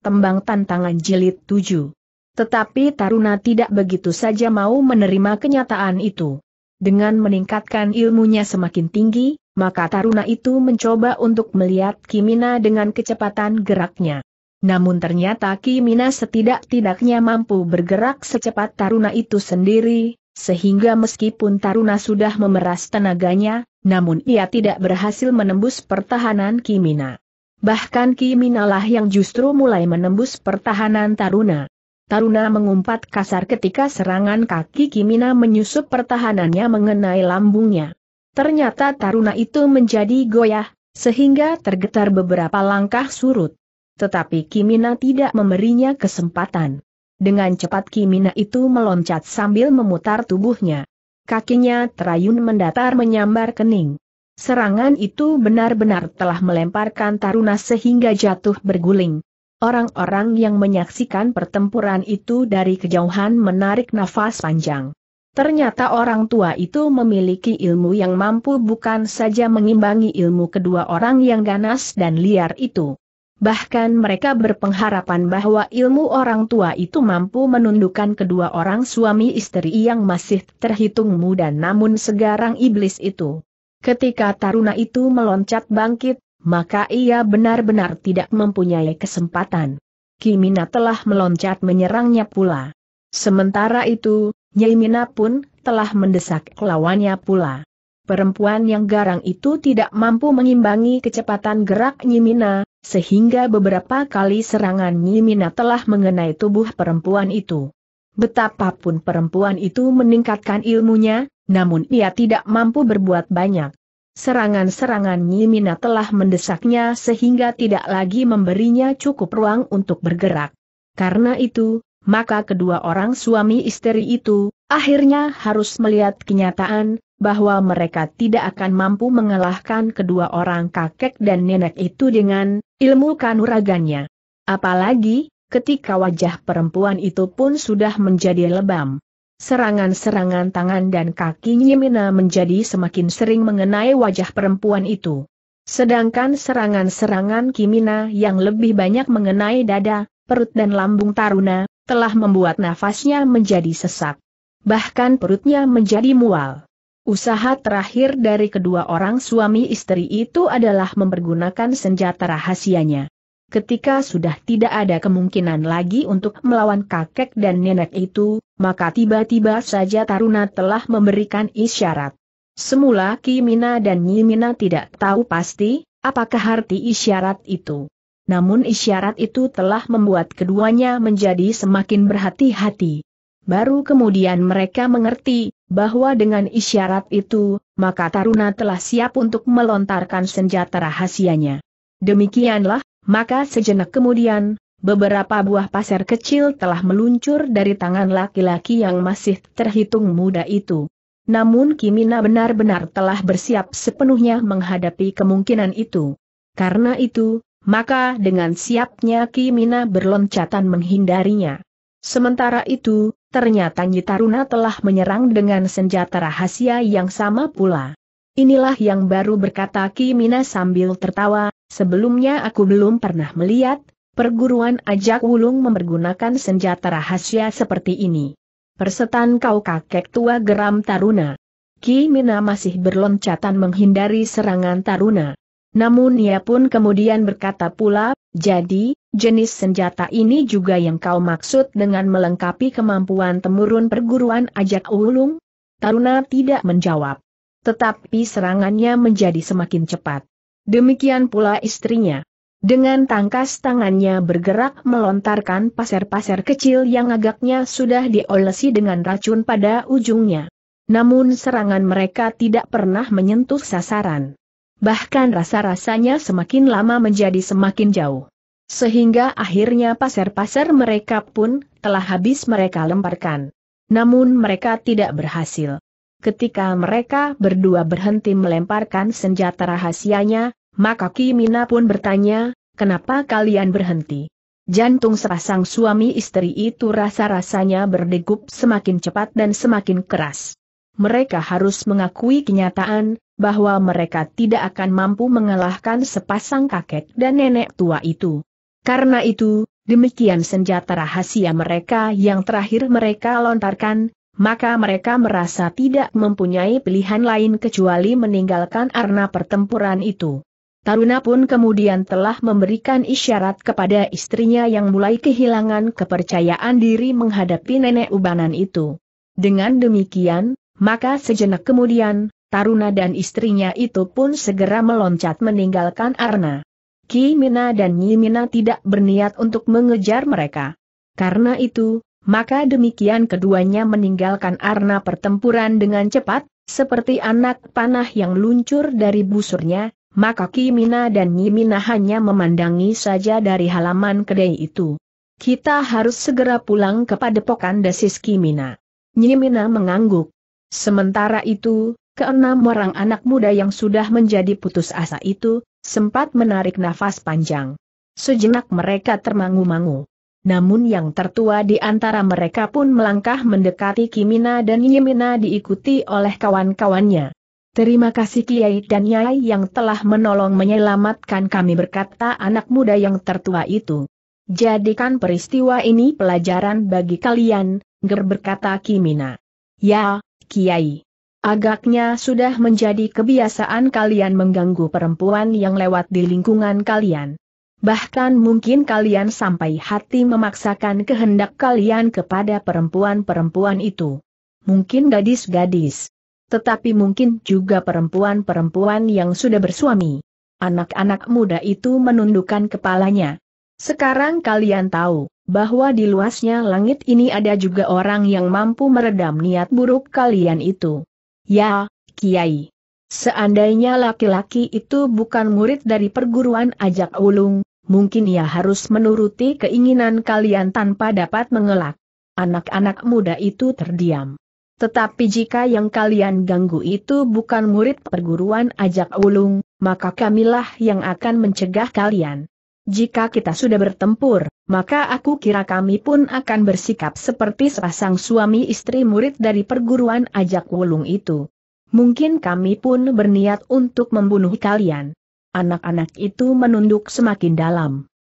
tembang tantangan jilid 7. Tetapi Taruna tidak begitu saja mau menerima kenyataan itu. Dengan meningkatkan ilmunya semakin tinggi, maka Taruna itu mencoba untuk melihat Ki Mina dengan kecepatan geraknya. Namun ternyata Ki Mina setidak-tidaknya mampu bergerak secepat Taruna itu sendiri, sehingga meskipun Taruna sudah memeras tenaganya, namun ia tidak berhasil menembus pertahanan Ki Mina. Bahkan Ki Mina lah yang justru mulai menembus pertahanan Taruna. Taruna mengumpat kasar ketika serangan kaki Ki Mina menyusup pertahanannya mengenai lambungnya. Ternyata Taruna itu menjadi goyah, sehingga tergetar beberapa langkah surut. Tetapi Ki Mina tidak memberinya kesempatan. Dengan cepat Ki Mina itu meloncat sambil memutar tubuhnya. Kakinya terayun mendatar menyambar kening. Serangan itu benar-benar telah melemparkan Taruna sehingga jatuh berguling. Orang-orang yang menyaksikan pertempuran itu dari kejauhan menarik nafas panjang. Ternyata orang tua itu memiliki ilmu yang mampu bukan saja mengimbangi ilmu kedua orang yang ganas dan liar itu. Bahkan mereka berpengharapan bahwa ilmu orang tua itu mampu menundukkan kedua orang suami istri yang masih terhitung muda namun segarang iblis itu. Ketika Taruna itu meloncat bangkit, maka ia benar-benar tidak mempunyai kesempatan. Ki Mina telah meloncat menyerangnya pula. Sementara itu, Nyi Mina pun telah mendesak lawannya pula. Perempuan yang garang itu tidak mampu mengimbangi kecepatan gerak Nyi Mina, sehingga beberapa kali serangan Nyi Mina telah mengenai tubuh perempuan itu. Betapapun perempuan itu meningkatkan ilmunya, namun ia tidak mampu berbuat banyak. Serangan-serangan Nyi Mina telah mendesaknya sehingga tidak lagi memberinya cukup ruang untuk bergerak. Karena itu, maka kedua orang suami istri itu akhirnya harus melihat kenyataan bahwa mereka tidak akan mampu mengalahkan kedua orang kakek dan nenek itu dengan ilmu kanuragannya. Apalagi, ketika wajah perempuan itu pun sudah menjadi lebam. Serangan-serangan tangan dan kaki Nyi Mina menjadi semakin sering mengenai wajah perempuan itu. Sedangkan serangan-serangan Ki Mina yang lebih banyak mengenai dada, perut dan lambung Taruna, telah membuat nafasnya menjadi sesak. Bahkan perutnya menjadi mual. Usaha terakhir dari kedua orang suami istri itu adalah mempergunakan senjata rahasianya. Ketika sudah tidak ada kemungkinan lagi untuk melawan kakek dan nenek itu, maka tiba-tiba saja Taruna telah memberikan isyarat. Semula Ki Mina dan Nyi Mina tidak tahu pasti, apakah arti isyarat itu. Namun isyarat itu telah membuat keduanya menjadi semakin berhati-hati. Baru kemudian mereka mengerti, bahwa dengan isyarat itu, maka Taruna telah siap untuk melontarkan senjata rahasianya. Demikianlah. Maka sejenak kemudian, beberapa buah pasir kecil telah meluncur dari tangan laki-laki yang masih terhitung muda itu. Namun Ki Mina benar-benar telah bersiap sepenuhnya menghadapi kemungkinan itu. Karena itu, maka dengan siapnya Ki Mina berloncatan menghindarinya. Sementara itu, ternyata Nyi Taruna telah menyerang dengan senjata rahasia yang sama pula. Inilah yang baru berkata Ki Mina sambil tertawa, sebelumnya aku belum pernah melihat, perguruan Ajak Wulung mempergunakan senjata rahasia seperti ini. Persetan kau kakek tua, geram Taruna. Ki Mina masih berloncatan menghindari serangan Taruna. Namun ia pun kemudian berkata pula, jadi, jenis senjata ini juga yang kau maksud dengan melengkapi kemampuan temurun perguruan Ajak Wulung? Taruna tidak menjawab. Tetapi serangannya menjadi semakin cepat. Demikian pula istrinya. Dengan tangkas tangannya bergerak melontarkan pasir-pasir kecil yang agaknya sudah diolesi dengan racun pada ujungnya. Namun serangan mereka tidak pernah menyentuh sasaran. Bahkan rasa-rasanya semakin lama menjadi semakin jauh. Sehingga akhirnya pasir-pasir mereka pun telah habis mereka lemparkan. Namun mereka tidak berhasil. Ketika mereka berdua berhenti melemparkan senjata rahasianya, maka Ki Mina pun bertanya, kenapa kalian berhenti? Jantung sepasang suami istri itu rasa-rasanya berdegup semakin cepat dan semakin keras. Mereka harus mengakui kenyataan, bahwa mereka tidak akan mampu mengalahkan sepasang kakek dan nenek tua itu. Karena itu, Demikian senjata rahasia mereka yang terakhir mereka lontarkan, maka mereka merasa tidak mempunyai pilihan lain kecuali meninggalkan arena pertempuran itu. Taruna pun kemudian telah memberikan isyarat kepada istrinya yang mulai kehilangan kepercayaan diri menghadapi nenek ubanan itu. Dengan demikian, maka sejenak kemudian, Taruna dan istrinya itu pun segera meloncat meninggalkan arena. Ki Mina dan Nyi Mina tidak berniat untuk mengejar mereka. Karena itu, maka demikian keduanya meninggalkan arena pertempuran dengan cepat, seperti anak panah yang luncur dari busurnya. Maka Ki Mina dan Nyi Mina hanya memandangi saja dari halaman kedai itu. Kita harus segera pulang kepada padepokan Dersiski Mina. Nyi Mina mengangguk. Sementara itu, keenam orang anak muda yang sudah menjadi putus asa itu, sempat menarik nafas panjang. Sejenak mereka termangu-mangu. Namun yang tertua di antara mereka pun melangkah mendekati Ki Mina dan Nyi Mina diikuti oleh kawan-kawannya. Terima kasih Kiai dan Nyai yang telah menolong menyelamatkan kami, berkata anak muda yang tertua itu. Jadikan peristiwa ini pelajaran bagi kalian, ger, berkata Ki Mina. Ya, Kiai. Agaknya sudah menjadi kebiasaan kalian mengganggu perempuan yang lewat di lingkungan kalian. Bahkan mungkin kalian sampai hati memaksakan kehendak kalian kepada perempuan-perempuan itu. Mungkin gadis-gadis. Tetapi mungkin juga perempuan-perempuan yang sudah bersuami. Anak-anak muda itu menundukkan kepalanya. Sekarang kalian tahu, bahwa di luasnya langit ini ada juga orang yang mampu meredam niat buruk kalian itu. Ya, Kiai. Seandainya laki-laki itu bukan murid dari perguruan Ajak Wulung, mungkin ia harus menuruti keinginan kalian tanpa dapat mengelak. Anak-anak muda itu terdiam. Tetapi jika yang kalian ganggu itu bukan murid perguruan Ajak Wulung, maka kamilah yang akan mencegah kalian. Jika kita sudah bertempur, maka aku kira kami pun akan bersikap seperti sepasang suami istri murid dari perguruan Ajak Wulung itu. Mungkin kami pun berniat untuk membunuh kalian. Anak-anak itu menunduk semakin dalam.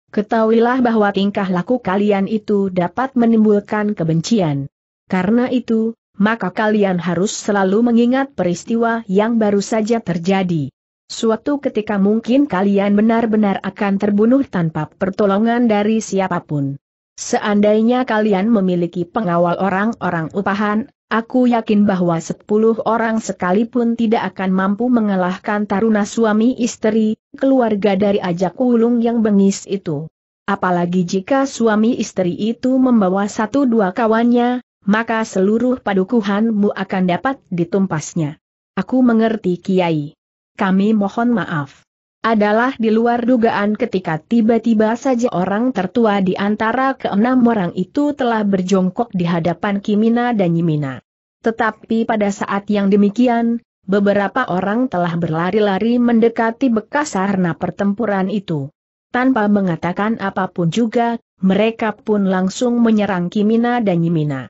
Ketahuilah bahwa tingkah laku kalian itu dapat menimbulkan kebencian. Karena itu, maka kalian harus selalu mengingat peristiwa yang baru saja terjadi. Suatu ketika mungkin kalian benar-benar akan terbunuh tanpa pertolongan dari siapapun. Seandainya kalian memiliki pengawal orang-orang upahan, aku yakin bahwa 10 orang sekalipun tidak akan mampu mengalahkan taruna suami istri, keluarga dari Ajak Wulung yang bengis itu. Apalagi jika suami istri itu membawa 1-2 kawannya, maka seluruh padukuhanmu akan dapat ditumpasnya. Aku mengerti Kiai. Kami mohon maaf. Adalah di luar dugaan ketika tiba-tiba saja orang tertua di antara keenam orang itu telah berjongkok di hadapan Ki Mina dan Nyi Mina. Tetapi pada saat yang demikian, beberapa orang telah berlari-lari mendekati bekas arena pertempuran itu. Tanpa mengatakan apapun juga, mereka pun langsung menyerang Ki Mina dan Nyi Mina.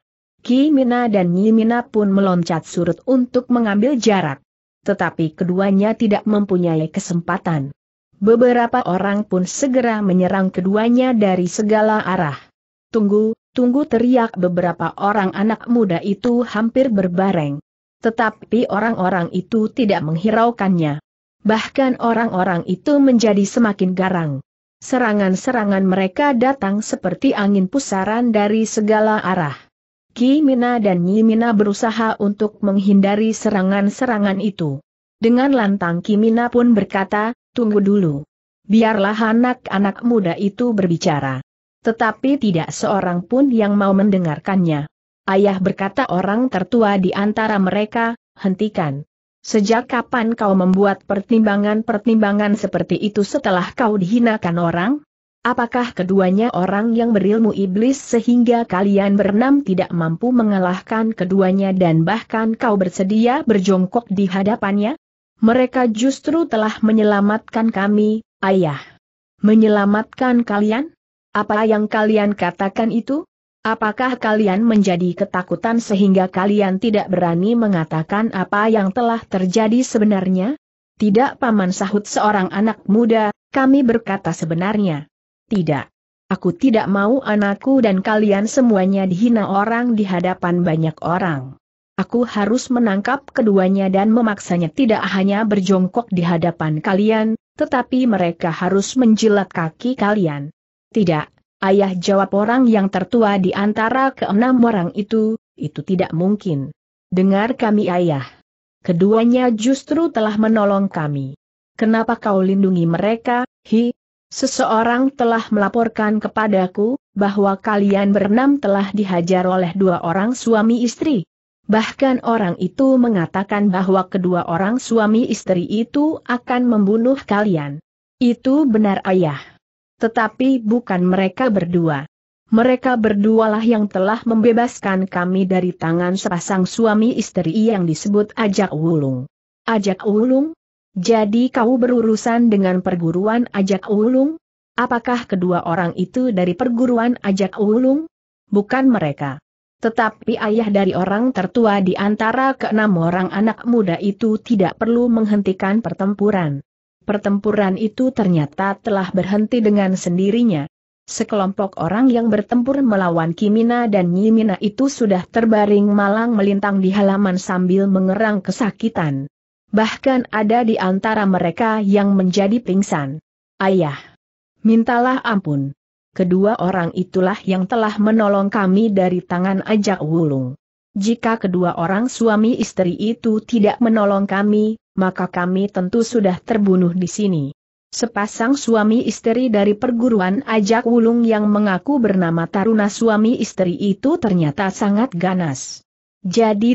Ki Mina dan Nyi Mina pun meloncat surut untuk mengambil jarak. Tetapi keduanya tidak mempunyai kesempatan. Beberapa orang pun segera menyerang keduanya dari segala arah. Tunggu, tunggu, teriak beberapa orang anak muda itu hampir berbareng. Tetapi orang-orang itu tidak menghiraukannya. Bahkan orang-orang itu menjadi semakin garang. Serangan-serangan mereka datang seperti angin pusaran dari segala arah. Ki Mina dan Nyi Mina berusaha untuk menghindari serangan-serangan itu. Dengan lantang Ki Mina pun berkata, tunggu dulu. Biarlah anak-anak muda itu berbicara. Tetapi tidak seorang pun yang mau mendengarkannya. Ayah, berkata orang tertua di antara mereka, hentikan. Sejak kapan kau membuat pertimbangan-pertimbangan seperti itu setelah kau dihinakan orang? Apakah keduanya orang yang berilmu iblis sehingga kalian berenam tidak mampu mengalahkan keduanya dan bahkan kau bersedia berjongkok di hadapannya? Mereka justru telah menyelamatkan kami, ayah. Menyelamatkan kalian? Apa yang kalian katakan itu? Apakah kalian menjadi ketakutan sehingga kalian tidak berani mengatakan apa yang telah terjadi sebenarnya? Tidak, paman, sahut seorang anak muda, kami berkata sebenarnya. Tidak. Aku tidak mau anakku dan kalian semuanya dihina orang di hadapan banyak orang. Aku harus menangkap keduanya dan memaksanya tidak hanya berjongkok di hadapan kalian, tetapi mereka harus menjilat kaki kalian. Tidak, ayah, jawab orang yang tertua di antara keenam orang itu tidak mungkin. Dengar kami, ayah. Keduanya justru telah menolong kami. Kenapa kau lindungi mereka? Seseorang telah melaporkan kepadaku, bahwa kalian berenam telah dihajar oleh dua orang suami istri. Bahkan orang itu mengatakan bahwa kedua orang suami istri itu akan membunuh kalian. Itu benar, ayah. Tetapi bukan mereka berdua. Mereka berdualah yang telah membebaskan kami dari tangan sepasang suami istri yang disebut Ajak Wulung. Ajak Wulung? Jadi kau berurusan dengan perguruan Ajak Wulung? Apakah kedua orang itu dari perguruan Ajak Wulung? Bukan mereka. Tetapi ayah, dari orang tertua di antara keenam orang anak muda itu tidak perlu menghentikan pertempuran. Pertempuran itu ternyata telah berhenti dengan sendirinya. Sekelompok orang yang bertempur melawan Ki Mina dan Nyi Mina itu sudah terbaring malang melintang di halaman sambil mengerang kesakitan. Bahkan ada di antara mereka yang menjadi pingsan. Ayah, mintalah ampun. Kedua orang itulah yang telah menolong kami dari tangan Ajak Wulung. Jika kedua orang suami istri itu tidak menolong kami, maka kami tentu sudah terbunuh di sini. Sepasang suami istri dari perguruan Ajak Wulung yang mengaku bernama Taruna, suami istri itu ternyata sangat ganas. Jadi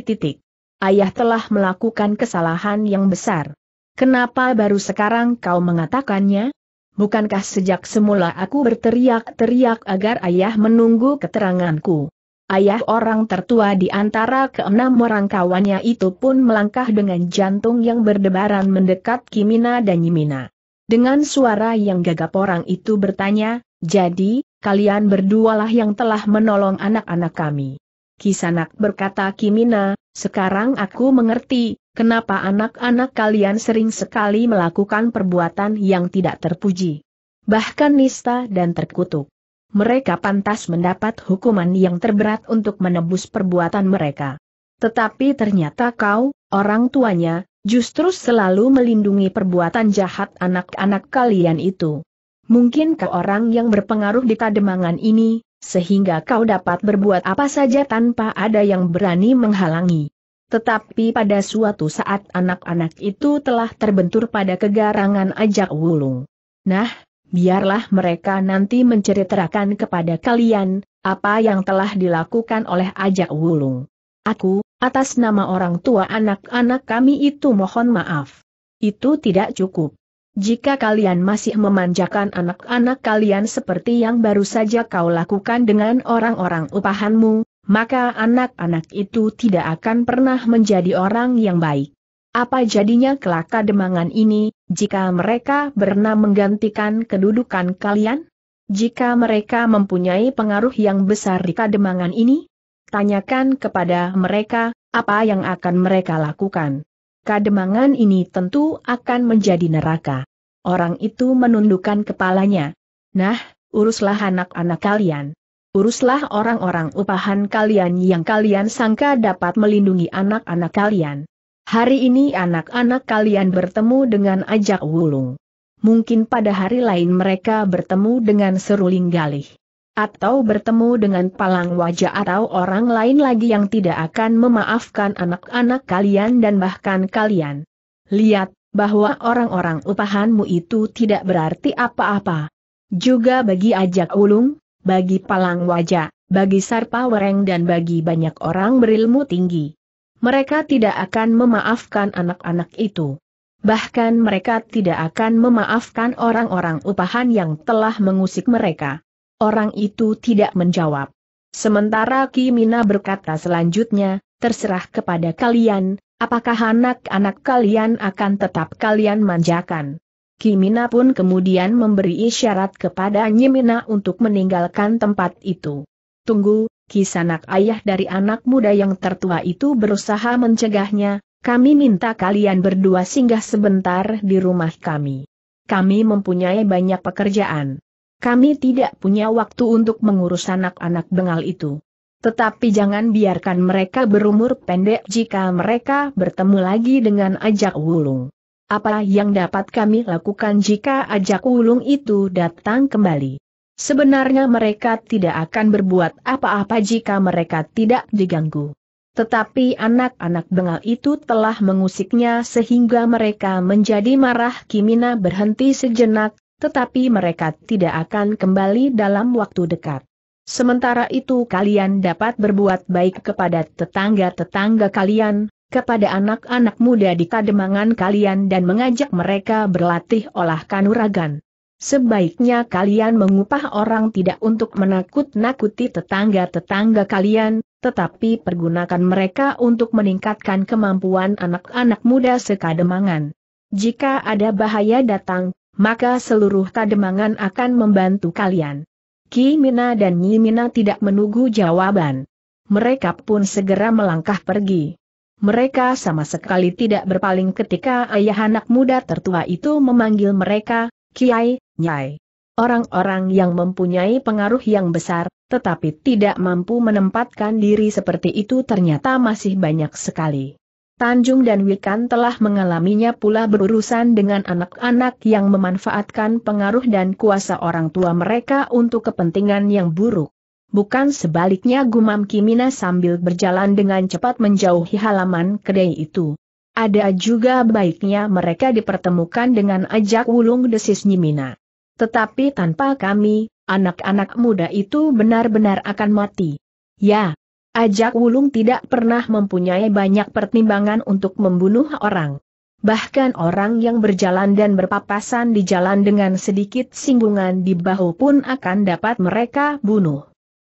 ayah telah melakukan kesalahan yang besar. Kenapa baru sekarang kau mengatakannya? Bukankah sejak semula aku berteriak-teriak agar ayah menunggu keteranganku? Ayah, orang tertua di antara keenam orang kawannya itu pun melangkah dengan jantung yang berdebaran mendekat Ki Mina dan Nyi Mina. Dengan suara yang gagap orang itu bertanya, "Jadi, kalian berdualah yang telah menolong anak-anak kami?" Kisanak, berkata Ki Mina, sekarang aku mengerti, kenapa anak-anak kalian sering sekali melakukan perbuatan yang tidak terpuji. Bahkan nista dan terkutuk. Mereka pantas mendapat hukuman yang terberat untuk menebus perbuatan mereka. Tetapi ternyata kau, orang tuanya, justru selalu melindungi perbuatan jahat anak-anak kalian itu. Mungkin kau orang yang berpengaruh di kademangan ini, sehingga kau dapat berbuat apa saja tanpa ada yang berani menghalangi. Tetapi pada suatu saat anak-anak itu telah terbentur pada kegarangan Ajak Wulung. Nah, biarlah mereka nanti menceritakan kepada kalian, apa yang telah dilakukan oleh Ajak Wulung. Aku, atas nama orang tua anak-anak kami itu mohon maaf. Itu tidak cukup. Jika kalian masih memanjakan anak-anak kalian seperti yang baru saja kau lakukan dengan orang-orang upahanmu, maka anak-anak itu tidak akan pernah menjadi orang yang baik. Apa jadinya kelak kademangan ini, jika mereka berenam menggantikan kedudukan kalian? Jika mereka mempunyai pengaruh yang besar di kademangan ini? Tanyakan kepada mereka, apa yang akan mereka lakukan. Kademangan ini tentu akan menjadi neraka. Orang itu menundukkan kepalanya. Nah, uruslah anak-anak kalian. Uruslah orang-orang upahan kalian yang kalian sangka dapat melindungi anak-anak kalian. Hari ini anak-anak kalian bertemu dengan Ajak Wulung. Mungkin pada hari lain mereka bertemu dengan Seruling Galih. Atau bertemu dengan Palang Waja atau orang lain lagi yang tidak akan memaafkan anak-anak kalian dan bahkan kalian. Lihat, bahwa orang-orang upahanmu itu tidak berarti apa-apa. Juga bagi Ajak Wulung, bagi Palang Waja, bagi Sarpawereng dan bagi banyak orang berilmu tinggi. Mereka tidak akan memaafkan anak-anak itu. Bahkan mereka tidak akan memaafkan orang-orang upahan yang telah mengusik mereka. Orang itu tidak menjawab. Sementara Ki Mina berkata selanjutnya, terserah kepada kalian, apakah anak-anak kalian akan tetap kalian manjakan. Ki Mina pun kemudian memberi isyarat kepada Nyi Mina untuk meninggalkan tempat itu. Tunggu, Kisanak, ayah dari anak muda yang tertua itu berusaha mencegahnya, kami minta kalian berdua singgah sebentar di rumah kami. Kami mempunyai banyak pekerjaan. Kami tidak punya waktu untuk mengurus anak-anak bengal itu. Tetapi jangan biarkan mereka berumur pendek jika mereka bertemu lagi dengan Ajak Wulung. Apa yang dapat kami lakukan jika Ajak Wulung itu datang kembali? Sebenarnya mereka tidak akan berbuat apa-apa jika mereka tidak diganggu. Tetapi anak-anak bengal itu telah mengusiknya sehingga mereka menjadi marah. Ki Mina berhenti sejenak, tetapi mereka tidak akan kembali dalam waktu dekat. Sementara itu kalian dapat berbuat baik kepada tetangga-tetangga kalian, kepada anak-anak muda di kademangan kalian dan mengajak mereka berlatih olah kanuragan. Sebaiknya kalian mengupah orang tidak untuk menakut-nakuti tetangga-tetangga kalian, tetapi pergunakan mereka untuk meningkatkan kemampuan anak-anak muda sekademangan. Jika ada bahaya datang, maka seluruh kademangan akan membantu kalian. Ki Mina dan Nyi Mina tidak menunggu jawaban. Mereka pun segera melangkah pergi. Mereka sama sekali tidak berpaling ketika ayah anak muda tertua itu memanggil mereka, Kiai, Nyai. Orang-orang yang mempunyai pengaruh yang besar, tetapi tidak mampu menempatkan diri seperti itu ternyata masih banyak sekali. Tanjung dan Wikan telah mengalaminya pula berurusan dengan anak-anak yang memanfaatkan pengaruh dan kuasa orang tua mereka untuk kepentingan yang buruk. Bukan sebaliknya, gumam Ki Mina sambil berjalan dengan cepat menjauhi halaman kedai itu. Ada juga baiknya mereka dipertemukan dengan Ajak Wulung, desis Nyi Mina. Tetapi tanpa kami, anak-anak muda itu benar-benar akan mati. Ya. Ajak Wulung tidak pernah mempunyai banyak pertimbangan untuk membunuh orang. Bahkan orang yang berjalan dan berpapasan di jalan dengan sedikit singgungan di bahu pun akan dapat mereka bunuh.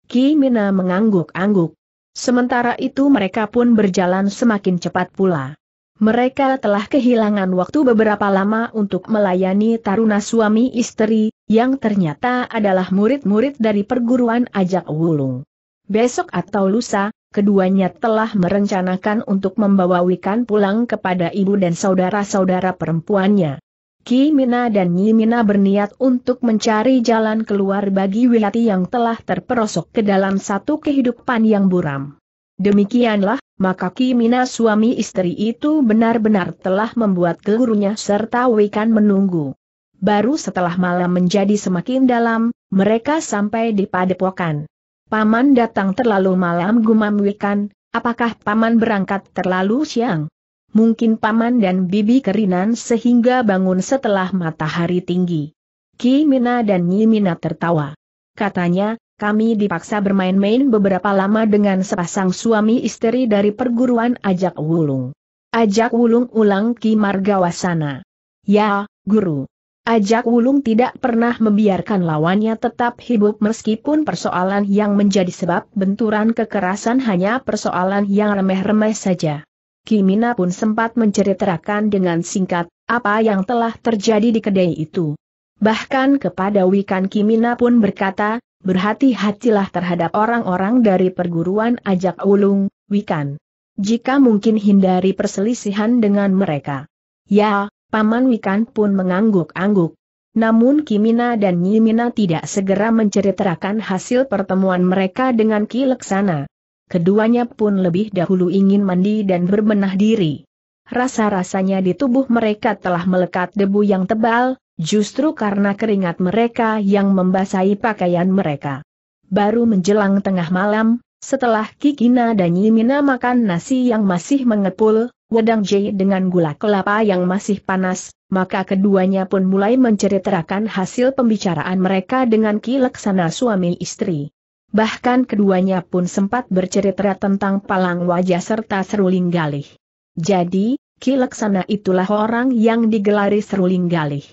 Ki Mina mengangguk-angguk. Sementara itu mereka pun berjalan semakin cepat pula. Mereka telah kehilangan waktu beberapa lama untuk melayani taruna suami istri, yang ternyata adalah murid-murid dari perguruan Ajak Wulung. Besok atau lusa, keduanya telah merencanakan untuk membawa Wikan pulang kepada ibu dan saudara-saudara perempuannya. Ki Mina dan Nyi Mina berniat untuk mencari jalan keluar bagi Wiyati yang telah terperosok ke dalam satu kehidupan yang buram. Demikianlah, maka Ki Mina suami istri itu benar-benar telah membuat gurunya serta Wikan menunggu. Baru setelah malam menjadi semakin dalam, mereka sampai di padepokan. Paman datang terlalu malam, gumam Wikan. Apakah Paman berangkat terlalu siang? Mungkin Paman dan Bibi keringan sehingga bangun setelah matahari tinggi. Ki Mina dan Nyi Mina tertawa. Katanya, kami dipaksa bermain-main beberapa lama dengan sepasang suami istri dari perguruan Ajak Wulung. Ajak Wulung, ulang Ki Margawasana. Ya, Guru. Ajak Wulung tidak pernah membiarkan lawannya tetap hidup meskipun persoalan yang menjadi sebab benturan kekerasan hanya persoalan yang remeh-remeh saja. Ki Mina pun sempat menceritakan dengan singkat apa yang telah terjadi di kedai itu. Bahkan kepada Wikan Ki Mina pun berkata, berhati-hatilah terhadap orang-orang dari perguruan Ajak Wulung, Wikan. Jika mungkin hindari perselisihan dengan mereka. Ya. Paman, Wikan pun mengangguk-angguk. Namun Ki Mina dan Nyi Mina tidak segera menceritakan hasil pertemuan mereka dengan Ki Laksana. Keduanya pun lebih dahulu ingin mandi dan berbenah diri. Rasa-rasanya di tubuh mereka telah melekat debu yang tebal, justru karena keringat mereka yang membasahi pakaian mereka. Baru menjelang tengah malam, setelah Ki Mina dan Nyi Mina makan nasi yang masih mengepul, wedang jahe dengan gula kelapa yang masih panas, maka keduanya pun mulai menceritakan hasil pembicaraan mereka dengan Ki Laksana suami istri. Bahkan keduanya pun sempat bercerita tentang Palang Waja serta Seruling Galih. Jadi, Ki Laksana itulah orang yang digelari Seruling Galih.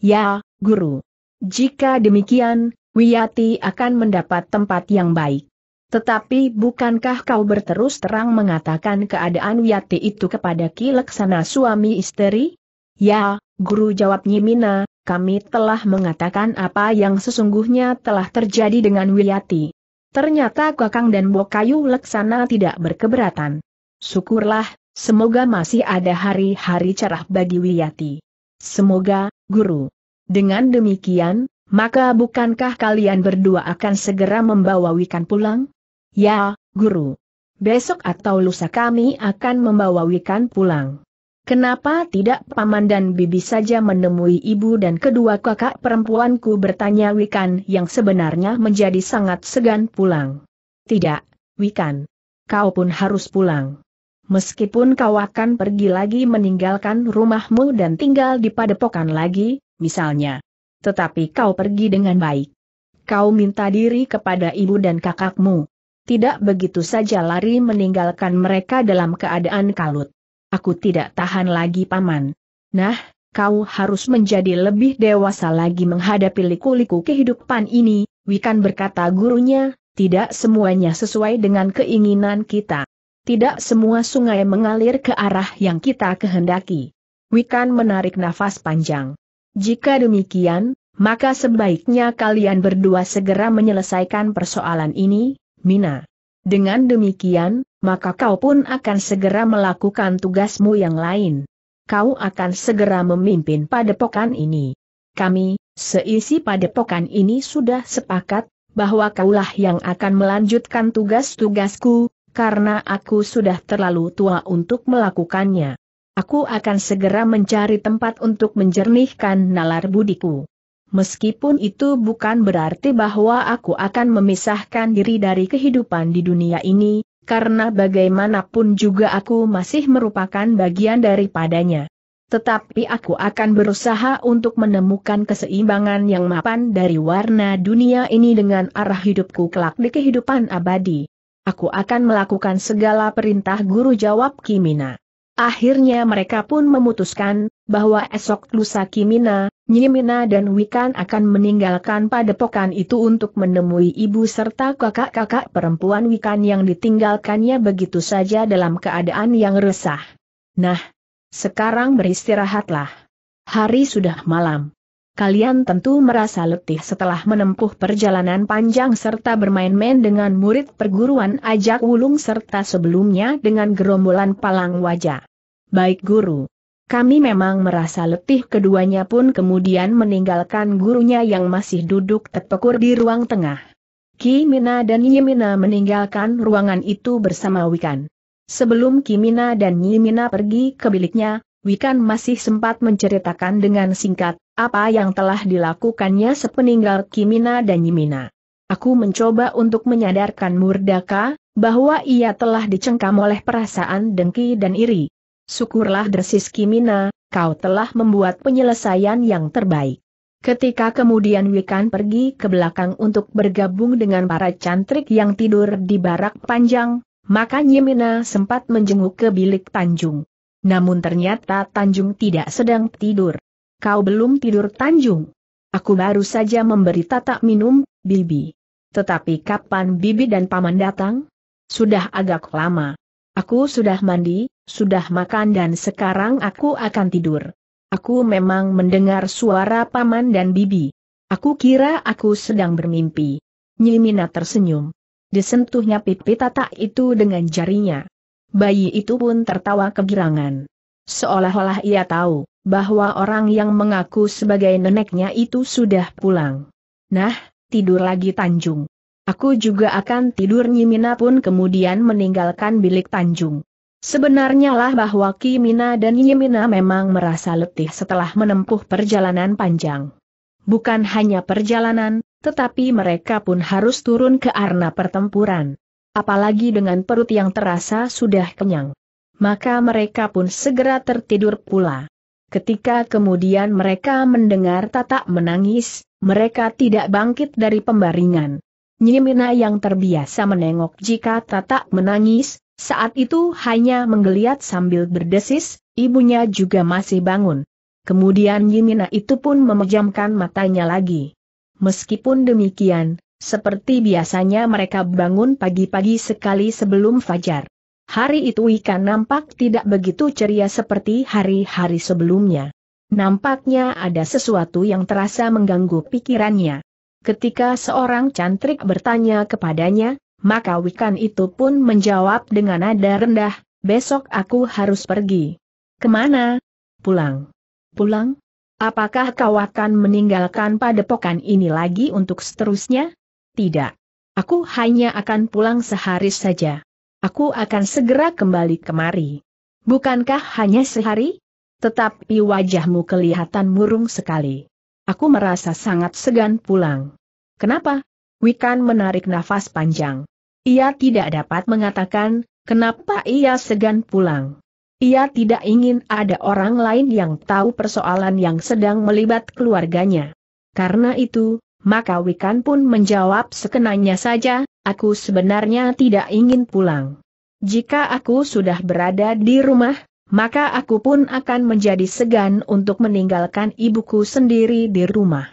Ya, Guru. Jika demikian, Wiyati akan mendapat tempat yang baik. Tetapi bukankah kau berterus terang mengatakan keadaan Wiyati itu kepada Ki Laksana suami istri? Ya, Guru, jawab Nyi Mina, kami telah mengatakan apa yang sesungguhnya telah terjadi dengan Wiyati. Ternyata Kakang dan Bokayu Laksana tidak berkeberatan. Syukurlah, semoga masih ada hari-hari cerah bagi Wiyati. Semoga, Guru. Dengan demikian, Maka bukankah kalian berdua akan segera membawa Wikan pulang? Ya, Guru. Besok atau lusa kami akan membawa Wikan pulang. Kenapa tidak Paman dan Bibi saja menemui ibu dan kedua kakak perempuanku, bertanya Wikan yang sebenarnya menjadi sangat segan pulang. Tidak, Wikan. Kau pun harus pulang. Meskipun kau akan pergi lagi meninggalkan rumahmu dan tinggal di padepokan lagi, misalnya. Tetapi kau pergi dengan baik. Kau minta diri kepada ibu dan kakakmu. Tidak begitu saja lari meninggalkan mereka dalam keadaan kalut. Aku tidak tahan lagi, Paman. Nah, kau harus menjadi lebih dewasa lagi menghadapi liku-liku kehidupan ini, Wikan, berkata gurunya. Tidak semuanya sesuai dengan keinginan kita. Tidak semua sungai mengalir ke arah yang kita kehendaki. Wikan menarik nafas panjang. Jika demikian, maka sebaiknya kalian berdua segera menyelesaikan persoalan ini, Mina. Dengan demikian, maka kau pun akan segera melakukan tugasmu yang lain. Kau akan segera memimpin padepokan ini. Kami, seisi padepokan ini sudah sepakat bahwa kaulah yang akan melanjutkan tugas-tugasku, karena aku sudah terlalu tua untuk melakukannya. Aku akan segera mencari tempat untuk menjernihkan nalar budiku. Meskipun itu bukan berarti bahwa aku akan memisahkan diri dari kehidupan di dunia ini, karena bagaimanapun juga aku masih merupakan bagian daripadanya. Tetapi aku akan berusaha untuk menemukan keseimbangan yang mapan dari warna dunia ini dengan arah hidupku kelak di kehidupan abadi. Aku akan melakukan segala perintah guru, jawab Ki Mina. Akhirnya mereka pun memutuskan bahwa esok lusa Ki Mina, Nyi Mina dan Wikan akan meninggalkan padepokan itu untuk menemui ibu serta kakak-kakak perempuan Wikan yang ditinggalkannya begitu saja dalam keadaan yang resah. Nah, sekarang beristirahatlah. Hari sudah malam. Kalian tentu merasa letih setelah menempuh perjalanan panjang serta bermain-main dengan murid perguruan Ajak Wulung serta sebelumnya dengan gerombolan Palang Waja. Baik, Guru. Kami memang merasa letih. Keduanya pun kemudian meninggalkan gurunya yang masih duduk terpekur di ruang tengah. Ki Mina dan Nyi Mina meninggalkan ruangan itu bersama Wikan. Sebelum Ki Mina dan Nyi Mina pergi ke biliknya, Wikan masih sempat menceritakan dengan singkat apa yang telah dilakukannya sepeninggal Ki Mina dan Nyi Mina. Aku mencoba untuk menyadarkan Murdaka bahwa ia telah dicengkam oleh perasaan dengki dan iri. Syukurlah, Dersis Ki Mina, kau telah membuat penyelesaian yang terbaik. Ketika kemudian Wikan pergi ke belakang untuk bergabung dengan para cantrik yang tidur di barak panjang, maka Nyi Mina sempat menjenguk ke bilik Tanjung. Namun ternyata Tanjung tidak sedang tidur. Kau belum tidur, Tanjung? Aku baru saja memberi Tatak minum, Bibi. Tetapi kapan Bibi dan Paman datang? Sudah agak lama. Aku sudah mandi, sudah makan dan sekarang aku akan tidur. Aku memang mendengar suara Paman dan Bibi. Aku kira aku sedang bermimpi. Nyi Mina tersenyum. Disentuhnya pipi Tatak itu dengan jarinya. Bayi itu pun tertawa kegirangan. Seolah-olah ia tahu bahwa orang yang mengaku sebagai neneknya itu sudah pulang. Nah, tidur lagi, Tanjung. Aku juga akan tidur. Nyi Mina pun kemudian meninggalkan bilik Tanjung. Sebenarnya lah bahwa Ki Mina dan Nyi Mina memang merasa letih setelah menempuh perjalanan panjang. Bukan hanya perjalanan, tetapi mereka pun harus turun ke arena pertempuran. Apalagi dengan perut yang terasa sudah kenyang. Maka mereka pun segera tertidur pula. Ketika kemudian mereka mendengar Tatak menangis, mereka tidak bangkit dari pembaringan. Nyi Mina yang terbiasa menengok jika Tatak menangis, saat itu hanya menggeliat sambil berdesis, ibunya juga masih bangun. Kemudian Nyi Mina itu pun memejamkan matanya lagi. Meskipun demikian, seperti biasanya mereka bangun pagi-pagi sekali sebelum fajar. Hari itu Wikan nampak tidak begitu ceria seperti hari-hari sebelumnya. Nampaknya ada sesuatu yang terasa mengganggu pikirannya. Ketika seorang cantrik bertanya kepadanya, maka Wikan itu pun menjawab dengan nada rendah, besok aku harus pergi. Kemana? Pulang. Pulang? Apakah kau akan meninggalkan padepokan ini lagi untuk seterusnya? Tidak. Aku hanya akan pulang sehari saja. Aku akan segera kembali kemari. Bukankah hanya sehari? Tetapi wajahmu kelihatan murung sekali. Aku merasa sangat segan pulang. Kenapa? Wikan menarik nafas panjang. Ia tidak dapat mengatakan kenapa ia segan pulang. Ia tidak ingin ada orang lain yang tahu persoalan yang sedang melibat keluarganya. Karena itu, maka Wikan pun menjawab sekenanya saja, aku sebenarnya tidak ingin pulang. Jika aku sudah berada di rumah, maka aku pun akan menjadi segan untuk meninggalkan ibuku sendiri di rumah.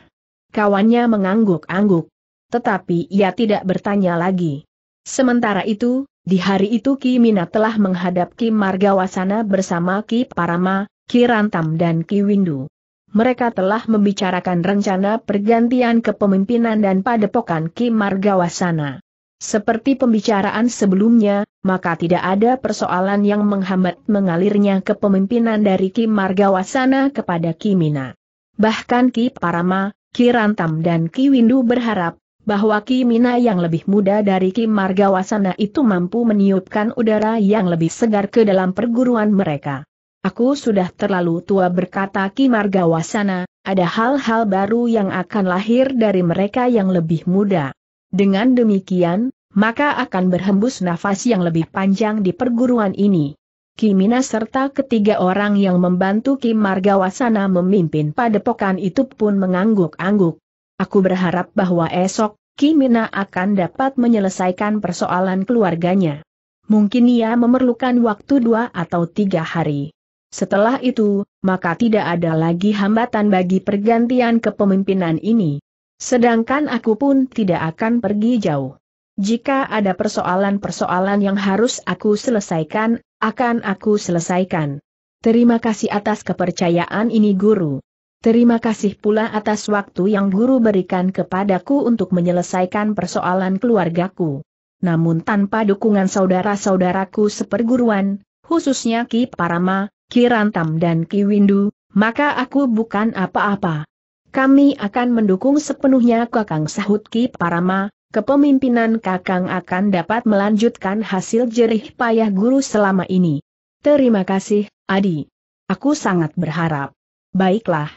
Kawannya mengangguk-angguk. Tetapi ia tidak bertanya lagi. Sementara itu, di hari itu Ki Mina telah menghadap Ki Margawasana bersama Ki Parama, Ki Rantam dan Ki Windu. Mereka telah membicarakan rencana pergantian kepemimpinan dan padepokan Ki Margawasana. Seperti pembicaraan sebelumnya, maka tidak ada persoalan yang menghambat mengalirnya kepemimpinan dari Ki Margawasana kepada Ki Mina. Bahkan Ki Parama, Ki Rantam dan Ki Windu berharap bahwa Ki Mina yang lebih muda dari Ki Margawasana itu mampu meniupkan udara yang lebih segar ke dalam perguruan mereka. Aku sudah terlalu tua, berkata Ki Margawasana, ada hal-hal baru yang akan lahir dari mereka yang lebih muda. Dengan demikian, maka akan berhembus nafas yang lebih panjang di perguruan ini. Ki Mina serta ketiga orang yang membantu Ki Margawasana memimpin padepokan itu pun mengangguk-angguk. Aku berharap bahwa esok, Ki Mina akan dapat menyelesaikan persoalan keluarganya. Mungkin ia memerlukan waktu 2 atau 3 hari. Setelah itu, maka tidak ada lagi hambatan bagi pergantian kepemimpinan ini. Sedangkan aku pun tidak akan pergi jauh. Jika ada persoalan-persoalan yang harus aku selesaikan, akan aku selesaikan. Terima kasih atas kepercayaan ini, Guru. Terima kasih pula atas waktu yang Guru berikan kepadaku untuk menyelesaikan persoalan keluargaku. Namun tanpa dukungan saudara-saudaraku seperguruan, khususnya Ki Parama, Ki Rantam dan Ki Windu, maka aku bukan apa-apa. Kami akan mendukung sepenuhnya Kakang, sahut Ki Parama. Kepemimpinan Kakang akan dapat melanjutkan hasil jerih payah Guru selama ini. Terima kasih, Adi. Aku sangat berharap. Baiklah.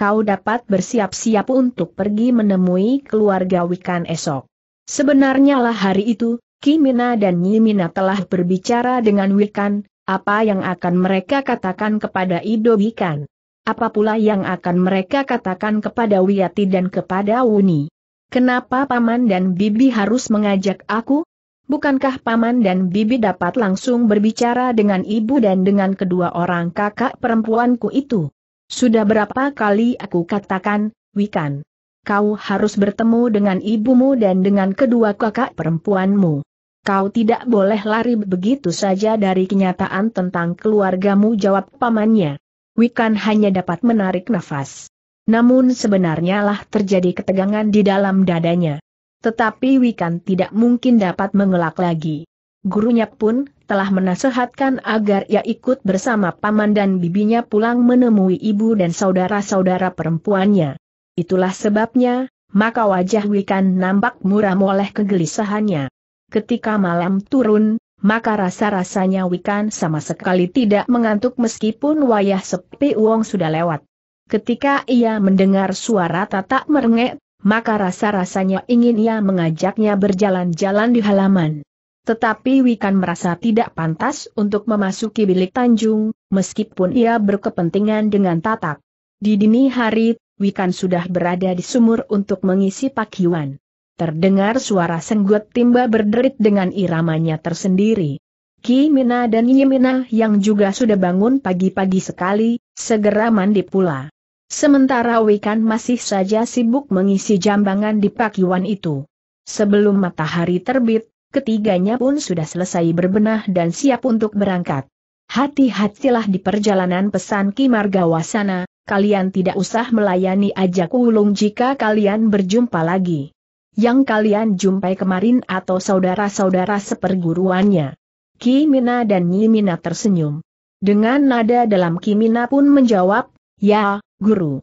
Kau dapat bersiap-siap untuk pergi menemui keluarga Wikan esok. Sebenarnya lah hari itu, Ki Mina dan Nyi Mina telah berbicara dengan Wikan, apa yang akan mereka katakan kepada Ido Wikan. Apa pula yang akan mereka katakan kepada Wiyati dan kepada Wuni. Kenapa Paman dan Bibi harus mengajak aku? Bukankah Paman dan Bibi dapat langsung berbicara dengan Ibu dan dengan kedua orang kakak perempuanku itu? Sudah berapa kali aku katakan, Wikan, kau harus bertemu dengan ibumu dan dengan kedua kakak perempuanmu. Kau tidak boleh lari begitu saja dari kenyataan tentang keluargamu, jawab pamannya. Wikan hanya dapat menarik nafas. Namun sebenarnya lah terjadi ketegangan di dalam dadanya. Tetapi Wikan tidak mungkin dapat mengelak lagi. Gurunya pun telah menasehatkan agar ia ikut bersama paman dan bibinya pulang menemui ibu dan saudara-saudara perempuannya. Itulah sebabnya, maka wajah Wikan nampak muram oleh kegelisahannya. Ketika malam turun, maka rasa-rasanya Wikan sama sekali tidak mengantuk meskipun wayah sepi uang sudah lewat. Ketika ia mendengar suara Tatak merengek, maka rasa-rasanya ingin ia mengajaknya berjalan-jalan di halaman. Tetapi Wikan merasa tidak pantas untuk memasuki bilik Tanjung, meskipun ia berkepentingan dengan Tatak. Di dini hari, Wikan sudah berada di sumur untuk mengisi pakiwan. Terdengar suara senggut timba berderit dengan iramanya tersendiri. Ki Mina dan Nyi Mina yang juga sudah bangun pagi-pagi sekali, segera mandi pula. Sementara Wikan masih saja sibuk mengisi jambangan di pakiwan itu. Sebelum matahari terbit, ketiganya pun sudah selesai berbenah dan siap untuk berangkat. Hati-hatilah di perjalanan, pesan Ki Margawasana, kalian tidak usah melayani Ajak Wulung jika kalian berjumpa lagi. Yang kalian jumpai kemarin atau saudara-saudara seperguruannya. Ki Mina dan Nyi Mina tersenyum. Dengan nada dalam Ki Mina pun menjawab, ya, Guru.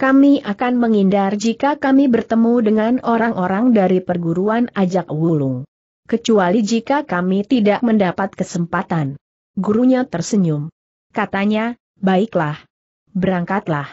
Kami akan menghindar jika kami bertemu dengan orang-orang dari perguruan Ajak Wulung. Kecuali jika kami tidak mendapat kesempatan." Gurunya tersenyum. Katanya, "Baiklah. Berangkatlah.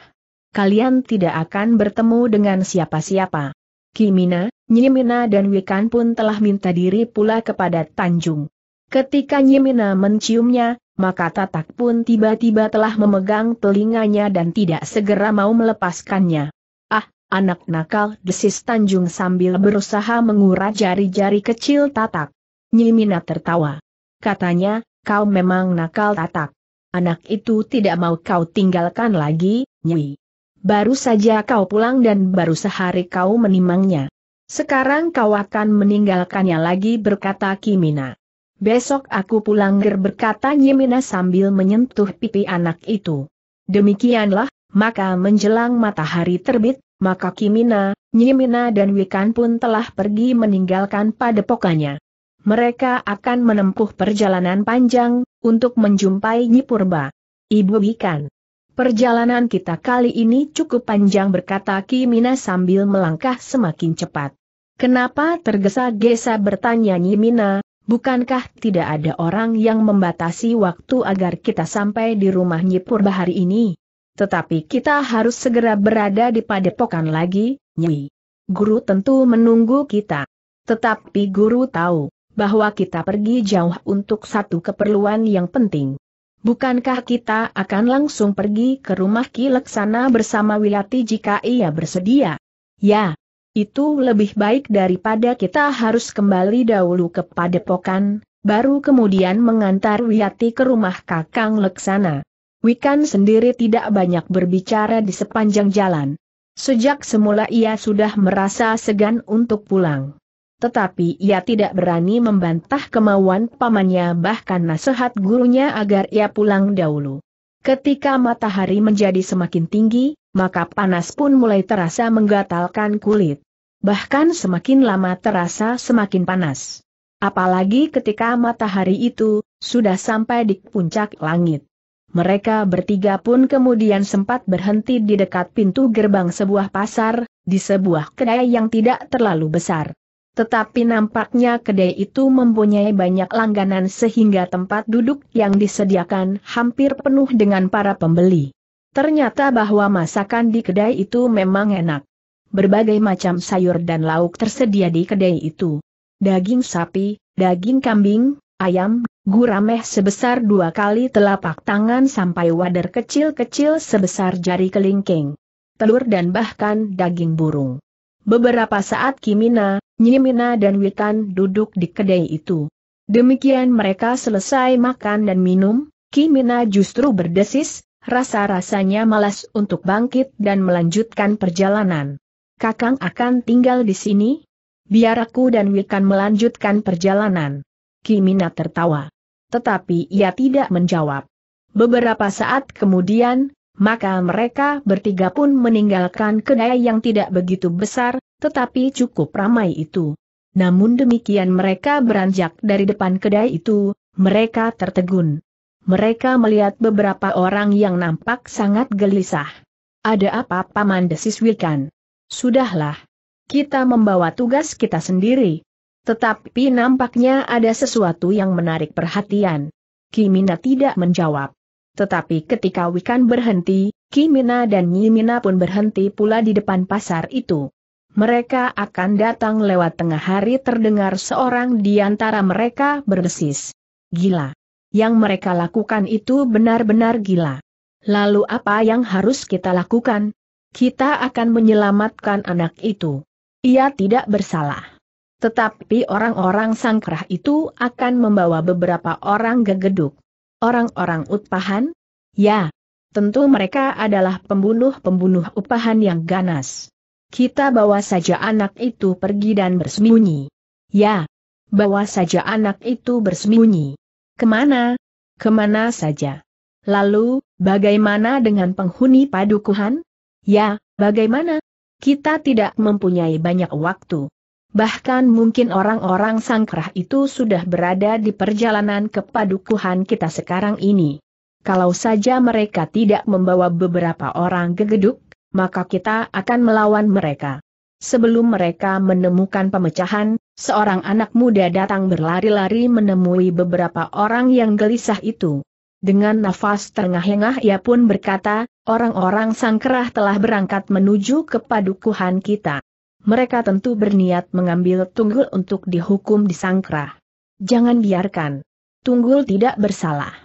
Kalian tidak akan bertemu dengan siapa-siapa." Ki Mina, Nyi Mina dan Wikan pun telah minta diri pula kepada Tanjung. Ketika Nyi Mina menciumnya, maka Tatak pun tiba-tiba telah memegang telinganya dan tidak segera mau melepaskannya. "Ah, anak nakal," desis Tanjung sambil berusaha mengurat jari-jari kecil Tatak. Nyi Mina tertawa. Katanya, "Kau memang nakal Tatak. Anak itu tidak mau kau tinggalkan lagi, Nyi. Baru saja kau pulang dan baru sehari kau menimangnya. Sekarang kau akan meninggalkannya lagi," berkata Ki Mina. "Besok aku pulang ger," berkata Nyi Mina sambil menyentuh pipi anak itu. Demikianlah, maka menjelang matahari terbit, maka Ki Mina, Nyi Mina dan Wikan pun telah pergi meninggalkan padepokannya. Mereka akan menempuh perjalanan panjang, untuk menjumpai Nyi Purba. "Ibu Wikan, perjalanan kita kali ini cukup panjang," berkata Ki Mina sambil melangkah semakin cepat. "Kenapa tergesa-gesa?" bertanya Nyi Mina. "Bukankah tidak ada orang yang membatasi waktu agar kita sampai di rumah Nyi Purba hari ini? Tetapi kita harus segera berada di padepokan lagi, Nyi. Guru tentu menunggu kita. Tetapi guru tahu bahwa kita pergi jauh untuk satu keperluan yang penting. Bukankah kita akan langsung pergi ke rumah Ki Laksana bersama Wiyati jika ia bersedia?" "Ya. Itu lebih baik daripada kita harus kembali dahulu ke padepokan, baru kemudian mengantar Wiyati ke rumah Kakang Laksana." Wikan sendiri tidak banyak berbicara di sepanjang jalan. Sejak semula ia sudah merasa segan untuk pulang. Tetapi ia tidak berani membantah kemauan pamannya, bahkan nasihat gurunya agar ia pulang dahulu. Ketika matahari menjadi semakin tinggi, maka panas pun mulai terasa menggatalkan kulit. Bahkan semakin lama terasa semakin panas. Apalagi ketika matahari itu sudah sampai di puncak langit. Mereka bertiga pun kemudian sempat berhenti di dekat pintu gerbang sebuah pasar, di sebuah kedai yang tidak terlalu besar. Tetapi nampaknya kedai itu mempunyai banyak langganan sehingga tempat duduk yang disediakan hampir penuh dengan para pembeli. Ternyata bahwa masakan di kedai itu memang enak. Berbagai macam sayur dan lauk tersedia di kedai itu. Daging sapi, daging kambing, ayam, gurame sebesar 2 kali telapak tangan sampai wader kecil-kecil sebesar jari kelingking. Telur dan bahkan daging burung. Beberapa saat Ki Mina, Nyi Mina dan Wikan duduk di kedai itu. Demikian mereka selesai makan dan minum. Ki Mina justru berdesis, rasa-rasanya malas untuk bangkit dan melanjutkan perjalanan. "Kakang akan tinggal di sini? Biar aku dan Wikan melanjutkan perjalanan." Ki Mina tertawa. Tetapi ia tidak menjawab. Beberapa saat kemudian, maka mereka bertiga pun meninggalkan kedai yang tidak begitu besar, tetapi cukup ramai itu. Namun demikian mereka beranjak dari depan kedai itu, mereka tertegun. Mereka melihat beberapa orang yang nampak sangat gelisah. "Ada apa paman?" desis Wikan. "Sudahlah. Kita membawa tugas kita sendiri. Tetapi nampaknya ada sesuatu yang menarik perhatian." Ki Mina tidak menjawab. Tetapi ketika Wikan berhenti, Ki Mina dan Nyi Mina pun berhenti pula di depan pasar itu. Mereka akan datang lewat tengah hari, terdengar seorang di antara mereka berdesis. "Gila. Yang mereka lakukan itu benar-benar gila. Lalu apa yang harus kita lakukan? Kita akan menyelamatkan anak itu. Ia tidak bersalah. Tetapi orang-orang Sangkrah itu akan membawa beberapa orang gegeduk." "Orang-orang upahan?" "Ya. Tentu mereka adalah pembunuh-pembunuh upahan yang ganas. Kita bawa saja anak itu pergi dan bersembunyi." "Ya. Bawa saja anak itu bersembunyi. Kemana? Kemana saja. Lalu, bagaimana dengan penghuni padukuhan?" "Ya, bagaimana? Kita tidak mempunyai banyak waktu. Bahkan mungkin orang-orang Sangkrah itu sudah berada di perjalanan ke padukuhan kita sekarang ini. Kalau saja mereka tidak membawa beberapa orang gegeduk, maka kita akan melawan mereka. Sebelum mereka menemukan pemecahan, seorang anak muda datang berlari-lari menemui beberapa orang yang gelisah itu. Dengan nafas terengah-engah ia pun berkata, orang-orang Sangkrah telah berangkat menuju ke padukuhan kita. Mereka tentu berniat mengambil Tunggul untuk dihukum di Sangkrah. Jangan biarkan. Tunggul tidak bersalah.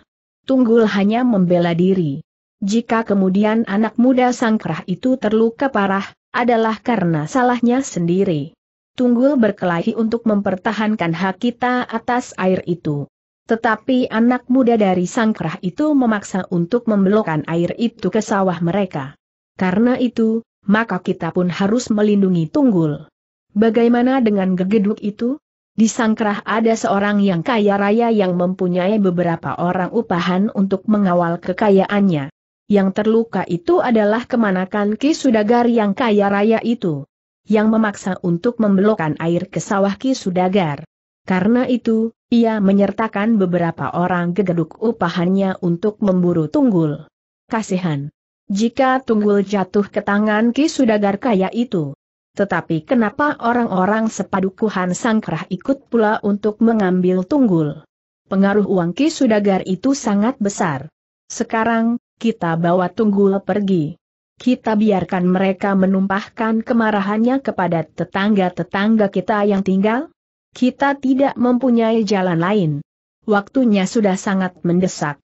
Tunggul hanya membela diri. Jika kemudian anak muda Sangkrah itu terluka parah, adalah karena salahnya sendiri. Tunggul berkelahi untuk mempertahankan hak kita atas air itu. Tetapi anak muda dari Sangkrah itu memaksa untuk membelokkan air itu ke sawah mereka. Karena itu, maka kita pun harus melindungi Tunggul. Bagaimana dengan gegeduk itu? Di Sangkrah ada seorang yang kaya raya yang mempunyai beberapa orang upahan untuk mengawal kekayaannya. Yang terluka itu adalah kemanakan Ki Sudagar yang kaya raya itu. Yang memaksa untuk membelokkan air ke sawah Ki Sudagar. Karena itu, ia menyertakan beberapa orang gegeduk upahannya untuk memburu Tunggul. Kasihan. Jika Tunggul jatuh ke tangan Ki Sudagar kaya itu. Tetapi kenapa orang-orang sepadukuhan Sangkrah ikut pula untuk mengambil Tunggul? Pengaruh uang Ki Sudagar itu sangat besar. Sekarang, kita bawa Tunggul pergi. Kita biarkan mereka menumpahkan kemarahannya kepada tetangga-tetangga kita yang tinggal? Kita tidak mempunyai jalan lain. Waktunya sudah sangat mendesak.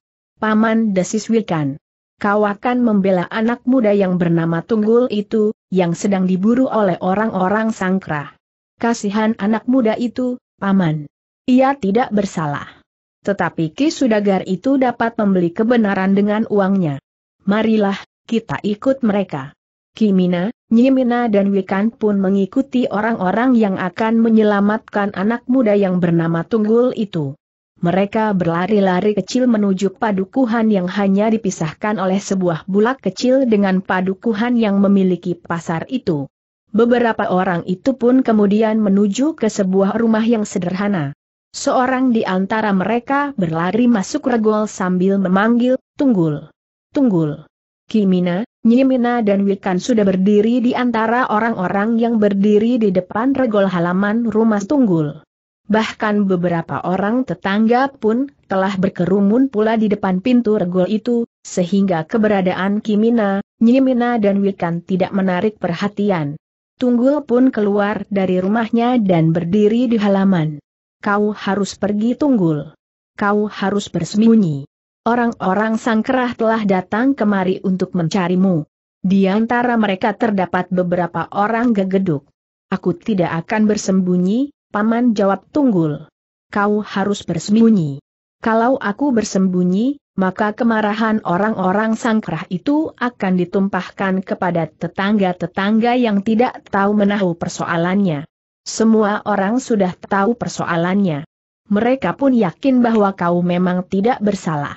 Paman Desis Wikan, kau akan membela anak muda yang bernama Tunggul itu, yang sedang diburu oleh orang-orang Sangkrah. Kasihan anak muda itu, Paman. Ia tidak bersalah. Tetapi Ki Sudagar itu dapat membeli kebenaran dengan uangnya. Marilah, kita ikut mereka. Ki Mina, Nyi Mina dan Wikan pun mengikuti orang-orang yang akan menyelamatkan anak muda yang bernama Tunggul itu. Mereka berlari-lari kecil menuju padukuhan yang hanya dipisahkan oleh sebuah bulak kecil dengan padukuhan yang memiliki pasar itu. Beberapa orang itu pun kemudian menuju ke sebuah rumah yang sederhana. Seorang di antara mereka berlari masuk regol sambil memanggil, "Tunggul! Tunggul!" Ki Mina, Nyi Mina dan Wikan sudah berdiri di antara orang-orang yang berdiri di depan regol halaman rumah Tunggul. Bahkan beberapa orang tetangga pun telah berkerumun pula di depan pintu regol itu, sehingga keberadaan Ki Mina, Nyi Mina dan Wikan tidak menarik perhatian. Tunggul pun keluar dari rumahnya dan berdiri di halaman. "Kau harus pergi, Tunggul. Kau harus bersembunyi. Orang-orang Sangkrah telah datang kemari untuk mencarimu. Di antara mereka terdapat beberapa orang gegeduk." "Aku tidak akan bersembunyi, Paman," jawab Tunggul. "Kau harus bersembunyi. Kalau aku bersembunyi, maka kemarahan orang-orang Sangkrah itu akan ditumpahkan kepada tetangga-tetangga yang tidak tahu menahu persoalannya. Semua orang sudah tahu persoalannya. Mereka pun yakin bahwa kau memang tidak bersalah.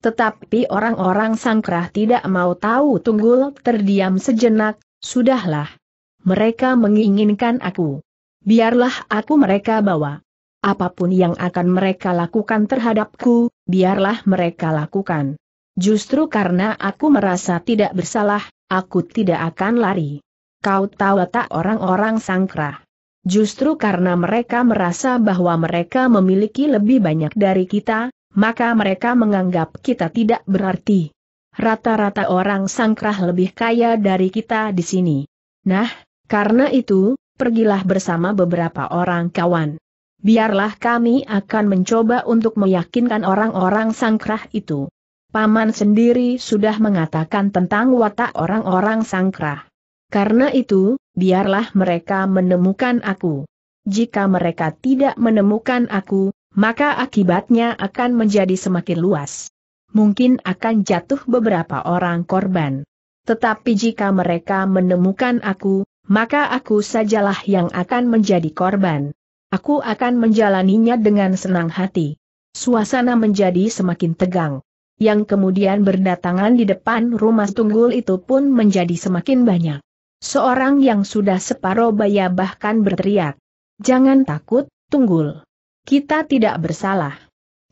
Tetapi orang-orang Sangkrah tidak mau tahu." Tunggul terdiam sejenak. "Sudahlah. Mereka menginginkan aku. Biarlah aku mereka bawa. Apapun yang akan mereka lakukan terhadapku, biarlah mereka lakukan. Justru karena aku merasa tidak bersalah, aku tidak akan lari. Kau tahu tak orang-orang Sangkrah? Justru karena mereka merasa bahwa mereka memiliki lebih banyak dari kita, maka mereka menganggap kita tidak berarti. Rata-rata orang Sangkrah lebih kaya dari kita di sini. Nah, karena itu, pergilah bersama beberapa orang kawan. Biarlah kami akan mencoba untuk meyakinkan orang-orang Sangkrah itu. Paman sendiri sudah mengatakan tentang watak orang-orang Sangkrah. Karena itu, biarlah mereka menemukan aku. Jika mereka tidak menemukan aku, maka akibatnya akan menjadi semakin luas. Mungkin akan jatuh beberapa orang korban. Tetapi jika mereka menemukan aku, maka aku sajalah yang akan menjadi korban. Aku akan menjalaninya dengan senang hati." Suasana menjadi semakin tegang. Yang kemudian berdatangan di depan rumah Tunggul itu pun menjadi semakin banyak. Seorang yang sudah separuh baya bahkan berteriak, "Jangan takut, Tunggul. Kita tidak bersalah.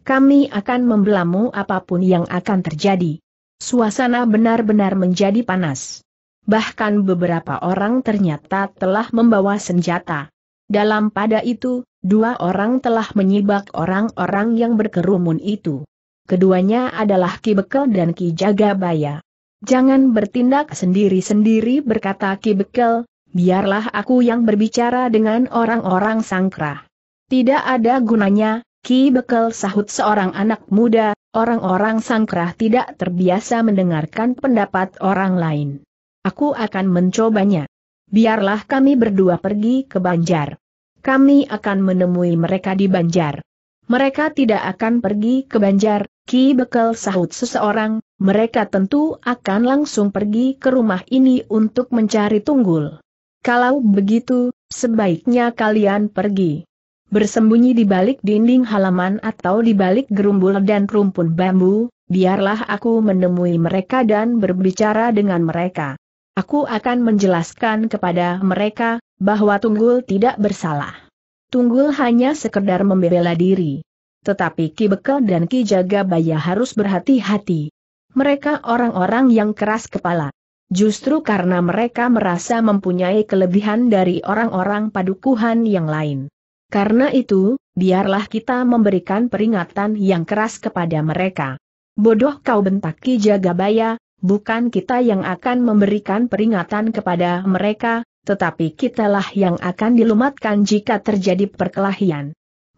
Kami akan membelamu apapun yang akan terjadi." Suasana benar-benar menjadi panas. bahkan beberapa orang ternyata telah membawa senjata. Dalam pada itu, dua orang telah menyibak orang-orang yang berkerumun itu. Keduanya adalah Ki Bekel dan Ki Jagabaya. "Jangan bertindak sendiri-sendiri," berkata Ki Bekel, "biarlah aku yang berbicara dengan orang-orang Sangkrah." "Tidak ada gunanya, Ki Bekel," sahut seorang anak muda, "orang-orang Sangkrah tidak terbiasa mendengarkan pendapat orang lain. Aku akan mencobanya. Biarlah kami berdua pergi ke Banjar. Kami akan menemui mereka di Banjar." "Mereka tidak akan pergi ke Banjar, Ki Bekel," sahut seseorang, "mereka tentu akan langsung pergi ke rumah ini untuk mencari Tunggul. Kalau begitu, sebaiknya kalian pergi bersembunyi di balik dinding halaman atau di balik gerumbul dan rumpun bambu, biarlah aku menemui mereka dan berbicara dengan mereka. Aku akan menjelaskan kepada mereka bahwa Tunggul tidak bersalah. Tunggul hanya sekedar membela diri." Tetapi Ki Bekel dan Ki Jagabaya harus berhati-hati. Mereka orang-orang yang keras kepala. Justru karena mereka merasa mempunyai kelebihan dari orang-orang padukuhan yang lain. Karena itu, biarlah kita memberikan peringatan yang keras kepada mereka. "Bodoh kau," bentak Ki Jagabaya, "bukan kita yang akan memberikan peringatan kepada mereka, tetapi kitalah yang akan dilumatkan jika terjadi perkelahian.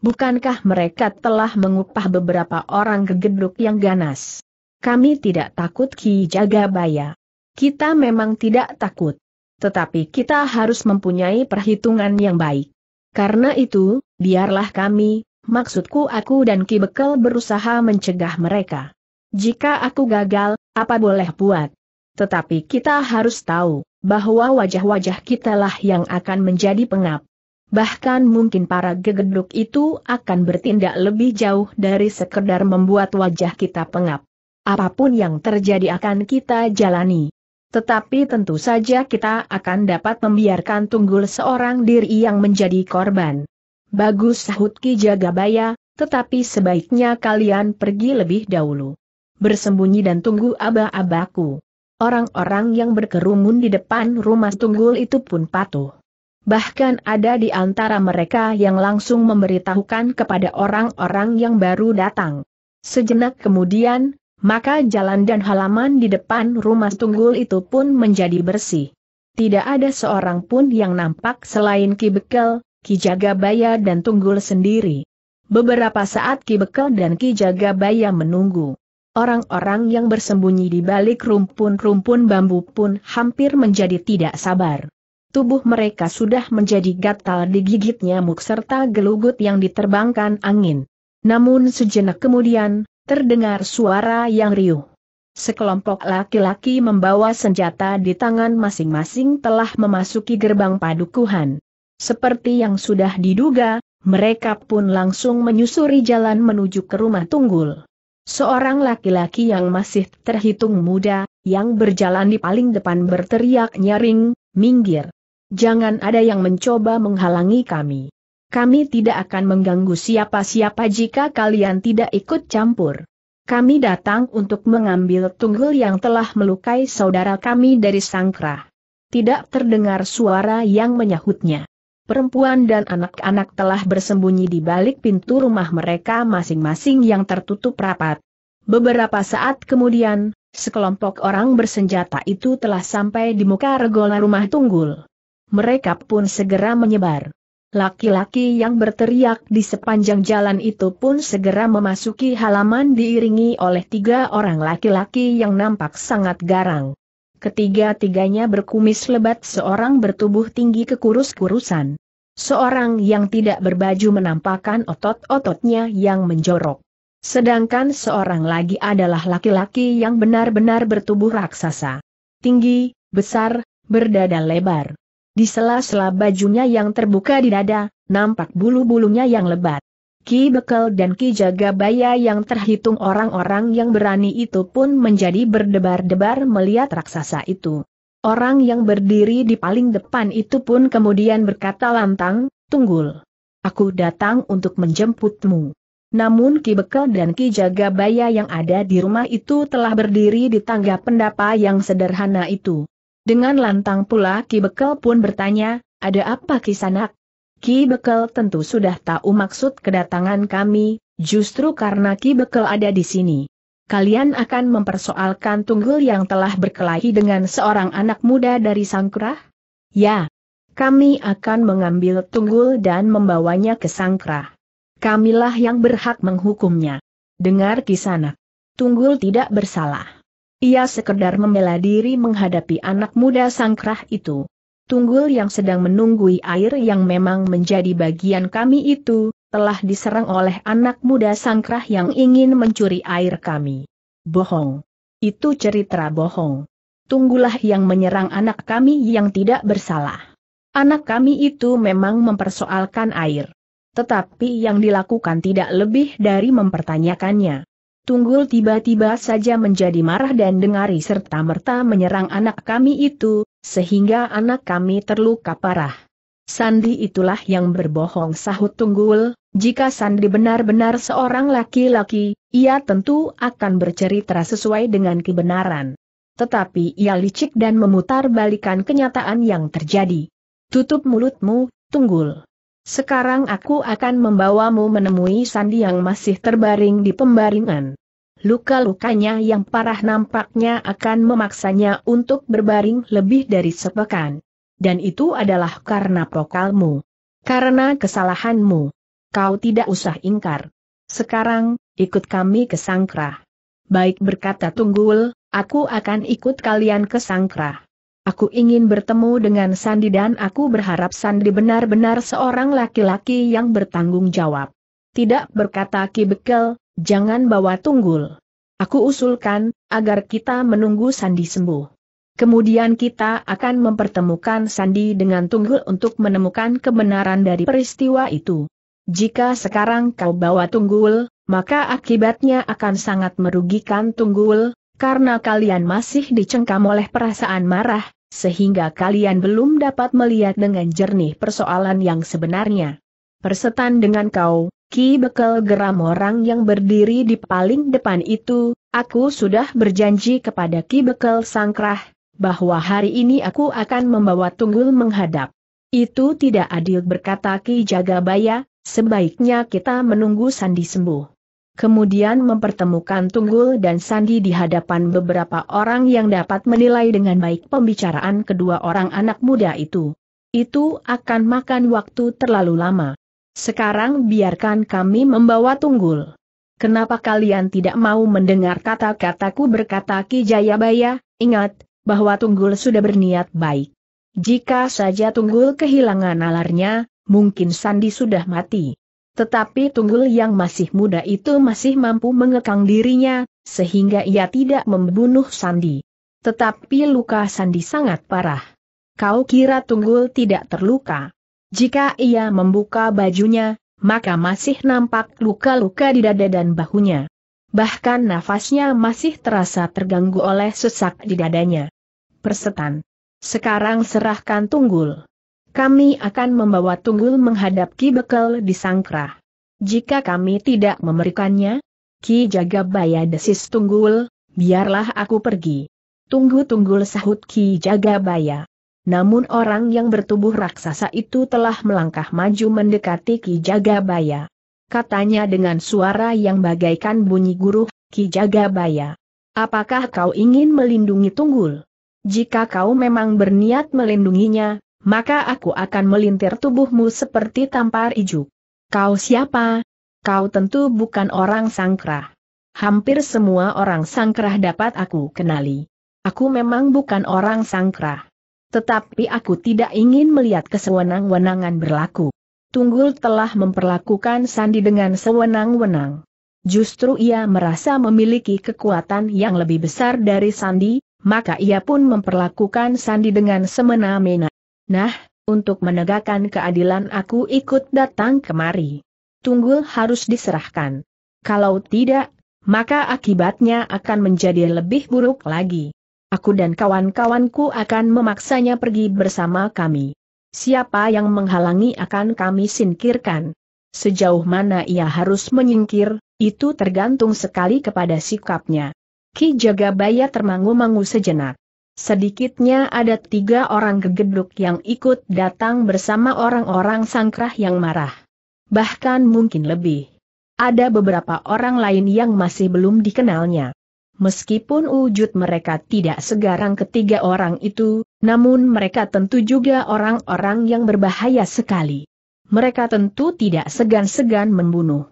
Bukankah mereka telah mengupah beberapa orang gegeduk yang ganas?" "Kami tidak takut, Ki Jagabaya. Kita memang tidak takut. Tetapi kita harus mempunyai perhitungan yang baik. Karena itu, biarlah kami, maksudku aku dan Ki Bekel berusaha mencegah mereka. Jika aku gagal, apa boleh buat. Tetapi kita harus tahu bahwa wajah-wajah kitalah yang akan menjadi pengap. Bahkan mungkin para gegeduk itu akan bertindak lebih jauh dari sekedar membuat wajah kita pengap. Apapun yang terjadi akan kita jalani. Tetapi tentu saja kita akan dapat membiarkan Tunggul seorang diri yang menjadi korban." "Bagus," sahut Ki Jagabaya, "tetapi sebaiknya kalian pergi lebih dahulu. Bersembunyi dan tunggu aba-abaku." Orang-orang yang berkerumun di depan rumah Tunggul itu pun patuh. Bahkan ada di antara mereka yang langsung memberitahukan kepada orang-orang yang baru datang. Sejenak kemudian, maka jalan dan halaman di depan rumah Tunggul itu pun menjadi bersih. Tidak ada seorang pun yang nampak selain Ki Bekel, Ki Jagabaya dan Tunggul sendiri. Beberapa saat Ki Bekel dan Ki Jagabaya menunggu. Orang-orang yang bersembunyi di balik rumpun-rumpun bambu pun hampir menjadi tidak sabar. Tubuh mereka sudah menjadi gatal digigit nyamuk serta gelugut yang diterbangkan angin. Namun sejenak kemudian, terdengar suara yang riuh. Sekelompok laki-laki membawa senjata di tangan masing-masing telah memasuki gerbang padukuhan. Seperti yang sudah diduga, mereka pun langsung menyusuri jalan menuju ke rumah Tunggul. Seorang laki-laki yang masih terhitung muda, yang berjalan di paling depan berteriak nyaring, "Minggir! Jangan ada yang mencoba menghalangi kami. Kami tidak akan mengganggu siapa-siapa jika kalian tidak ikut campur. Kami datang untuk mengambil Tunggul yang telah melukai saudara kami dari Sangkrah." Tidak terdengar suara yang menyahutnya. Perempuan dan anak-anak telah bersembunyi di balik pintu rumah mereka masing-masing yang tertutup rapat. Beberapa saat kemudian, sekelompok orang bersenjata itu telah sampai di muka regola rumah Tunggul. Mereka pun segera menyebar. Laki-laki yang berteriak di sepanjang jalan itu pun segera memasuki halaman diiringi oleh tiga orang laki-laki yang nampak sangat garang. Ketiga-tiganya berkumis lebat, seorang bertubuh tinggi kekurus-kurusan. Seorang yang tidak berbaju menampakkan otot-ototnya yang menjorok. Sedangkan seorang lagi adalah laki-laki yang benar-benar bertubuh raksasa. Tinggi, besar, berdada lebar. Di sela-sela bajunya yang terbuka di dada, nampak bulu-bulunya yang lebat. Ki Bekel dan Ki Jagabaya yang terhitung orang-orang yang berani itu pun menjadi berdebar-debar melihat raksasa itu. Orang yang berdiri di paling depan itu pun kemudian berkata lantang, "Tunggul, aku datang untuk menjemputmu." Namun Ki Bekel dan Ki Jagabaya yang ada di rumah itu telah berdiri di tangga pendapa yang sederhana itu. Dengan lantang pula Ki Bekel pun bertanya, "Ada apa Kisanak?" Ki Bekel tentu sudah tahu maksud kedatangan kami, justru karena Ki Bekel ada di sini. Kalian akan mempersoalkan Tunggul yang telah berkelahi dengan seorang anak muda dari Sangkrah? Ya, kami akan mengambil Tunggul dan membawanya ke Sangkrah. Kamilah yang berhak menghukumnya. Dengar Kisanak, Tunggul tidak bersalah. Ia sekedar membela diri menghadapi anak muda Sangkrah itu. Tunggul yang sedang menunggui air yang memang menjadi bagian kami itu, telah diserang oleh anak muda Sangkrah yang ingin mencuri air kami. Bohong. Itu cerita bohong. Tunggulah yang menyerang anak kami yang tidak bersalah. Anak kami itu memang mempersoalkan air. Tetapi yang dilakukan tidak lebih dari mempertanyakannya. Tunggul tiba-tiba saja menjadi marah dan dengari serta-merta menyerang anak kami itu, sehingga anak kami terluka parah. Sandi itulah yang berbohong, sahut Tunggul. Jika Sandi benar-benar seorang laki-laki, ia tentu akan bercerita sesuai dengan kebenaran. Tetapi ia licik dan memutarbalikkan kenyataan yang terjadi. Tutup mulutmu, Tunggul. Sekarang aku akan membawamu menemui Sandi yang masih terbaring di pembaringan. Luka-lukanya yang parah nampaknya akan memaksanya untuk berbaring lebih dari sepekan. Dan itu adalah karena pokalmu. Karena kesalahanmu. Kau tidak usah ingkar. Sekarang, ikut kami ke Sangkrah. Baik, berkata Tunggul, aku akan ikut kalian ke Sangkrah. Aku ingin bertemu dengan Sandi dan aku berharap Sandi benar-benar seorang laki-laki yang bertanggung jawab. Tidak, berkata Ki Bekel, jangan bawa Tunggul. Aku usulkan, agar kita menunggu Sandi sembuh. Kemudian kita akan mempertemukan Sandi dengan Tunggul untuk menemukan kebenaran dari peristiwa itu. Jika sekarang kau bawa Tunggul, maka akibatnya akan sangat merugikan Tunggul, karena kalian masih dicengkam oleh perasaan marah, sehingga kalian belum dapat melihat dengan jernih persoalan yang sebenarnya. Persetan dengan kau, Ki Bekel, geram orang yang berdiri di paling depan itu. Aku sudah berjanji kepada Ki Bekel Sangkrah, bahwa hari ini aku akan membawa Tunggul menghadap. Itu tidak adil, berkata Ki Jagabaya, sebaiknya kita menunggu Sandi sembuh. Kemudian mempertemukan Tunggul dan Sandi di hadapan beberapa orang yang dapat menilai dengan baik pembicaraan kedua orang anak muda itu. Itu akan makan waktu terlalu lama. Sekarang biarkan kami membawa Tunggul. Kenapa kalian tidak mau mendengar kata-kataku, berkata Ki Jayabaya, ingat, bahwa Tunggul sudah berniat baik. Jika saja Tunggul kehilangan nalarnya, mungkin Sandi sudah mati. Tetapi Tunggul yang masih muda itu masih mampu mengekang dirinya, sehingga ia tidak membunuh Sandi. Tetapi luka Sandi sangat parah. Kau kira Tunggul tidak terluka? Jika ia membuka bajunya, maka masih nampak luka-luka di dada dan bahunya. Bahkan nafasnya masih terasa terganggu oleh sesak di dadanya. Persetan. Sekarang serahkan Tunggul. Kami akan membawa Tunggul menghadap Ki Bekel di Sangkrah. Jika kami tidak memberikannya, Ki Jagabaya, desis Tunggul, biarlah aku pergi. Tunggu Tunggul, sahut Ki Jagabaya. Namun orang yang bertubuh raksasa itu telah melangkah maju mendekati Ki Jagabaya. Katanya dengan suara yang bagaikan bunyi guruh, Ki Jagabaya, apakah kau ingin melindungi Tunggul? Jika kau memang berniat melindunginya, maka aku akan melintir tubuhmu seperti tampar ijuk. Kau siapa? Kau tentu bukan orang Sangkrah. Hampir semua orang Sangkrah dapat aku kenali. Aku memang bukan orang Sangkrah. Tetapi aku tidak ingin melihat kesewenang-wenangan berlaku. Tunggul telah memperlakukan Sandi dengan sewenang-wenang. Justru ia merasa memiliki kekuatan yang lebih besar dari Sandi, maka ia pun memperlakukan Sandi dengan semena-mena. Nah, untuk menegakkan keadilan aku ikut datang kemari. Tunggul harus diserahkan. Kalau tidak, maka akibatnya akan menjadi lebih buruk lagi. Aku dan kawan-kawanku akan memaksanya pergi bersama kami. Siapa yang menghalangi akan kami singkirkan. Sejauh mana ia harus menyingkir, itu tergantung sekali kepada sikapnya. Ki Jagabaya termangu-mangu sejenak. Sedikitnya ada 3 orang gegeduk yang ikut datang bersama orang-orang Sangkrah yang marah. Bahkan mungkin lebih. Ada beberapa orang lain yang masih belum dikenalnya. Meskipun wujud mereka tidak segarang ketiga orang itu, namun mereka tentu juga orang-orang yang berbahaya sekali. Mereka tentu tidak segan-segan membunuh.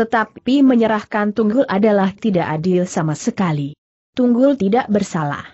Tetapi menyerahkan Tunggul adalah tidak adil sama sekali. Tunggul tidak bersalah.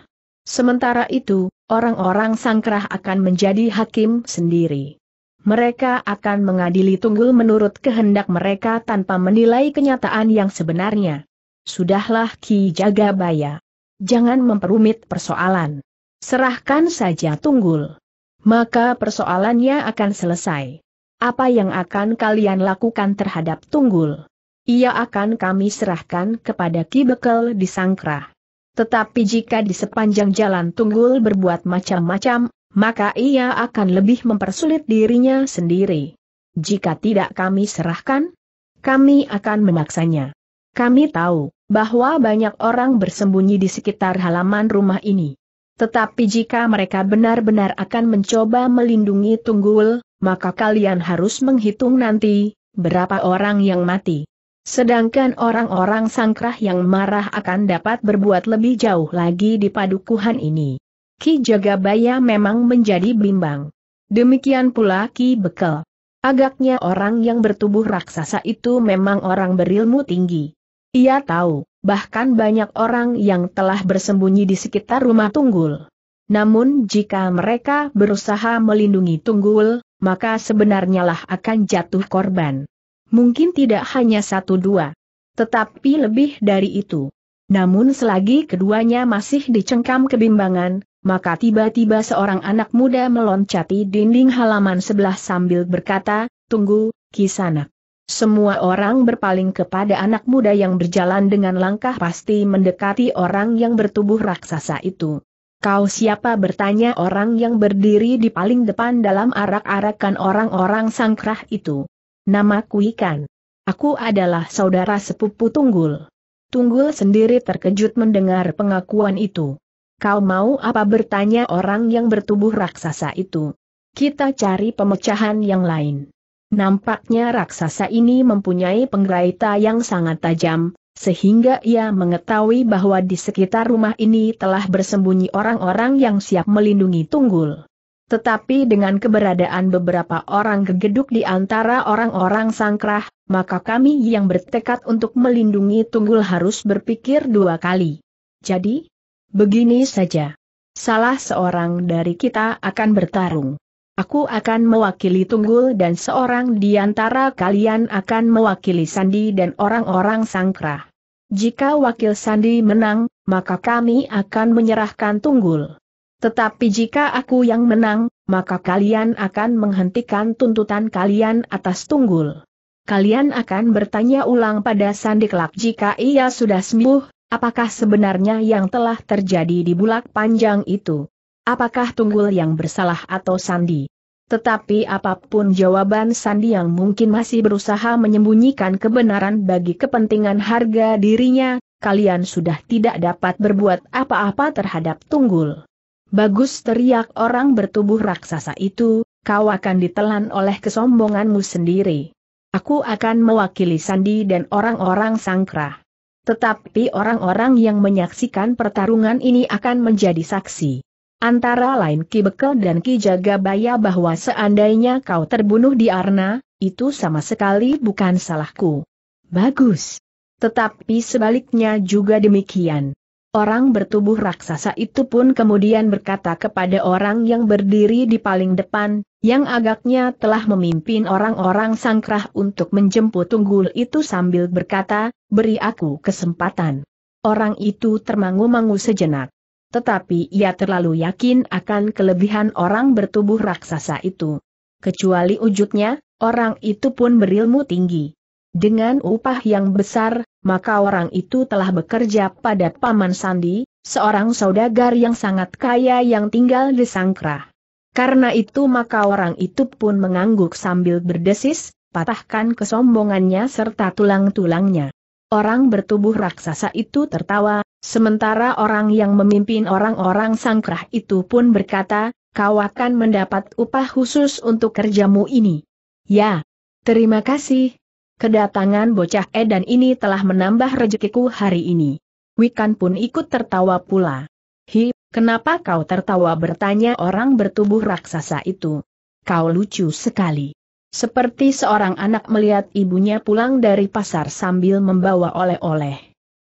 Sementara itu, orang-orang Sangkrah akan menjadi hakim sendiri. Mereka akan mengadili Tunggul menurut kehendak mereka tanpa menilai kenyataan yang sebenarnya. Sudahlah Ki Jagabaya. Jangan memperumit persoalan. Serahkan saja Tunggul. Maka persoalannya akan selesai. Apa yang akan kalian lakukan terhadap Tunggul? Ia akan kami serahkan kepada Ki Bekel di Sangkrah. Tetapi jika di sepanjang jalan Tunggul berbuat macam-macam, maka ia akan lebih mempersulit dirinya sendiri. Jika tidak kami serahkan, kami akan memaksanya. Kami tahu bahwa banyak orang bersembunyi di sekitar halaman rumah ini. Tetapi jika mereka benar-benar akan mencoba melindungi Tunggul, maka kalian harus menghitung nanti berapa orang yang mati. Sedangkan orang-orang Sangkrah yang marah akan dapat berbuat lebih jauh lagi di padukuhan ini. Ki Jagabaya memang menjadi bimbang. Demikian pula Ki Bekel. Agaknya orang yang bertubuh raksasa itu memang orang berilmu tinggi. Ia tahu, bahkan banyak orang yang telah bersembunyi di sekitar rumah Tunggul. Namun jika mereka berusaha melindungi Tunggul, maka sebenarnya lah akan jatuh korban. Mungkin tidak hanya 1-2, tetapi lebih dari itu. Namun selagi keduanya masih dicengkam kebimbangan, maka tiba-tiba seorang anak muda meloncati dinding halaman sebelah sambil berkata, "Tunggu, Kisanak." Semua orang berpaling kepada anak muda yang berjalan dengan langkah pasti mendekati orang yang bertubuh raksasa itu. "Kau siapa?" bertanya orang yang berdiri di paling depan dalam arak-arakan orang-orang Sangkrah itu. "Namaku Ikan. Aku adalah saudara sepupu Tunggul." Tunggul sendiri terkejut mendengar pengakuan itu. "Kau mau apa?" bertanya orang yang bertubuh raksasa itu. "Kita cari pemecahan yang lain. Nampaknya raksasa ini mempunyai penggaita yang sangat tajam, sehingga ia mengetahui bahwa di sekitar rumah ini telah bersembunyi orang-orang yang siap melindungi Tunggul. Tetapi dengan keberadaan beberapa orang gegeduk di antara orang-orang Sangkrah, maka kami yang bertekad untuk melindungi Tunggul harus berpikir 2 kali. Jadi, begini saja. Salah seorang dari kita akan bertarung. Aku akan mewakili Tunggul dan seorang di antara kalian akan mewakili Sandi dan orang-orang Sangkrah. Jika wakil Sandi menang, maka kami akan menyerahkan Tunggul. Tetapi jika aku yang menang, maka kalian akan menghentikan tuntutan kalian atas Tunggul. Kalian akan bertanya ulang pada Sandi kelak jika ia sudah sembuh, apakah sebenarnya yang telah terjadi di Bulak Panjang itu? Apakah Tunggul yang bersalah atau Sandi? Tetapi apapun jawaban Sandi yang mungkin masih berusaha menyembunyikan kebenaran bagi kepentingan harga dirinya, kalian sudah tidak dapat berbuat apa-apa terhadap Tunggul." "Bagus," teriak orang bertubuh raksasa itu, "kau akan ditelan oleh kesombonganmu sendiri. Aku akan mewakili Sandi dan orang-orang Sangkrah. Tetapi orang-orang yang menyaksikan pertarungan ini akan menjadi saksi. Antara lain Ki Bekel dan Ki Jagabaya bahwa seandainya kau terbunuh di arena, itu sama sekali bukan salahku." "Bagus. Tetapi sebaliknya juga demikian." Orang bertubuh raksasa itu pun kemudian berkata kepada orang yang berdiri di paling depan, yang agaknya telah memimpin orang-orang Sangkrah untuk menjemput Tunggul itu sambil berkata, "Beri aku kesempatan." Orang itu termangu-mangu sejenak. Tetapi ia terlalu yakin akan kelebihan orang bertubuh raksasa itu. Kecuali wujudnya, orang itu pun berilmu tinggi. Dengan upah yang besar, maka orang itu telah bekerja pada Paman Sandi, seorang saudagar yang sangat kaya yang tinggal di Sangkrah. Karena itu maka orang itu pun mengangguk sambil berdesis, patahkan kesombongannya serta tulang-tulangnya. Orang bertubuh raksasa itu tertawa, sementara orang yang memimpin orang-orang Sangkrah itu pun berkata, "Kau akan mendapat upah khusus untuk kerjamu ini." "Ya, terima kasih. Kedatangan bocah edan ini telah menambah rezekiku hari ini." Wikan pun ikut tertawa pula. "Hi, kenapa kau tertawa?" bertanya orang bertubuh raksasa itu. "Kau lucu sekali. Seperti seorang anak melihat ibunya pulang dari pasar sambil membawa oleh-oleh."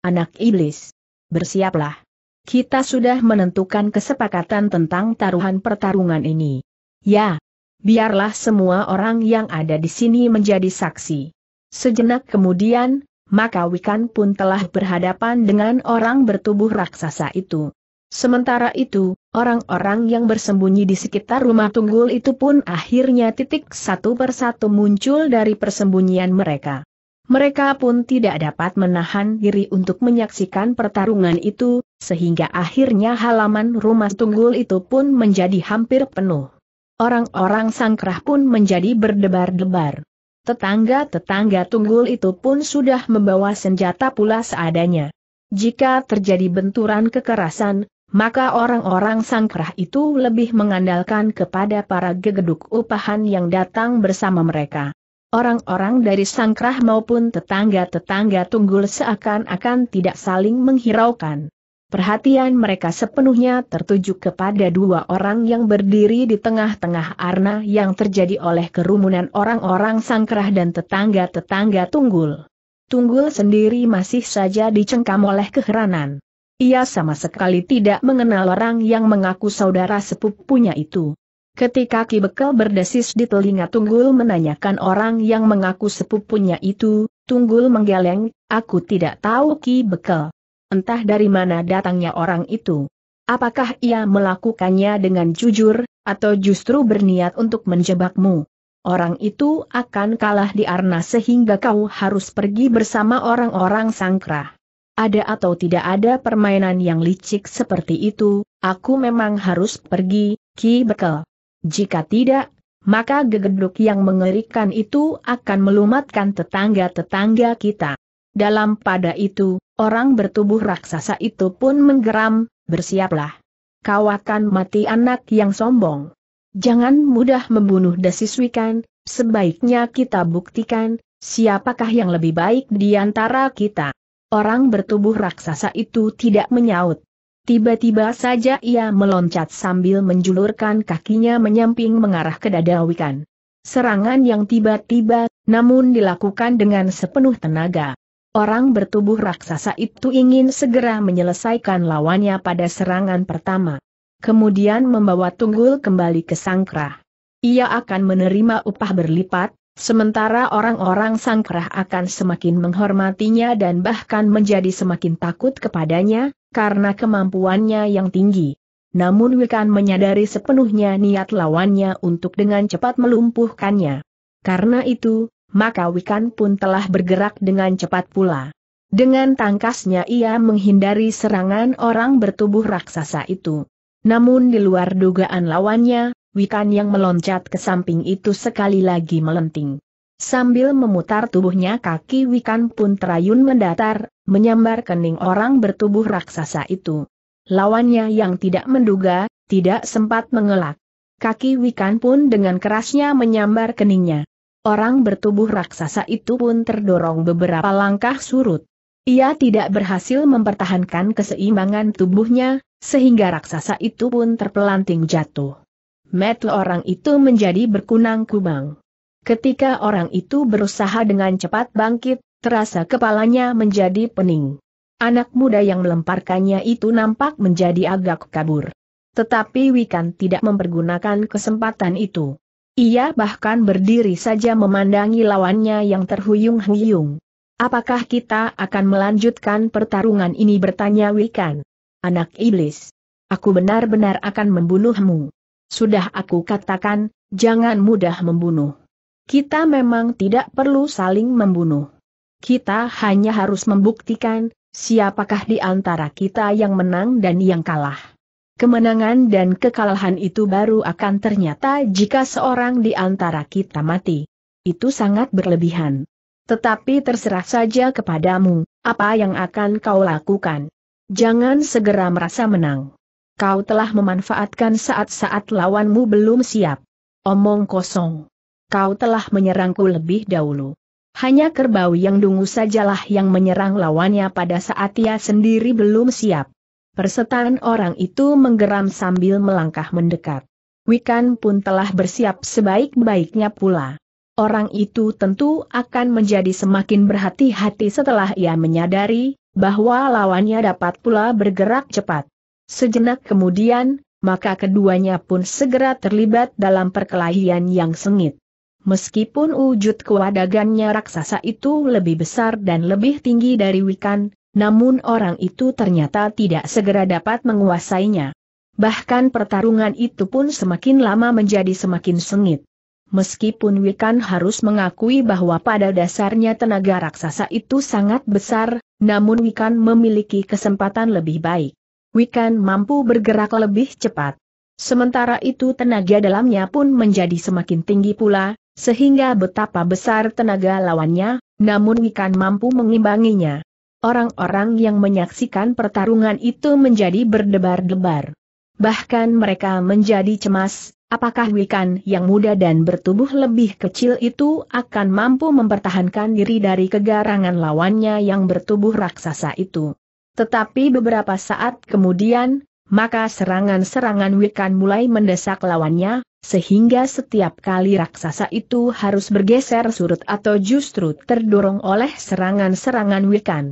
"Anak iblis, bersiaplah. Kita sudah menentukan kesepakatan tentang taruhan pertarungan ini." "Ya, biarlah semua orang yang ada di sini menjadi saksi." Sejenak kemudian, maka Wikan pun telah berhadapan dengan orang bertubuh raksasa itu. Sementara itu, orang-orang yang bersembunyi di sekitar rumah Tunggul itu pun akhirnya titik satu persatu muncul dari persembunyian mereka. Mereka pun tidak dapat menahan diri untuk menyaksikan pertarungan itu, sehingga akhirnya halaman rumah Tunggul itu pun menjadi hampir penuh. Orang-orang Sangkrah pun menjadi berdebar-debar. Tetangga-tetangga Tunggul itu pun sudah membawa senjata pula seadanya. Jika terjadi benturan kekerasan, maka orang-orang Sangkrah itu lebih mengandalkan kepada para gegeduk upahan yang datang bersama mereka. Orang-orang dari Sangkrah maupun tetangga-tetangga Tunggul seakan-akan tidak saling menghiraukan. Perhatian mereka sepenuhnya tertuju kepada dua orang yang berdiri di tengah-tengah arena yang terjadi oleh kerumunan orang-orang Sangkrah dan tetangga-tetangga Tunggul. Tunggul sendiri masih saja dicengkam oleh keheranan. Ia sama sekali tidak mengenal orang yang mengaku saudara sepupunya itu. Ketika Ki Bekel berdesis di telinga Tunggul menanyakan orang yang mengaku sepupunya itu, Tunggul menggeleng, "Aku tidak tahu Ki Bekel. Entah dari mana datangnya orang itu. Apakah ia melakukannya dengan jujur, atau justru berniat untuk menjebakmu? Orang itu akan kalah di arena sehingga kau harus pergi bersama orang-orang Sangkrah. Ada atau tidak ada permainan yang licik seperti itu, aku memang harus pergi, Ki Bekel. Jika tidak, maka gegeduk yang mengerikan itu akan melumatkan tetangga-tetangga kita." Dalam pada itu, orang bertubuh raksasa itu pun menggeram, "Bersiaplah. Kau akan mati, anak yang sombong. Jangan mudah membunuh," desis Wikan, "sebaiknya kita buktikan, siapakah yang lebih baik di antara kita." Orang bertubuh raksasa itu tidak menyaut. Tiba-tiba saja ia meloncat sambil menjulurkan kakinya menyamping mengarah ke dada Wikan. Serangan yang tiba-tiba, namun dilakukan dengan sepenuh tenaga. Orang bertubuh raksasa itu ingin segera menyelesaikan lawannya pada serangan pertama. Kemudian membawa Tunggul kembali ke Sangkrah. Ia akan menerima upah berlipat, sementara orang-orang Sangkrah akan semakin menghormatinya dan bahkan menjadi semakin takut kepadanya, karena kemampuannya yang tinggi. Namun Wikan menyadari sepenuhnya niat lawannya untuk dengan cepat melumpuhkannya. Karena itu, maka Wikan pun telah bergerak dengan cepat pula. Dengan tangkasnya ia menghindari serangan orang bertubuh raksasa itu. Namun di luar dugaan lawannya, Wikan yang meloncat ke samping itu sekali lagi melenting. Sambil memutar tubuhnya, kaki Wikan pun terayun mendatar, menyambar kening orang bertubuh raksasa itu. Lawannya yang tidak menduga, tidak sempat mengelak. Kaki Wikan pun dengan kerasnya menyambar keningnya. Orang bertubuh raksasa itu pun terdorong beberapa langkah surut. Ia tidak berhasil mempertahankan keseimbangan tubuhnya, sehingga raksasa itu pun terpelanting jatuh. Mata orang itu menjadi berkunang-kunang. Ketika orang itu berusaha dengan cepat bangkit, terasa kepalanya menjadi pening. Anak muda yang melemparkannya itu nampak menjadi agak kabur. Tetapi Wikan tidak mempergunakan kesempatan itu. Ia bahkan berdiri saja memandangi lawannya yang terhuyung-huyung. "Apakah kita akan melanjutkan pertarungan ini?" bertanya Wikan. "Anak iblis, aku benar-benar akan membunuhmu. Sudah aku katakan, jangan mudah membunuh. Kita memang tidak perlu saling membunuh. Kita hanya harus membuktikan, siapakah di antara kita yang menang dan yang kalah. Kemenangan dan kekalahan itu baru akan ternyata jika seorang di antara kita mati. Itu sangat berlebihan. Tetapi terserah saja kepadamu, Apa yang akan kau lakukan? Jangan segera merasa menang. Kau telah memanfaatkan saat-saat lawanmu belum siap. Omong kosong. Kau telah menyerangku lebih dahulu. Hanya kerbau yang dungu sajalah yang menyerang lawannya pada saat ia sendiri belum siap. Persetan orang itu menggeram sambil melangkah mendekat. Wikan pun telah bersiap sebaik-baiknya pula. Orang itu tentu akan menjadi semakin berhati-hati setelah ia menyadari bahwa lawannya dapat pula bergerak cepat. Sejenak kemudian, maka keduanya pun segera terlibat dalam perkelahian yang sengit. Meskipun wujud kewadagannya raksasa itu lebih besar dan lebih tinggi dari Wikan, namun orang itu ternyata tidak segera dapat menguasainya. Bahkan pertarungan itu pun semakin lama menjadi semakin sengit. Meskipun Wikan harus mengakui bahwa pada dasarnya tenaga raksasa itu sangat besar, namun Wikan memiliki kesempatan lebih baik. Wikan mampu bergerak lebih cepat. Sementara itu tenaga dalamnya pun menjadi semakin tinggi pula, sehingga betapa besar tenaga lawannya, namun Wikan mampu mengimbanginya. Orang-orang yang menyaksikan pertarungan itu menjadi berdebar-debar. Bahkan mereka menjadi cemas, apakah Wikan yang muda dan bertubuh lebih kecil itu akan mampu mempertahankan diri dari kegarangan lawannya yang bertubuh raksasa itu. Tetapi beberapa saat kemudian, maka serangan-serangan Wikan mulai mendesak lawannya, sehingga setiap kali raksasa itu harus bergeser surut atau justru terdorong oleh serangan-serangan Wikan.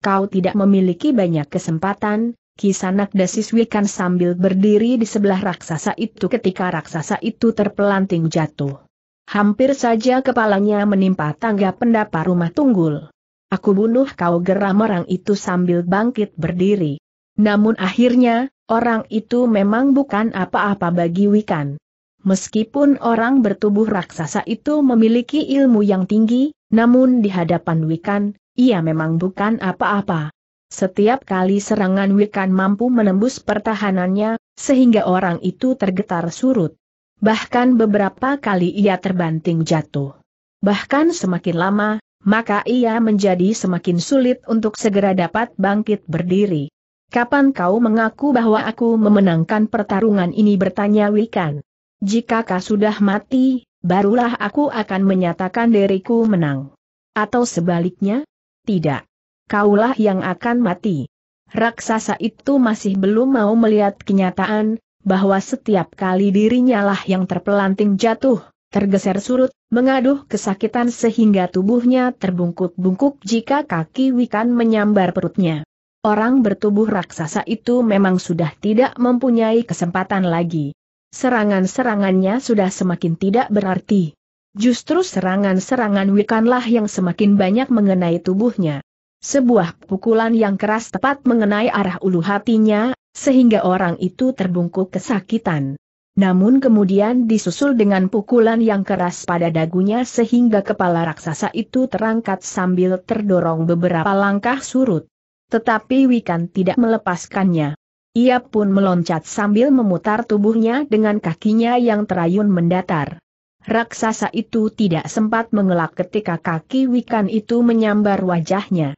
Kau tidak memiliki banyak kesempatan, kisanak desis Wikan sambil berdiri di sebelah raksasa itu ketika raksasa itu terpelanting jatuh. Hampir saja kepalanya menimpa tangga pendapa rumah Tunggul. Aku bunuh kau, geram orang itu sambil bangkit berdiri. Namun akhirnya, orang itu memang bukan apa-apa bagi Wikan. Meskipun orang bertubuh raksasa itu memiliki ilmu yang tinggi, namun di hadapan Wikan, ia memang bukan apa-apa. Setiap kali serangan Wikan mampu menembus pertahanannya, sehingga orang itu tergetar surut. Bahkan beberapa kali ia terbanting jatuh. Bahkan semakin lama, maka ia menjadi semakin sulit untuk segera dapat bangkit berdiri. Kapan kau mengaku bahwa aku memenangkan pertarungan ini, bertanya Wikan. Jika kau sudah mati, barulah aku akan menyatakan diriku menang. Atau sebaliknya? Tidak. Kaulah yang akan mati. Raksasa itu masih belum mau melihat kenyataan, bahwa setiap kali dirinya lah yang terpelanting jatuh, tergeser surut, mengaduh kesakitan sehingga tubuhnya terbungkuk-bungkuk jika kaki Wikan menyambar perutnya. Orang bertubuh raksasa itu memang sudah tidak mempunyai kesempatan lagi. Serangan-serangannya sudah semakin tidak berarti. Justru serangan-serangan Wikanlah yang semakin banyak mengenai tubuhnya. Sebuah pukulan yang keras tepat mengenai arah ulu hatinya, sehingga orang itu terbungkuk kesakitan. Namun kemudian disusul dengan pukulan yang keras pada dagunya sehingga kepala raksasa itu terangkat sambil terdorong beberapa langkah surut. Tetapi Wikan tidak melepaskannya. Ia pun meloncat sambil memutar tubuhnya dengan kakinya yang terayun mendatar. Raksasa itu tidak sempat mengelak ketika kaki Wikan itu menyambar wajahnya.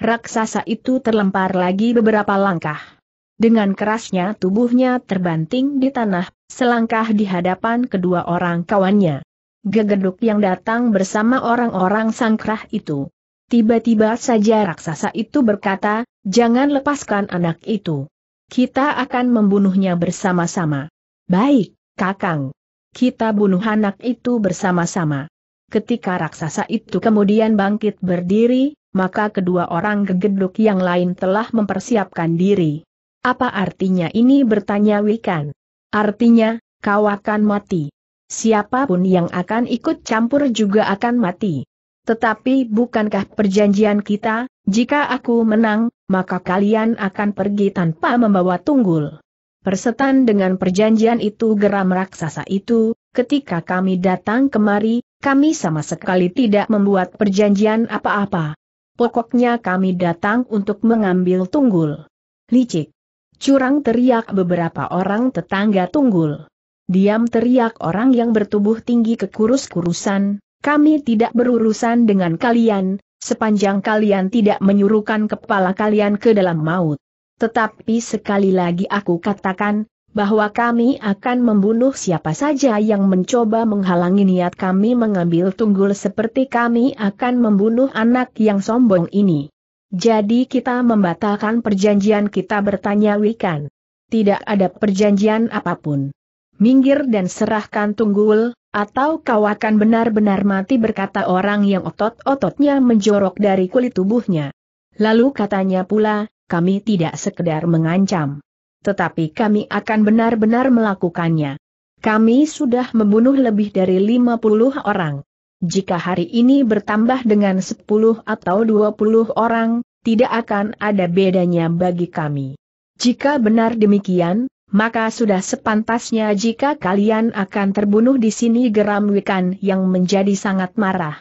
Raksasa itu terlempar lagi beberapa langkah. Dengan kerasnya tubuhnya terbanting di tanah, selangkah di hadapan kedua orang kawannya. Gegeduk yang datang bersama orang-orang Sangkrah itu. Tiba-tiba saja raksasa itu berkata, "Jangan lepaskan anak itu. Kita akan membunuhnya bersama-sama." "Baik, Kakang. Kita bunuh anak itu bersama-sama." Ketika raksasa itu kemudian bangkit berdiri, maka kedua orang gegeduk yang lain telah mempersiapkan diri. Apa artinya ini, bertanya Wikan. Artinya, kau akan mati. Siapapun yang akan ikut campur juga akan mati. Tetapi bukankah perjanjian kita, jika aku menang, maka kalian akan pergi tanpa membawa Tunggul. Persetan dengan perjanjian itu, geram raksasa itu. Ketika kami datang kemari, kami sama sekali tidak membuat perjanjian apa-apa. Pokoknya kami datang untuk mengambil Tunggul. Licik. Curang, teriak beberapa orang tetangga Tunggul. Diam, teriak orang yang bertubuh tinggi kekurus-kurusan. Kami tidak berurusan dengan kalian, sepanjang kalian tidak menyuruhkan kepala kalian ke dalam maut. Tetapi sekali lagi aku katakan, bahwa kami akan membunuh siapa saja yang mencoba menghalangi niat kami mengambil Tunggul, seperti kami akan membunuh anak yang sombong ini. Jadi kita membatalkan perjanjian kita, bertanya Wikan. Tidak ada perjanjian apapun. Minggir dan serahkan Tunggul, atau kau akan benar-benar mati, berkata orang yang otot-ototnya menjorok dari kulit tubuhnya. Lalu katanya pula, kami tidak sekedar mengancam, tetapi kami akan benar-benar melakukannya. Kami sudah membunuh lebih dari 50 orang. Jika hari ini bertambah dengan 10 atau 20 orang, tidak akan ada bedanya bagi kami. Jika benar demikian, maka sudah sepantasnya jika kalian akan terbunuh di sini, geram Wikan yang menjadi sangat marah.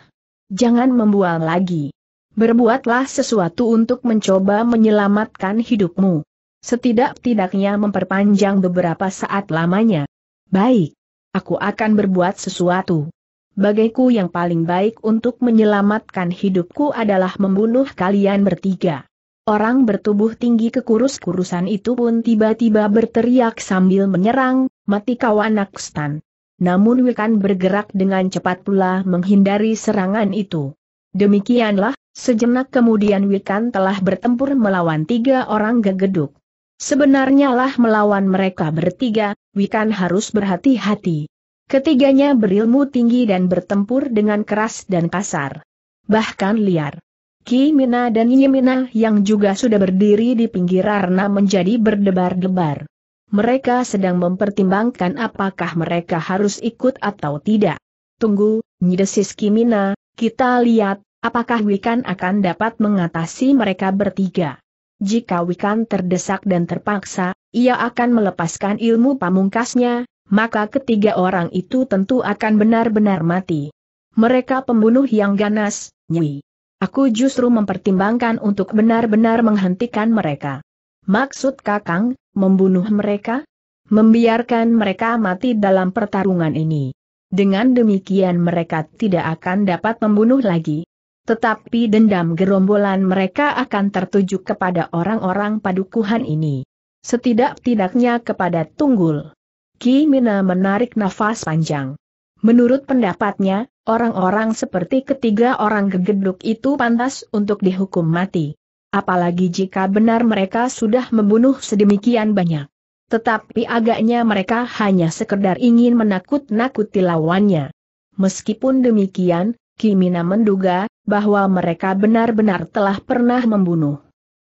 Jangan membual lagi. Berbuatlah sesuatu untuk mencoba menyelamatkan hidupmu. Setidak-tidaknya memperpanjang beberapa saat lamanya. Baik, aku akan berbuat sesuatu. Bagiku yang paling baik untuk menyelamatkan hidupku adalah membunuh kalian bertiga. Orang bertubuh tinggi kekurus-kurusan itu pun tiba-tiba berteriak sambil menyerang, mati kau anak stan. Namun Wikan bergerak dengan cepat pula menghindari serangan itu. Demikianlah, sejenak kemudian Wikan telah bertempur melawan 3 orang gegeduk. Sebenarnya lah melawan mereka bertiga, Wikan harus berhati-hati. Ketiganya berilmu tinggi dan bertempur dengan keras dan kasar. Bahkan liar. Ki Mina dan Nyi Mina yang juga sudah berdiri di pinggir arena menjadi berdebar-debar. Mereka sedang mempertimbangkan apakah mereka harus ikut atau tidak. Tunggu, nyidesis Ki Mina, kita lihat, apakah Wikan akan dapat mengatasi mereka bertiga. Jika Wikan terdesak dan terpaksa, ia akan melepaskan ilmu pamungkasnya, maka ketiga orang itu tentu akan benar-benar mati. Mereka pembunuh yang ganas, Nyi. Aku justru mempertimbangkan untuk benar-benar menghentikan mereka. Maksud Kakang, membunuh mereka? Membiarkan mereka mati dalam pertarungan ini. Dengan demikian mereka tidak akan dapat membunuh lagi. Tetapi dendam gerombolan mereka akan tertuju kepada orang-orang padukuhan ini. Setidak-tidaknya kepada Tunggul. Ki Mina menarik nafas panjang. Menurut pendapatnya, orang-orang seperti ketiga orang gegeduk itu pantas untuk dihukum mati. Apalagi jika benar mereka sudah membunuh sedemikian banyak. Tetapi agaknya mereka hanya sekedar ingin menakut-nakuti lawannya. Meskipun demikian, Ki Mina menduga bahwa mereka benar-benar telah pernah membunuh.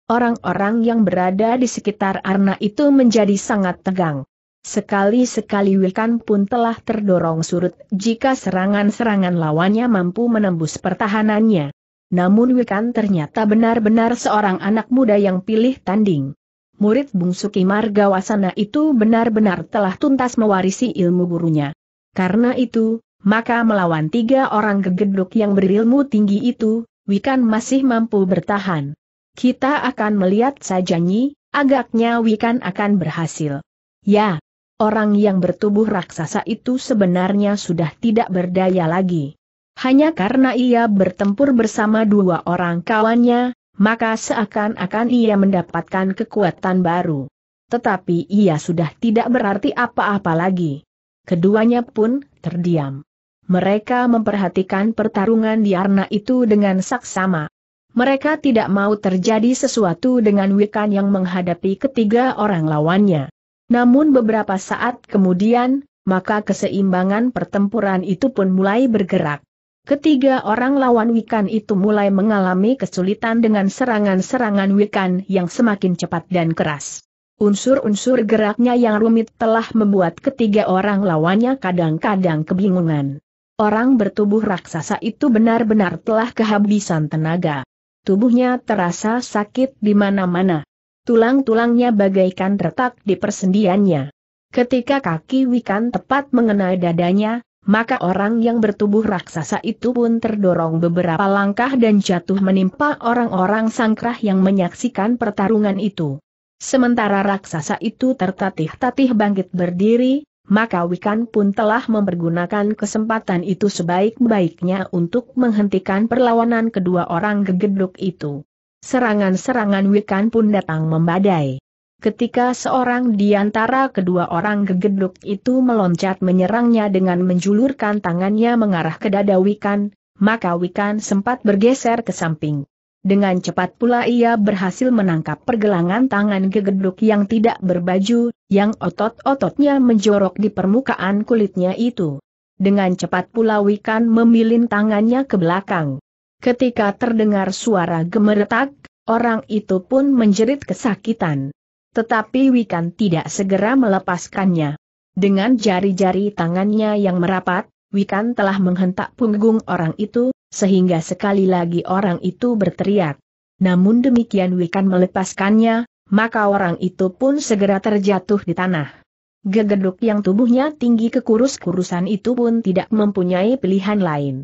Orang-orang yang berada di sekitar arna itu menjadi sangat tegang. Sekali-sekali Wikan pun telah terdorong surut jika serangan-serangan lawannya mampu menembus pertahanannya. Namun Wikan ternyata benar-benar seorang anak muda yang pilih tanding. Murid bungsu Ki Margawasana itu benar-benar telah tuntas mewarisi ilmu gurunya. Karena itu, maka melawan 3 orang gegeduk yang berilmu tinggi itu, Wikan masih mampu bertahan. Kita akan melihat saja Nyi, agaknya Wikan akan berhasil. Ya. Orang yang bertubuh raksasa itu sebenarnya sudah tidak berdaya lagi. Hanya karena ia bertempur bersama 2 orang kawannya, maka seakan-akan ia mendapatkan kekuatan baru. Tetapi ia sudah tidak berarti apa-apa lagi. Keduanya pun terdiam. Mereka memperhatikan pertarungan di arena itu dengan saksama. Mereka tidak mau terjadi sesuatu dengan Wikan yang menghadapi ketiga orang lawannya. Namun beberapa saat kemudian, maka keseimbangan pertempuran itu pun mulai bergerak. Ketiga orang lawan Wikan itu mulai mengalami kesulitan dengan serangan-serangan Wikan yang semakin cepat dan keras. Unsur-unsur geraknya yang rumit telah membuat ketiga orang lawannya kadang-kadang kebingungan. Orang bertubuh raksasa itu benar-benar telah kehabisan tenaga. Tubuhnya terasa sakit di mana-mana. Tulang-tulangnya bagaikan retak di persendiannya. Ketika kaki Wikan tepat mengenai dadanya, maka orang yang bertubuh raksasa itu pun terdorong beberapa langkah dan jatuh menimpa orang-orang Sangkrah yang menyaksikan pertarungan itu. Sementara raksasa itu tertatih-tatih bangkit berdiri, maka Wikan pun telah mempergunakan kesempatan itu sebaik-baiknya untuk menghentikan perlawanan kedua orang gegeduk itu. Serangan-serangan Wikan pun datang membadai. Ketika seorang di antara kedua orang gegeduk itu meloncat menyerangnya dengan menjulurkan tangannya mengarah ke dada Wikan, maka Wikan sempat bergeser ke samping. Dengan cepat pula ia berhasil menangkap pergelangan tangan gegeduk yang tidak berbaju, yang otot-ototnya menjorok di permukaan kulitnya itu. Dengan cepat pula Wikan memilin tangannya ke belakang. Ketika terdengar suara gemeretak, orang itu pun menjerit kesakitan. Tetapi Wikan tidak segera melepaskannya. Dengan jari-jari tangannya yang merapat, Wikan telah menghentak punggung orang itu, sehingga sekali lagi orang itu berteriak. Namun demikian Wikan melepaskannya, maka orang itu pun segera terjatuh di tanah. Gegeduk yang tubuhnya tinggi kekurus-kurusan itu pun tidak mempunyai pilihan lain.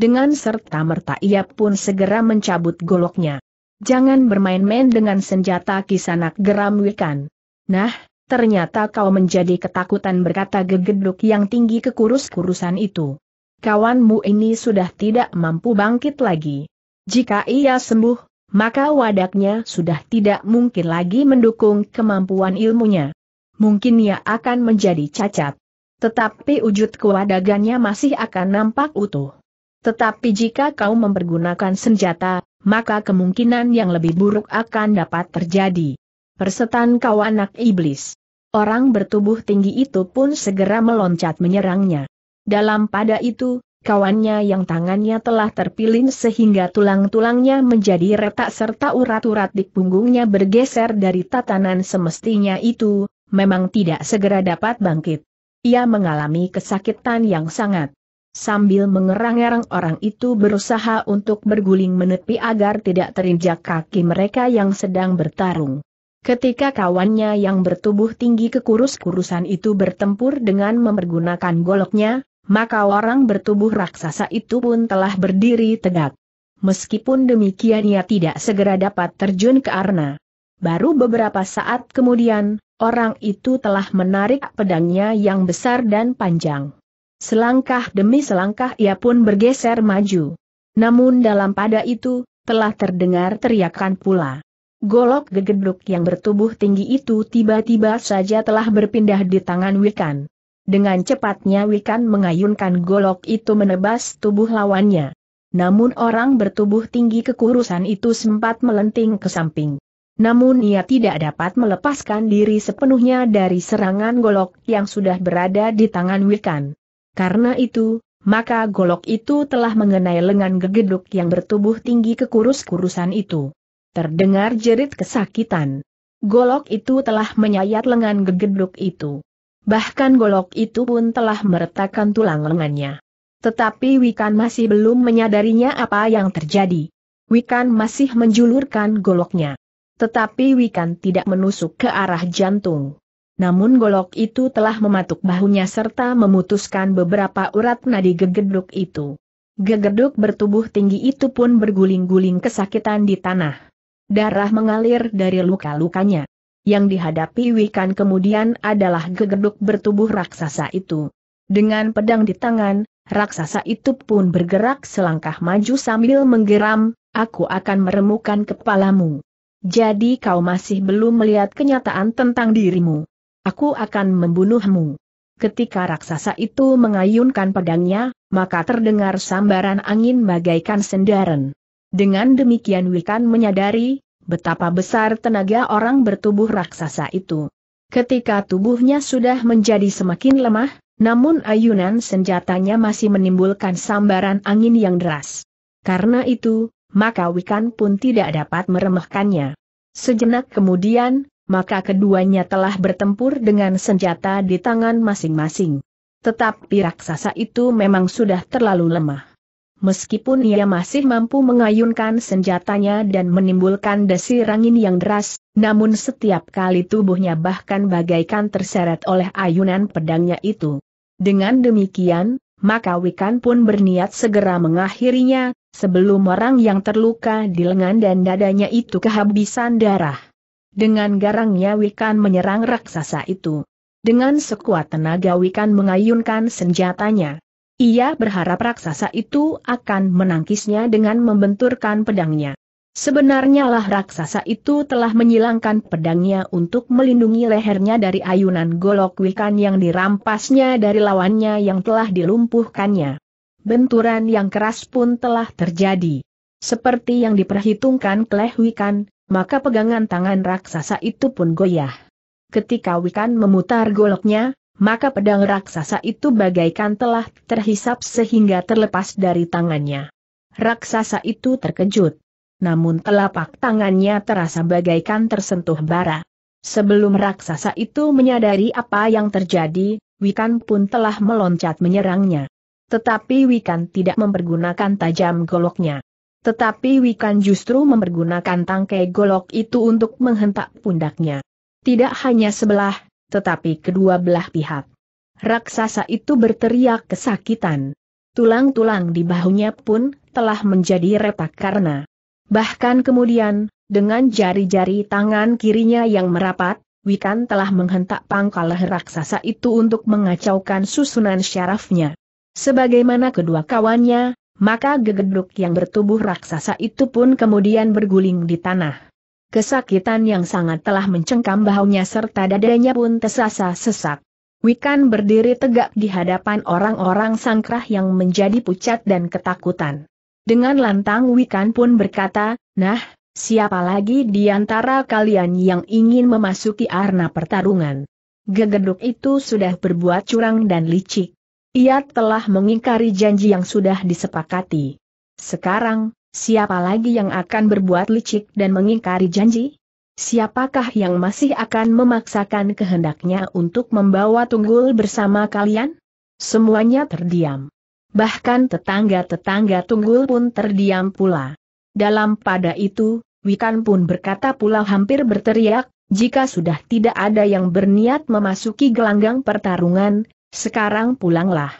Dengan serta-merta ia pun segera mencabut goloknya. Jangan bermain-main dengan senjata kisanak, geram Wikan. Nah, ternyata kau menjadi ketakutan, berkata gegeduk yang tinggi kekurus-kurusan itu. Kawanmu ini sudah tidak mampu bangkit lagi. Jika ia sembuh, maka wadaknya sudah tidak mungkin lagi mendukung kemampuan ilmunya. Mungkin ia akan menjadi cacat. Tetapi wujud kewadagannya masih akan nampak utuh. Tetapi jika kau mempergunakan senjata, maka kemungkinan yang lebih buruk akan dapat terjadi. Persetan kau anak iblis. Orang bertubuh tinggi itu pun segera meloncat menyerangnya. Dalam pada itu, kawannya yang tangannya telah terpilin sehingga tulang-tulangnya menjadi retak serta urat-urat di punggungnya bergeser dari tatanan semestinya itu, memang tidak segera dapat bangkit. Ia mengalami kesakitan yang sangat. Sambil mengerang-erang orang itu berusaha untuk berguling menepi agar tidak terinjak kaki mereka yang sedang bertarung. Ketika kawannya yang bertubuh tinggi kekurus-kurusan itu bertempur dengan mempergunakan goloknya, maka orang bertubuh raksasa itu pun telah berdiri tegak. Meskipun demikian ia tidak segera dapat terjun ke arena. Baru beberapa saat kemudian, orang itu telah menarik pedangnya yang besar dan panjang. Selangkah demi selangkah ia pun bergeser maju. Namun dalam pada itu, telah terdengar teriakan pula. Golok gegeduk yang bertubuh tinggi itu tiba-tiba saja telah berpindah di tangan Wikan. Dengan cepatnya Wikan mengayunkan golok itu menebas tubuh lawannya. Namun orang bertubuh tinggi kekurusan itu sempat melenting ke samping. Namun ia tidak dapat melepaskan diri sepenuhnya dari serangan golok yang sudah berada di tangan Wikan. Karena itu, maka golok itu telah mengenai lengan gegeduk yang bertubuh tinggi kekurus-kurusan itu. Terdengar jerit kesakitan. Golok itu telah menyayat lengan gegeduk itu. Bahkan golok itu pun telah meretakkan tulang lengannya. Tetapi Wikan masih belum menyadarinya apa yang terjadi. Wikan masih menjulurkan goloknya. Tetapi Wikan tidak menusuk ke arah jantung. Namun golok itu telah mematuk bahunya serta memutuskan beberapa urat nadi gegeduk itu. Gegeduk bertubuh tinggi itu pun berguling-guling kesakitan di tanah. Darah mengalir dari luka-lukanya. Yang dihadapi Wikan kemudian adalah gegeduk bertubuh raksasa itu. Dengan pedang di tangan, raksasa itu pun bergerak selangkah maju sambil menggeram, "Aku akan meremukkan kepalamu. Jadi kau masih belum melihat kenyataan tentang dirimu. Aku akan membunuhmu." Ketika raksasa itu mengayunkan pedangnya, maka terdengar sambaran angin bagaikan sendaren. Dengan demikian Wikan menyadari betapa besar tenaga orang bertubuh raksasa itu. Ketika tubuhnya sudah menjadi semakin lemah, namun ayunan senjatanya masih menimbulkan sambaran angin yang deras. Karena itu, maka Wikan pun tidak dapat meremehkannya. Sejenak kemudian, maka keduanya telah bertempur dengan senjata di tangan masing-masing. Tetapi raksasa itu memang sudah terlalu lemah. Meskipun ia masih mampu mengayunkan senjatanya dan menimbulkan desir angin yang deras, namun setiap kali tubuhnya bahkan bagaikan terseret oleh ayunan pedangnya itu. Dengan demikian, maka Wikan pun berniat segera mengakhirinya, sebelum orang yang terluka di lengan dan dadanya itu kehabisan darah. Dengan garangnya Wikan menyerang raksasa itu. Dengan sekuat tenaga Wikan mengayunkan senjatanya. Ia berharap raksasa itu akan menangkisnya dengan membenturkan pedangnya. Sebenarnya lah raksasa itu telah menyilangkan pedangnya untuk melindungi lehernya dari ayunan golok Wikan yang dirampasnya dari lawannya yang telah dilumpuhkannya. Benturan yang keras pun telah terjadi. Seperti yang diperhitungkan oleh Wikan, maka pegangan tangan raksasa itu pun goyah. Ketika Wikan memutar goloknya, maka pedang raksasa itu bagaikan telah terhisap sehingga terlepas dari tangannya. Raksasa itu terkejut. Namun telapak tangannya terasa bagaikan tersentuh bara. Sebelum raksasa itu menyadari apa yang terjadi, Wikan pun telah meloncat menyerangnya. Tetapi Wikan tidak mempergunakan tajam goloknya. Tetapi Wikan justru mempergunakan tangkai golok itu untuk menghentak pundaknya. Tidak hanya sebelah, tetapi kedua belah pihak. Raksasa itu berteriak kesakitan. Tulang-tulang di bahunya pun telah menjadi retak karena. Bahkan kemudian, dengan jari-jari tangan kirinya yang merapat, Wikan telah menghentak pangkal raksasa itu untuk mengacaukan susunan syarafnya. Sebagaimana kedua kawannya, maka gegeduk yang bertubuh raksasa itu pun kemudian berguling di tanah. Kesakitan yang sangat telah mencengkam bahunya serta dadanya pun tersasa sesak. Wikan berdiri tegak di hadapan orang-orang Sangkrah yang menjadi pucat dan ketakutan. Dengan lantang Wikan pun berkata, "Nah, siapa lagi di antara kalian yang ingin memasuki arena pertarungan? Gegeduk itu sudah berbuat curang dan licik. Ia telah mengingkari janji yang sudah disepakati. Sekarang, siapa lagi yang akan berbuat licik dan mengingkari janji? Siapakah yang masih akan memaksakan kehendaknya untuk membawa Tunggul bersama kalian?" Semuanya terdiam. Bahkan tetangga-tetangga Tunggul pun terdiam pula. Dalam pada itu, Wikan pun berkata pula hampir berteriak, "Jika sudah tidak ada yang berniat memasuki gelanggang pertarungan, sekarang pulanglah.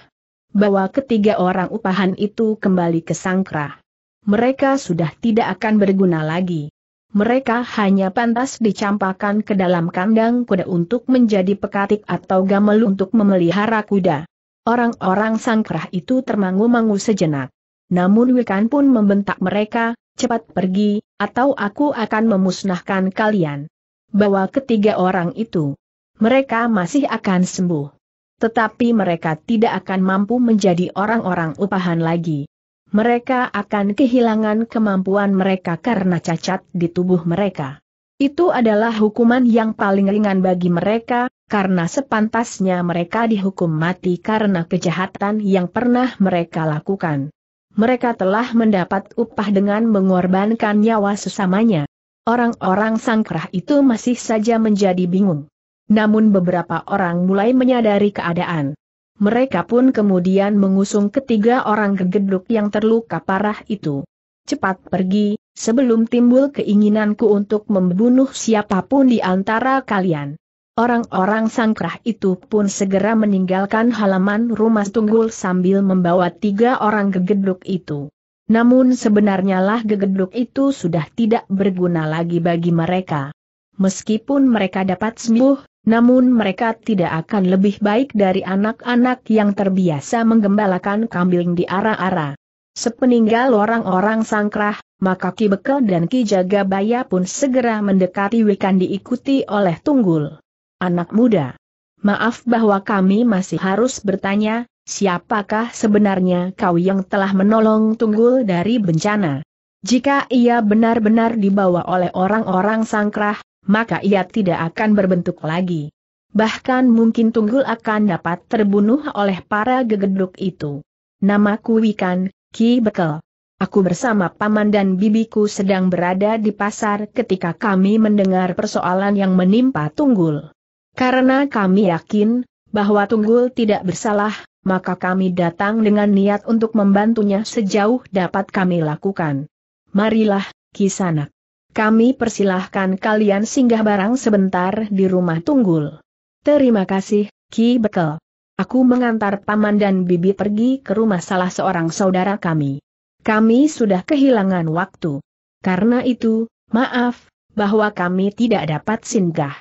Bawa ketiga orang upahan itu kembali ke Sangkrah. Mereka sudah tidak akan berguna lagi. Mereka hanya pantas dicampakkan ke dalam kandang kuda untuk menjadi pekatik atau gamel untuk memelihara kuda." Orang-orang Sangkrah itu termangu-mangu sejenak. Namun Wikan pun membentak mereka, "Cepat pergi, atau aku akan memusnahkan kalian. Bawa ketiga orang itu. Mereka masih akan sembuh. Tetapi mereka tidak akan mampu menjadi orang-orang upahan lagi. Mereka akan kehilangan kemampuan mereka karena cacat di tubuh mereka. Itu adalah hukuman yang paling ringan bagi mereka, karena sepantasnya mereka dihukum mati karena kejahatan yang pernah mereka lakukan. Mereka telah mendapat upah dengan mengorbankan nyawa sesamanya." Orang-orang Sangkrah itu masih saja menjadi bingung. Namun beberapa orang mulai menyadari keadaan. Mereka pun kemudian mengusung ketiga orang gegeduk yang terluka parah itu. "Cepat pergi, sebelum timbul keinginanku untuk membunuh siapapun di antara kalian." Orang-orang Sangkrah itu pun segera meninggalkan halaman rumah Tunggul sambil membawa tiga orang gegeduk itu. Namun sebenarnya lah gegeduk itu sudah tidak berguna lagi bagi mereka. Meskipun mereka dapat sembuh, namun mereka tidak akan lebih baik dari anak-anak yang terbiasa menggembalakan kambing di ara-ara. Sepeninggal orang-orang Sangkrah, maka Ki Bekel dan Ki Jagabaya pun segera mendekati Wikan diikuti oleh Tunggul. "Anak muda, maaf bahwa kami masih harus bertanya, siapakah sebenarnya kau yang telah menolong Tunggul dari bencana? Jika ia benar-benar dibawa oleh orang-orang Sangkrah, maka ia tidak akan berbentuk lagi. Bahkan mungkin Tunggul akan dapat terbunuh oleh para gegeduk itu." "Namaku Wikan, Ki Bekel. Aku bersama paman dan bibiku sedang berada di pasar ketika kami mendengar persoalan yang menimpa Tunggul. Karena kami yakin bahwa Tunggul tidak bersalah, maka kami datang dengan niat untuk membantunya sejauh dapat kami lakukan." "Marilah, Kisanak. Kami persilahkan kalian singgah barang sebentar di rumah Tunggul." "Terima kasih, Ki Bekel. Aku mengantar paman dan bibi pergi ke rumah salah seorang saudara kami. Kami sudah kehilangan waktu. Karena itu, maaf, bahwa kami tidak dapat singgah.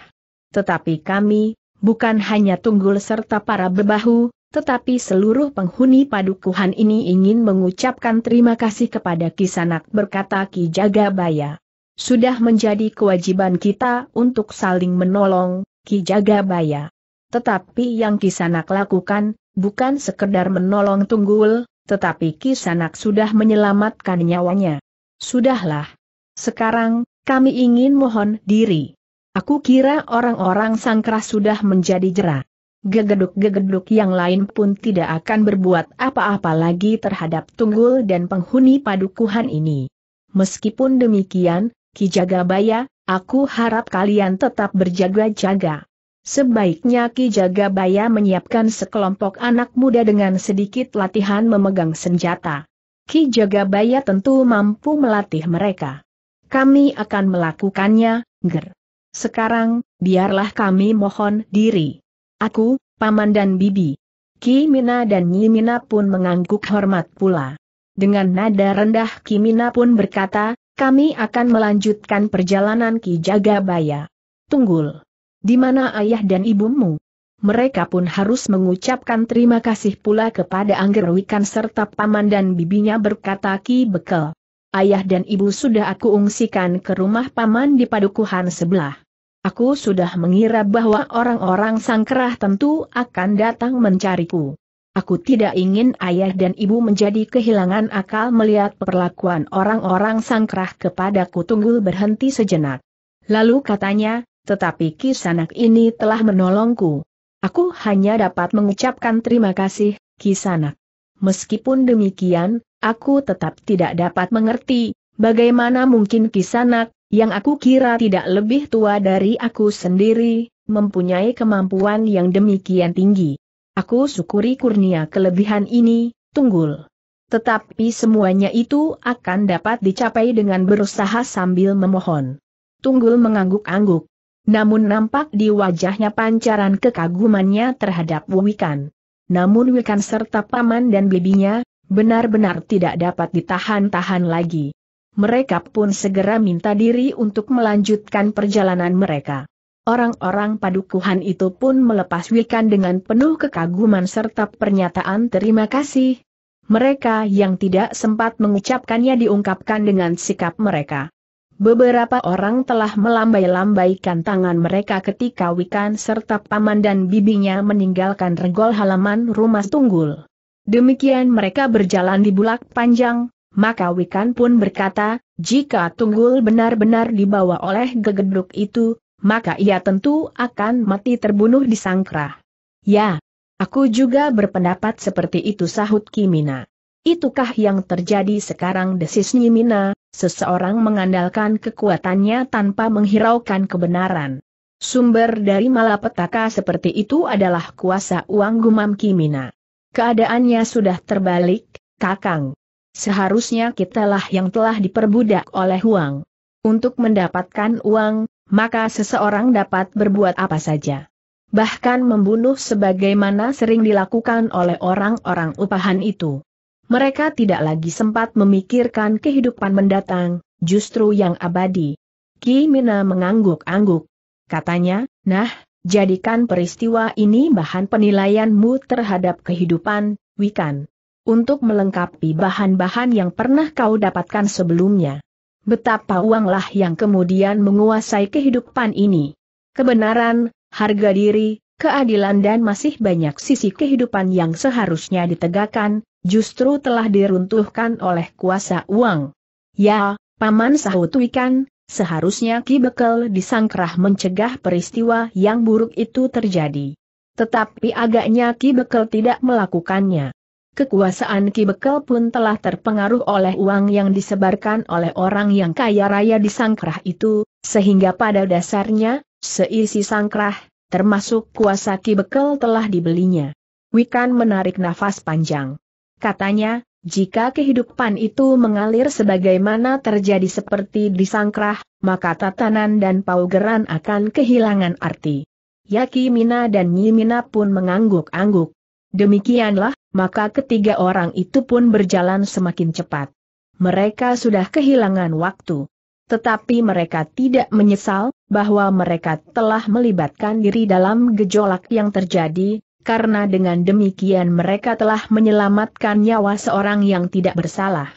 Tetapi kami, bukan hanya Tunggul serta para bebahu, tetapi seluruh penghuni padukuhan ini ingin mengucapkan terima kasih kepada Kisanak, berkata Ki Jagabaya. Sudah menjadi kewajiban kita untuk saling menolong, Ki Jagabaya. Tetapi yang Kisanak lakukan, bukan sekedar menolong Tunggul, tetapi Kisanak sudah menyelamatkan nyawanya. Sudahlah. Sekarang, kami ingin mohon diri. Aku kira orang-orang Sangkrah sudah menjadi jera. Gegeduk-gegeduk yang lain pun tidak akan berbuat apa-apa lagi terhadap Tunggul dan penghuni padukuhan ini. Meskipun demikian, Ki Jagabaya, aku harap kalian tetap berjaga-jaga. Sebaiknya Ki Jagabaya menyiapkan sekelompok anak muda dengan sedikit latihan memegang senjata. Ki Jagabaya tentu mampu melatih mereka. Kami akan melakukannya, ger. Sekarang, biarlah kami mohon diri. Aku, Paman dan Bibi. Ki Mina dan Nyi Mina pun mengangguk hormat pula. Dengan nada rendah Ki Mina pun berkata, kami akan melanjutkan perjalanan Ki Jagabaya. Tunggul. Di mana ayah dan ibumu? Mereka pun harus mengucapkan terima kasih pula kepada Angger Wikan serta Paman dan Bibinya, berkata Ki Bekel. Ayah dan ibu sudah aku ungsikan ke rumah Paman di padukuhan sebelah. Aku sudah mengira bahwa orang-orang Sangkrah tentu akan datang mencariku. Aku tidak ingin ayah dan ibu menjadi kehilangan akal melihat perlakuan orang-orang Sangkrah kepadaku. Tunggul berhenti sejenak. Lalu katanya, tetapi Kisanak ini telah menolongku. Aku hanya dapat mengucapkan terima kasih, Kisanak. Meskipun demikian, aku tetap tidak dapat mengerti, bagaimana mungkin Kisanak, yang aku kira tidak lebih tua dari aku sendiri, mempunyai kemampuan yang demikian tinggi. Aku syukuri kurnia kelebihan ini, Tunggul. Tetapi semuanya itu akan dapat dicapai dengan berusaha sambil memohon. Tunggul mengangguk-angguk. Namun nampak di wajahnya pancaran kekagumannya terhadap Wikan. Namun Wikan serta Paman dan Bibinya, benar-benar tidak dapat ditahan-tahan lagi. Mereka pun segera minta diri untuk melanjutkan perjalanan mereka. Orang-orang padukuhan itu pun melepas Wikan dengan penuh kekaguman serta pernyataan terima kasih. Mereka yang tidak sempat mengucapkannya diungkapkan dengan sikap mereka. Beberapa orang telah melambai-lambaikan tangan mereka ketika Wikan serta Paman dan Bibinya meninggalkan regol halaman rumah Tunggul. Demikian mereka berjalan di bulak panjang. Maka Wikan pun berkata, jika Tunggul benar-benar dibawa oleh gegeduk itu, maka ia tentu akan mati terbunuh di Sangkrah. Ya, aku juga berpendapat seperti itu, sahut Ki Mina. Itukah yang terjadi sekarang, desis Nyi Mina, seseorang mengandalkan kekuatannya tanpa menghiraukan kebenaran. Sumber dari malapetaka seperti itu adalah kuasa uang, gumam Ki Mina. Keadaannya sudah terbalik, Kakang. Seharusnya kitalah yang telah diperbudak oleh uang. Untuk mendapatkan uang, maka seseorang dapat berbuat apa saja. Bahkan membunuh sebagaimana sering dilakukan oleh orang-orang upahan itu. Mereka tidak lagi sempat memikirkan kehidupan mendatang, justru yang abadi. Ki Mina mengangguk-angguk. Katanya, nah, jadikan peristiwa ini bahan penilaianmu terhadap kehidupan, Wikan. Untuk melengkapi bahan-bahan yang pernah kau dapatkan sebelumnya. Betapa uanglah yang kemudian menguasai kehidupan ini. Kebenaran, harga diri, keadilan dan masih banyak sisi kehidupan yang seharusnya ditegakkan, justru telah diruntuhkan oleh kuasa uang. Ya, Paman, sahut Wikan, seharusnya Ki Bekel di Sangkrah mencegah peristiwa yang buruk itu terjadi. Tetapi agaknya Ki Bekel tidak melakukannya. Kekuasaan Ki Bekel pun telah terpengaruh oleh uang yang disebarkan oleh orang yang kaya raya di Sangkrah itu, sehingga pada dasarnya, seisi Sangkrah, termasuk kuasa Ki Bekel, telah dibelinya. Wikan menarik nafas panjang. Katanya, jika kehidupan itu mengalir sebagaimana terjadi seperti di Sangkrah, maka tatanan dan paugeran akan kehilangan arti. Ya, Ki Mina dan Nyi Mina pun mengangguk-angguk. Demikianlah, maka ketiga orang itu pun berjalan semakin cepat. Mereka sudah kehilangan waktu. Tetapi mereka tidak menyesal, bahwa mereka telah melibatkan diri dalam gejolak yang terjadi, karena dengan demikian mereka telah menyelamatkan nyawa seorang yang tidak bersalah.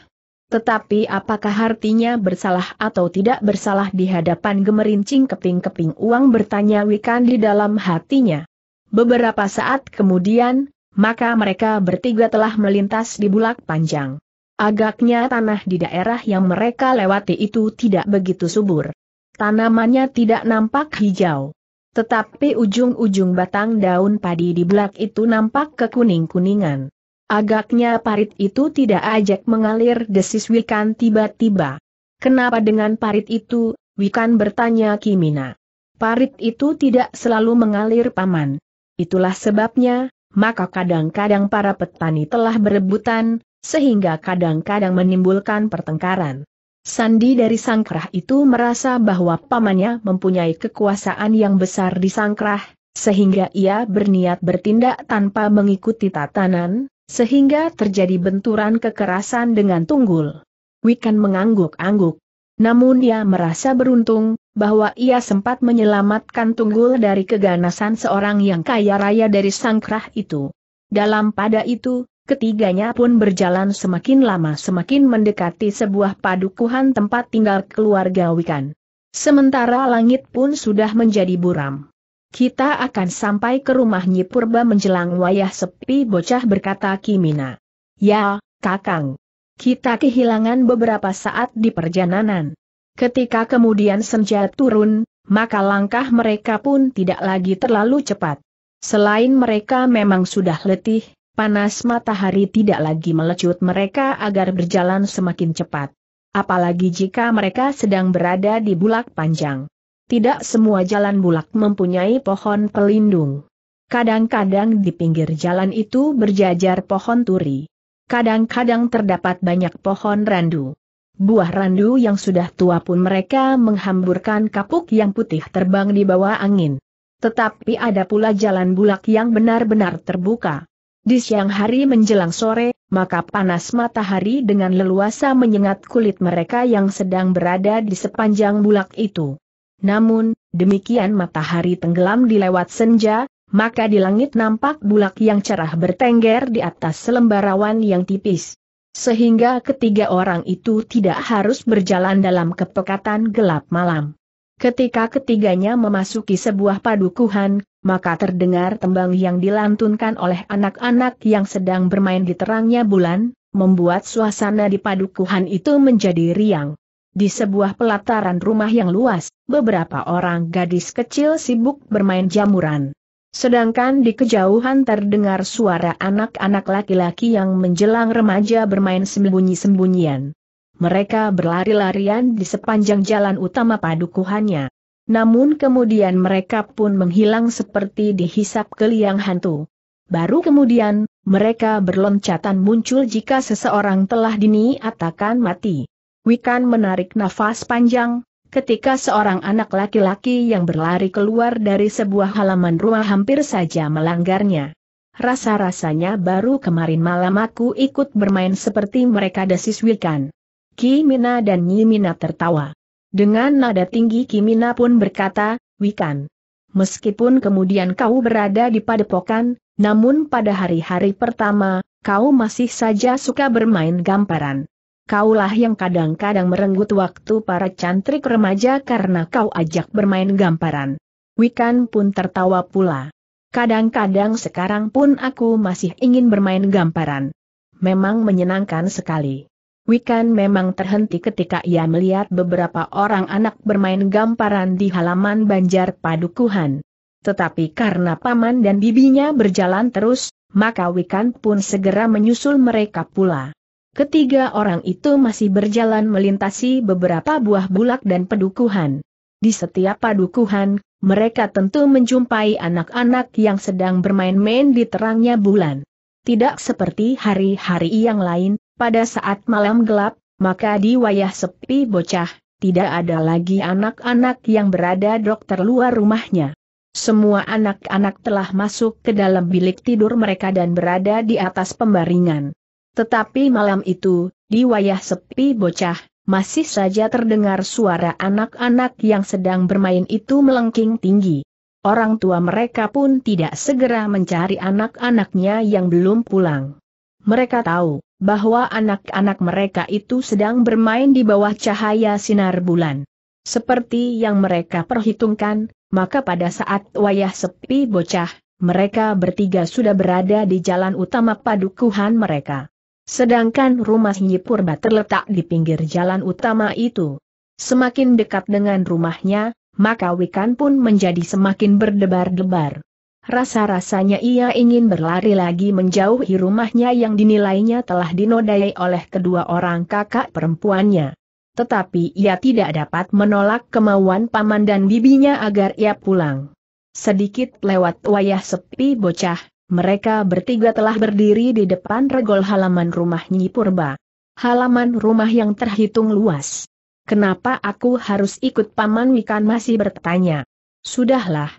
Tetapi apakah artinya bersalah atau tidak bersalah di hadapan gemerincing keping-keping uang, bertanya Wikan di dalam hatinya. Beberapa saat kemudian, maka mereka bertiga telah melintas di bulak panjang. Agaknya tanah di daerah yang mereka lewati itu tidak begitu subur. Tanamannya tidak nampak hijau. Tetapi ujung-ujung batang daun padi di bulak itu nampak kekuning-kuningan. Agaknya parit itu tidak ajak mengalir, desis Wikan tiba-tiba. Kenapa dengan parit itu? Wikan bertanya Ki Mina. Parit itu tidak selalu mengalir, Paman. Itulah sebabnya, maka kadang-kadang para petani telah berebutan, sehingga kadang-kadang menimbulkan pertengkaran. Sandi dari Sangkrah itu merasa bahwa pamannya mempunyai kekuasaan yang besar di Sangkrah, sehingga ia berniat bertindak tanpa mengikuti tatanan, sehingga terjadi benturan kekerasan dengan Tunggul. Wikan mengangguk-angguk. Namun ia merasa beruntung, bahwa ia sempat menyelamatkan Tunggul dari keganasan seorang yang kaya raya dari Sangkrah itu. Dalam pada itu, ketiganya pun berjalan semakin lama semakin mendekati sebuah padukuhan tempat tinggal keluarga Wikan. Sementara langit pun sudah menjadi buram. Kita akan sampai ke rumah Nyi Purba menjelang wayah sepi, bocah berkata Ki Mina. Ya, Kakang. Kita kehilangan beberapa saat di perjalanan. Ketika kemudian senja turun, maka langkah mereka pun tidak lagi terlalu cepat. Selain mereka memang sudah letih, panas matahari tidak lagi melecut mereka agar berjalan semakin cepat. Apalagi jika mereka sedang berada di bulak panjang. Tidak semua jalan bulak mempunyai pohon pelindung. Kadang-kadang di pinggir jalan itu berjajar pohon turi. Kadang-kadang terdapat banyak pohon randu. Buah randu yang sudah tua pun mereka menghamburkan kapuk yang putih terbang di bawah angin. Tetapi ada pula jalan bulak yang benar-benar terbuka. Di siang hari menjelang sore, maka panas matahari dengan leluasa menyengat kulit mereka yang sedang berada di sepanjang bulak itu. Namun, demikian matahari tenggelam di lewat senja, maka di langit nampak bulak yang cerah bertengger di atas selembar awan yang tipis. Sehingga ketiga orang itu tidak harus berjalan dalam kepekatan gelap malam. Ketika ketiganya memasuki sebuah padukuhan, maka terdengar tembang yang dilantunkan oleh anak-anak yang sedang bermain di terangnya bulan, membuat suasana di padukuhan itu menjadi riang. Di sebuah pelataran rumah yang luas, beberapa orang gadis kecil sibuk bermain jamuran. Sedangkan di kejauhan terdengar suara anak-anak laki-laki yang menjelang remaja bermain sembunyi-sembunyian. Mereka berlari-larian di sepanjang jalan utama padukuhannya. Namun kemudian mereka pun menghilang seperti dihisap keliang hantu. Baru kemudian, mereka berloncatan muncul jika seseorang telah diniatakan mati. Wikan menarik nafas panjang, ketika seorang anak laki-laki yang berlari keluar dari sebuah halaman rumah hampir saja melanggarnya. Rasa-rasanya baru kemarin malam aku ikut bermain seperti mereka, desis Wikan. Ki Mina dan Nyi Mina tertawa. Dengan nada tinggi Ki Mina pun berkata, Wikan, meskipun kemudian kau berada di padepokan, namun pada hari-hari pertama, kau masih saja suka bermain gamparan. Kaulah yang kadang-kadang merenggut waktu para cantrik remaja karena kau ajak bermain gamparan. Wikan pun tertawa pula. Kadang-kadang sekarang pun aku masih ingin bermain gamparan. Memang menyenangkan sekali. Wikan memang terhenti ketika ia melihat beberapa orang anak bermain gamparan di halaman banjar padukuhan. Tetapi karena paman dan bibinya berjalan terus, maka Wikan pun segera menyusul mereka pula. Ketiga orang itu masih berjalan melintasi beberapa buah bulak dan padukuhan. Di setiap padukuhan, mereka tentu menjumpai anak-anak yang sedang bermain-main di terangnya bulan. Tidak seperti hari-hari yang lain, pada saat malam gelap, maka di wayah sepi bocah, tidak ada lagi anak-anak yang berada dokter luar rumahnya. Semua anak-anak telah masuk ke dalam bilik tidur mereka dan berada di atas pembaringan. Tetapi malam itu, di wayah sepi bocah, masih saja terdengar suara anak-anak yang sedang bermain itu melengking tinggi. Orang tua mereka pun tidak segera mencari anak-anaknya yang belum pulang. Mereka tahu bahwa anak-anak mereka itu sedang bermain di bawah cahaya sinar bulan. Seperti yang mereka perhitungkan, maka pada saat wayah sepi bocah, mereka bertiga sudah berada di jalan utama padukuhan mereka. Sedangkan rumah Nyi Purba terletak di pinggir jalan utama itu. Semakin dekat dengan rumahnya, maka Wikan pun menjadi semakin berdebar-debar. Rasa-rasanya ia ingin berlari lagi menjauhi rumahnya yang dinilainya telah dinodai oleh kedua orang kakak perempuannya. Tetapi ia tidak dapat menolak kemauan paman dan bibinya agar ia pulang. Sedikit lewat wayah sepi bocah, mereka bertiga telah berdiri di depan regol halaman rumah Nyi Purba. Halaman rumah yang terhitung luas. "Kenapa aku harus ikut paman?" Wikan masih bertanya. "Sudahlah,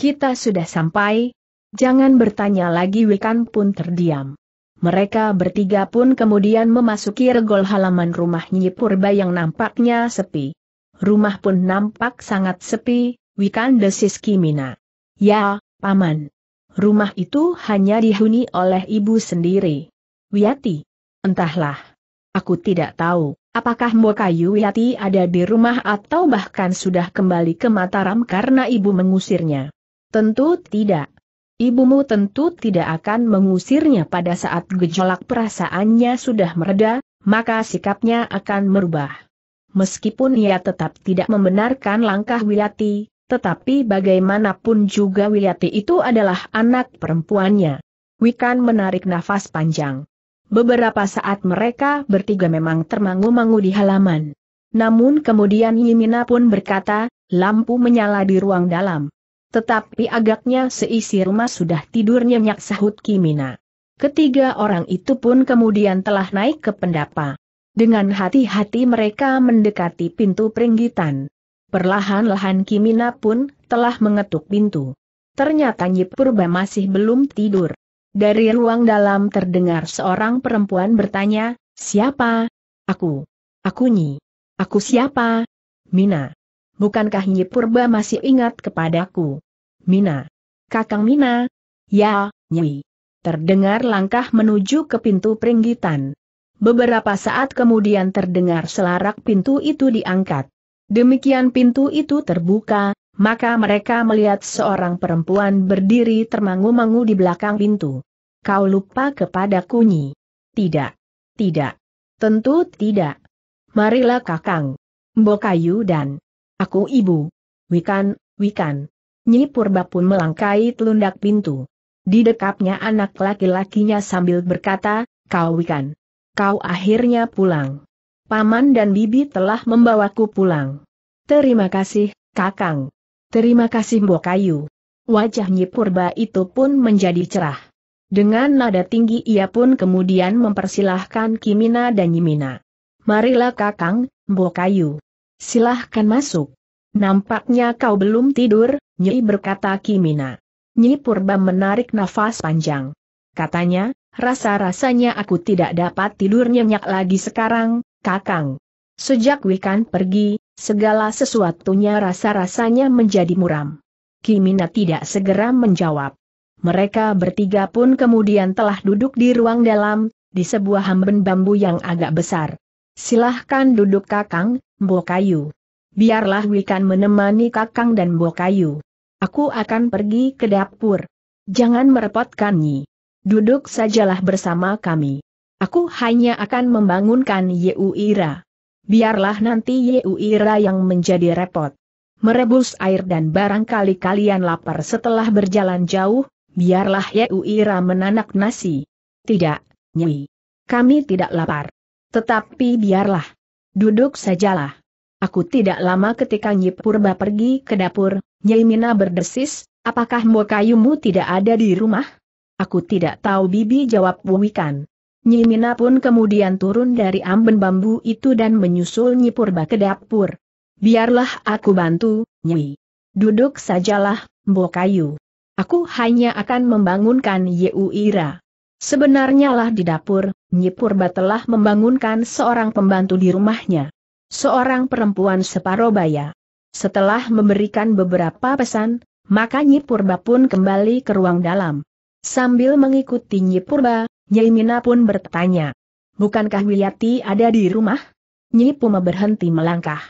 kita sudah sampai." "Jangan bertanya lagi." Wikan pun terdiam. Mereka bertiga pun kemudian memasuki regol halaman rumah Nyi Purba yang nampaknya sepi. Rumah pun nampak sangat sepi. Wikan desis Ki Mina, "Ya, paman. Rumah itu hanya dihuni oleh ibu sendiri, Wiyati. Entahlah. Aku tidak tahu, apakah Mbokayu Wiyati ada di rumah atau bahkan sudah kembali ke Mataram karena ibu mengusirnya." "Tentu tidak. Ibumu tentu tidak akan mengusirnya. Pada saat gejolak perasaannya sudah mereda, maka sikapnya akan merubah." Meskipun ia tetap tidak membenarkan langkah Wiyati, tetapi bagaimanapun juga Wiyati itu adalah anak perempuannya. Wikan menarik nafas panjang. Beberapa saat mereka bertiga memang termangu-mangu di halaman. Namun kemudian Nyi Mina pun berkata, "Lampu menyala di ruang dalam. Tetapi agaknya seisi rumah sudah tidur nyenyak," sahut Ki Mina. Ketiga orang itu pun kemudian telah naik ke pendapa. Dengan hati-hati mereka mendekati pintu peringgitan. Perlahan-lahan Ki Mina pun telah mengetuk pintu. Ternyata Nyi Purba masih belum tidur. Dari ruang dalam terdengar seorang perempuan bertanya, "Siapa?" "Aku. Aku Nyi." "Aku siapa?" "Mina. Bukankah Nyi Purba masih ingat kepadaku?" "Mina. Kakang Mina." "Ya, Nyi." Terdengar langkah menuju ke pintu peringgitan. Beberapa saat kemudian terdengar selarak pintu itu diangkat. Demikian pintu itu terbuka, maka mereka melihat seorang perempuan berdiri termangu-mangu di belakang pintu. "Kau lupa kepadaku, Nyi?" "Tidak. Tidak. Tentu tidak. Marilah Kakang. Mbokayu dan aku ibu." "Wikan, Wikan." Nyi Purba pun melangkai telundak pintu. Didekapnya anak laki-lakinya sambil berkata, "Kau Wikan. Kau akhirnya pulang. Paman dan bibi telah membawaku pulang." "Terima kasih, Kakang. Terima kasih Mbokayu." Wajah Nyi Purba itu pun menjadi cerah. Dengan nada tinggi ia pun kemudian mempersilahkan Ki Mina dan Nyi Mina. "Marilah Kakang, Mbokayu. Silahkan masuk." "Nampaknya kau belum tidur, Nyi," berkata Ki Mina. Nyi Purba menarik nafas panjang. Katanya, "Rasa-rasanya aku tidak dapat tidur nyenyak lagi sekarang, Kakang. Sejak Wikan pergi, segala sesuatunya rasa-rasanya menjadi muram." Ki Mina tidak segera menjawab. Mereka bertiga pun kemudian telah duduk di ruang dalam, di sebuah hamben bambu yang agak besar. "Silahkan duduk Kakang, Mbokayu. Biarlah Wikan menemani Kakang dan Mbokayu. Aku akan pergi ke dapur." "Jangan merepotkan Nyi. Duduk sajalah bersama kami. Aku hanya akan membangunkan Yeuira. Biarlah nanti Yeuira yang menjadi repot. Merebus air dan barangkali kalian lapar setelah berjalan jauh, biarlah Yeuira menanak nasi." "Tidak, Nyi. Kami tidak lapar. Tetapi biarlah. Duduk sajalah." Aku tidak lama ketika Nyi Purba pergi ke dapur, Nyi Mina berdesis, "Apakah Mbokayumu tidak ada di rumah?" "Aku tidak tahu bibi," jawab Wikan. Nyi Mina pun kemudian turun dari amben bambu itu dan menyusul Nyi Purba ke dapur. "Biarlah aku bantu, Nyi. Duduk sajalah, Mbokayu. Aku hanya akan membangunkan Yeuira." Sebenarnya lah di dapur, Nyi Purba telah membangunkan seorang pembantu di rumahnya. seorang perempuan separobaya. Setelah memberikan beberapa pesan, maka Nyi Purba pun kembali ke ruang dalam. Sambil mengikuti Nyi Purba, Nyi Mina pun bertanya, "Bukankah Wiyati ada di rumah?" Nyi Purba berhenti melangkah.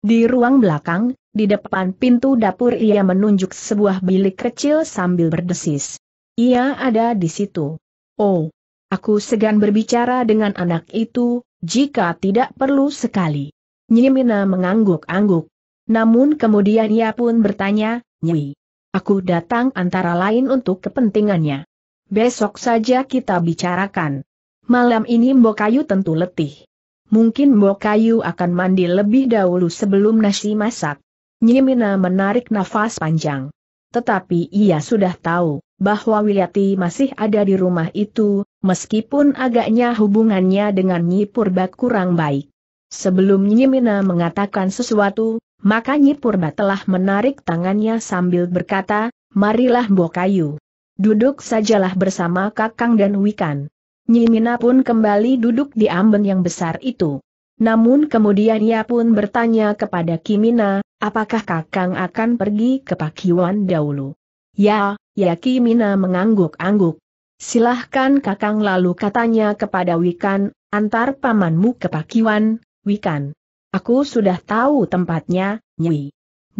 Di ruang belakang, di depan pintu dapur ia menunjuk sebuah bilik kecil sambil berdesis, "Ia ada di situ. Oh, aku segan berbicara dengan anak itu, jika tidak perlu sekali." Nyi Mina mengangguk-angguk. Namun kemudian ia pun bertanya, "Nyi, aku datang antara lain untuk kepentingannya. Besok saja kita bicarakan. Malam ini Mbok Kayu tentu letih. Mungkin Mbok Kayu akan mandi lebih dahulu sebelum nasi masak." Nyi Mina menarik nafas panjang. Tetapi ia sudah tahu bahwa Wiyati masih ada di rumah itu, meskipun agaknya hubungannya dengan Nyi Purba kurang baik. Sebelum Nyi Mina mengatakan sesuatu, maka Nyi Purba telah menarik tangannya sambil berkata, "Marilah Mbok Kayu. Duduk sajalah bersama Kakang dan Wikan." Nyi Mina pun kembali duduk di amben yang besar itu. Namun kemudian ia pun bertanya kepada Ki Mina, "Apakah Kakang akan pergi ke Pakiwan dahulu?" Ya, Ki Mina mengangguk-angguk. "Silahkan Kakang," lalu katanya kepada Wikan, "Antar pamanmu ke Pakiwan, Wikan. Aku sudah tahu tempatnya, Nyi."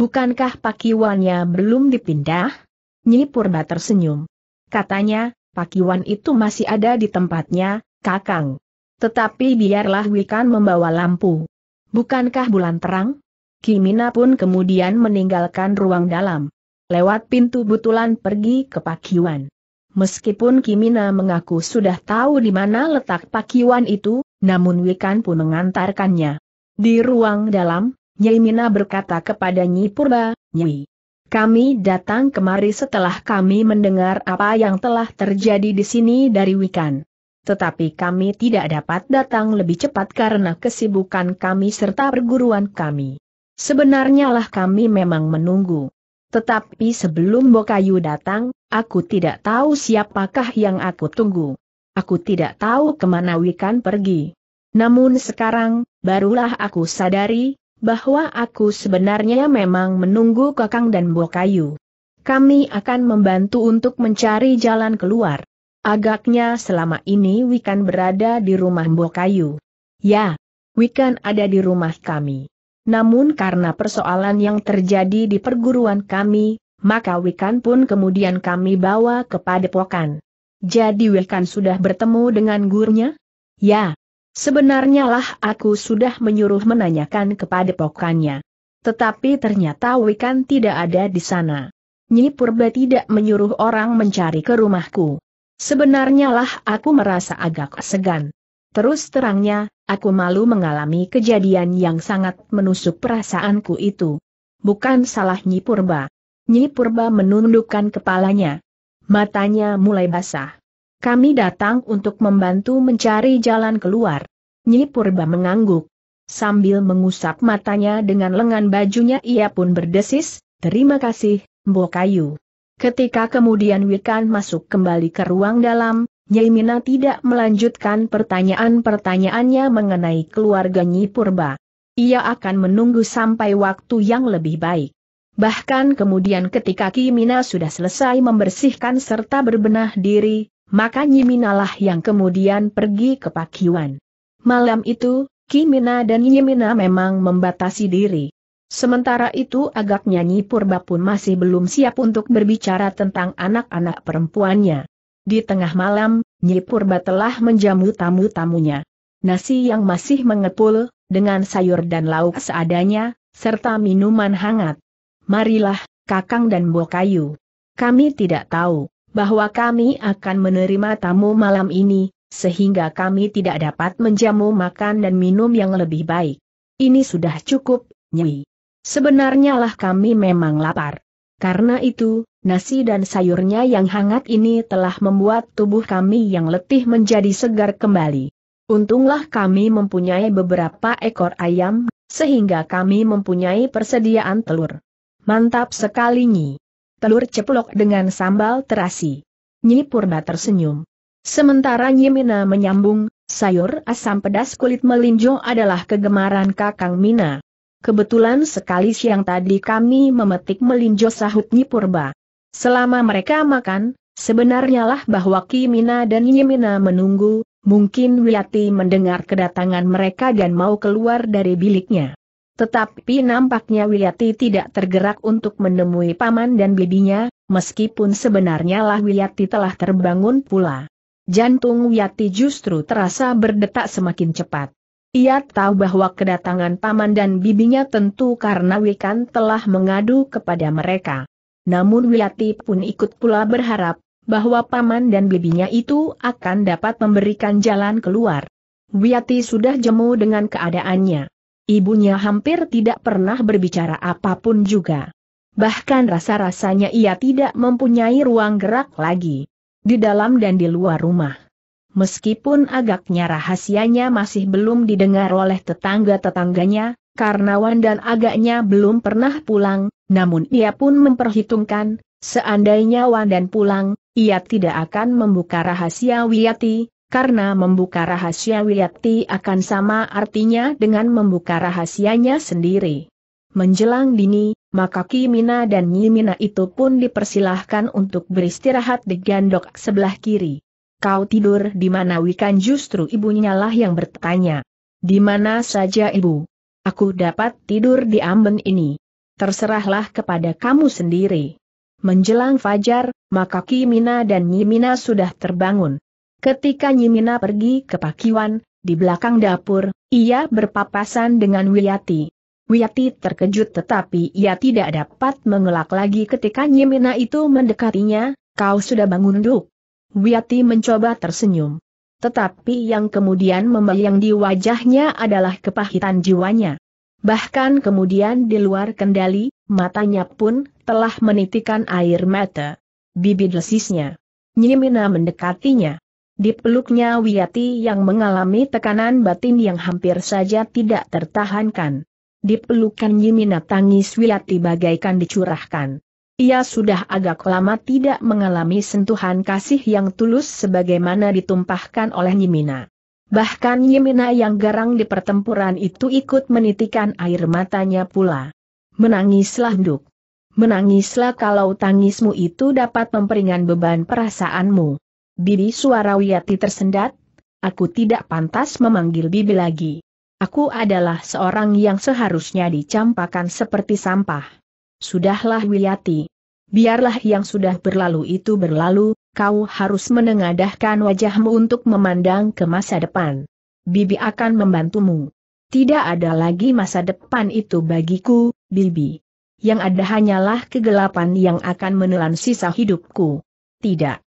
"Bukankah Pakiwannya belum dipindah?" Nyi Purba tersenyum. Katanya, "Pakiwan itu masih ada di tempatnya, Kakang. Tetapi biarlah Wikan membawa lampu. Bukankah bulan terang?" Ki Mina pun kemudian meninggalkan ruang dalam, lewat pintu butulan pergi ke Pakiwan. Meskipun Ki Mina mengaku sudah tahu di mana letak Pakiwan itu, namun Wikan pun mengantarkannya. Di ruang dalam, Nyi Mina berkata kepada Nyi Purba, "Nyi, kami datang kemari setelah kami mendengar apa yang telah terjadi di sini dari Wikan. Tetapi kami tidak dapat datang lebih cepat karena kesibukan kami serta perguruan kami. Sebenarnya lah kami memang menunggu. Tetapi sebelum Mbok Kayu datang, aku tidak tahu siapakah yang aku tunggu. Aku tidak tahu kemana Wikan pergi. Namun sekarang, barulah aku sadari bahwa aku sebenarnya memang menunggu Kakang dan Mbok Kayu. Kami akan membantu untuk mencari jalan keluar. Agaknya selama ini Wikan berada di rumah Mbok Kayu." "Ya, Wikan ada di rumah kami. Namun karena persoalan yang terjadi di perguruan kami, maka Wikan pun kemudian kami bawa ke padepokan." "Jadi Wikan sudah bertemu dengan gurunya?" "Ya. Sebenarnya lah aku sudah menyuruh menanyakan kepada padepokannya. Tetapi ternyata Wikan tidak ada di sana. Nyi Purba tidak menyuruh orang mencari ke rumahku. Sebenarnya lah aku merasa agak segan. Terus terangnya, aku malu mengalami kejadian yang sangat menusuk perasaanku itu." "Bukan salah Nyi Purba." Nyi Purba menundukkan kepalanya. Matanya mulai basah. "Kami datang untuk membantu mencari jalan keluar." Nyi Purba mengangguk. Sambil mengusap matanya dengan lengan bajunya ia pun berdesis, "Terima kasih, Mbok Kayu." Ketika kemudian Wikan masuk kembali ke ruang dalam, Nyi Mina tidak melanjutkan pertanyaan-pertanyaannya mengenai keluarga Nyi Purba. Ia akan menunggu sampai waktu yang lebih baik. Bahkan kemudian ketika Ki Mina sudah selesai membersihkan serta berbenah diri, maka Nyi Mina lah yang kemudian pergi ke Pakiwan. Malam itu, Ki Mina dan Nyi Mina memang membatasi diri. Sementara itu agaknya Nyi Purba pun masih belum siap untuk berbicara tentang anak-anak perempuannya. Di tengah malam, Nyi Purba telah menjamu tamu-tamunya. Nasi yang masih mengepul, dengan sayur dan lauk seadanya, serta minuman hangat. "Marilah, Kakang dan Mbok Kayu. Kami tidak tahu bahwa kami akan menerima tamu malam ini, sehingga kami tidak dapat menjamu makan dan minum yang lebih baik." "Ini sudah cukup, Nyi. Sebenarnya lah kami memang lapar. Karena itu, nasi dan sayurnya yang hangat ini telah membuat tubuh kami yang letih menjadi segar kembali. Untunglah kami mempunyai beberapa ekor ayam, sehingga kami mempunyai persediaan telur." "Mantap sekali, Nyi. Telur ceplok dengan sambal terasi." Nyi Purba tersenyum. Sementara Nyi Mina menyambung, sayur asam pedas kulit melinjo adalah kegemaran Kakang Mina. Kebetulan sekali siang tadi kami memetik melinjo, sahut Nyi Purba. Selama mereka makan, sebenarnya lah bahwa Ki Mina dan Nyi Mina menunggu, mungkin Wiyati mendengar kedatangan mereka dan mau keluar dari biliknya. Tetapi nampaknya Wiyati tidak tergerak untuk menemui paman dan bibinya, meskipun sebenarnya lah Wiyati telah terbangun pula. Jantung Wiyati justru terasa berdetak semakin cepat. Ia tahu bahwa kedatangan paman dan bibinya tentu karena Wikan telah mengadu kepada mereka. Namun Wiyati pun ikut pula berharap bahwa paman dan bibinya itu akan dapat memberikan jalan keluar. Wiyati sudah jemu dengan keadaannya. Ibunya hampir tidak pernah berbicara apapun juga. Bahkan rasa-rasanya ia tidak mempunyai ruang gerak lagi. Di dalam dan di luar rumah. Meskipun agaknya rahasianya masih belum didengar oleh tetangga-tetangganya, karena Wan dan agaknya belum pernah pulang, namun ia pun memperhitungkan, seandainya Wan dan pulang, ia tidak akan membuka rahasia Wiyati, karena membuka rahasia Wiyati akan sama artinya dengan membuka rahasianya sendiri. Menjelang dini, maka Ki Mina dan Nyi Mina itu pun dipersilahkan untuk beristirahat di gandok sebelah kiri. Kau tidur di mana, Wikan? Justru ibunya lah yang bertanya. Di mana saja, Ibu? Aku dapat tidur di amben ini. Terserahlah kepada kamu sendiri. Menjelang fajar, maka Ki Mina dan Nyi Mina sudah terbangun. Ketika Nyi Mina pergi ke pakiwan, di belakang dapur, ia berpapasan dengan Wiyati. Wiyati terkejut tetapi ia tidak dapat mengelak lagi ketika Nyi Mina itu mendekatinya. Kau sudah bangun, Duk? Wiyati mencoba tersenyum. Tetapi yang kemudian membayang di wajahnya adalah kepahitan jiwanya. Bahkan kemudian di luar kendali, matanya pun telah menitikan air mata. Bibir lesisnya. Nyi Mina mendekatinya. Dipeluknya Wiyati yang mengalami tekanan batin yang hampir saja tidak tertahankan. Di pelukan Nyi Mina tangis Wiyati bagaikan dicurahkan. Ia sudah agak lama tidak mengalami sentuhan kasih yang tulus sebagaimana ditumpahkan oleh Nyi Mina. Bahkan Nyi Mina yang garang di pertempuran itu ikut menitikan air matanya pula. Menangislah, Duk. Menangislah, kalau tangismu itu dapat memperingan beban perasaanmu. Bibi, suara Wiyati tersendat. Aku tidak pantas memanggil bibi lagi. Aku adalah seorang yang seharusnya dicampakkan seperti sampah. Sudahlah Wiyati. Biarlah yang sudah berlalu itu berlalu, kau harus menengadahkan wajahmu untuk memandang ke masa depan. Bibi akan membantumu. Tidak ada lagi masa depan itu bagiku, Bibi. Yang ada hanyalah kegelapan yang akan menelan sisa hidupku. Tidak.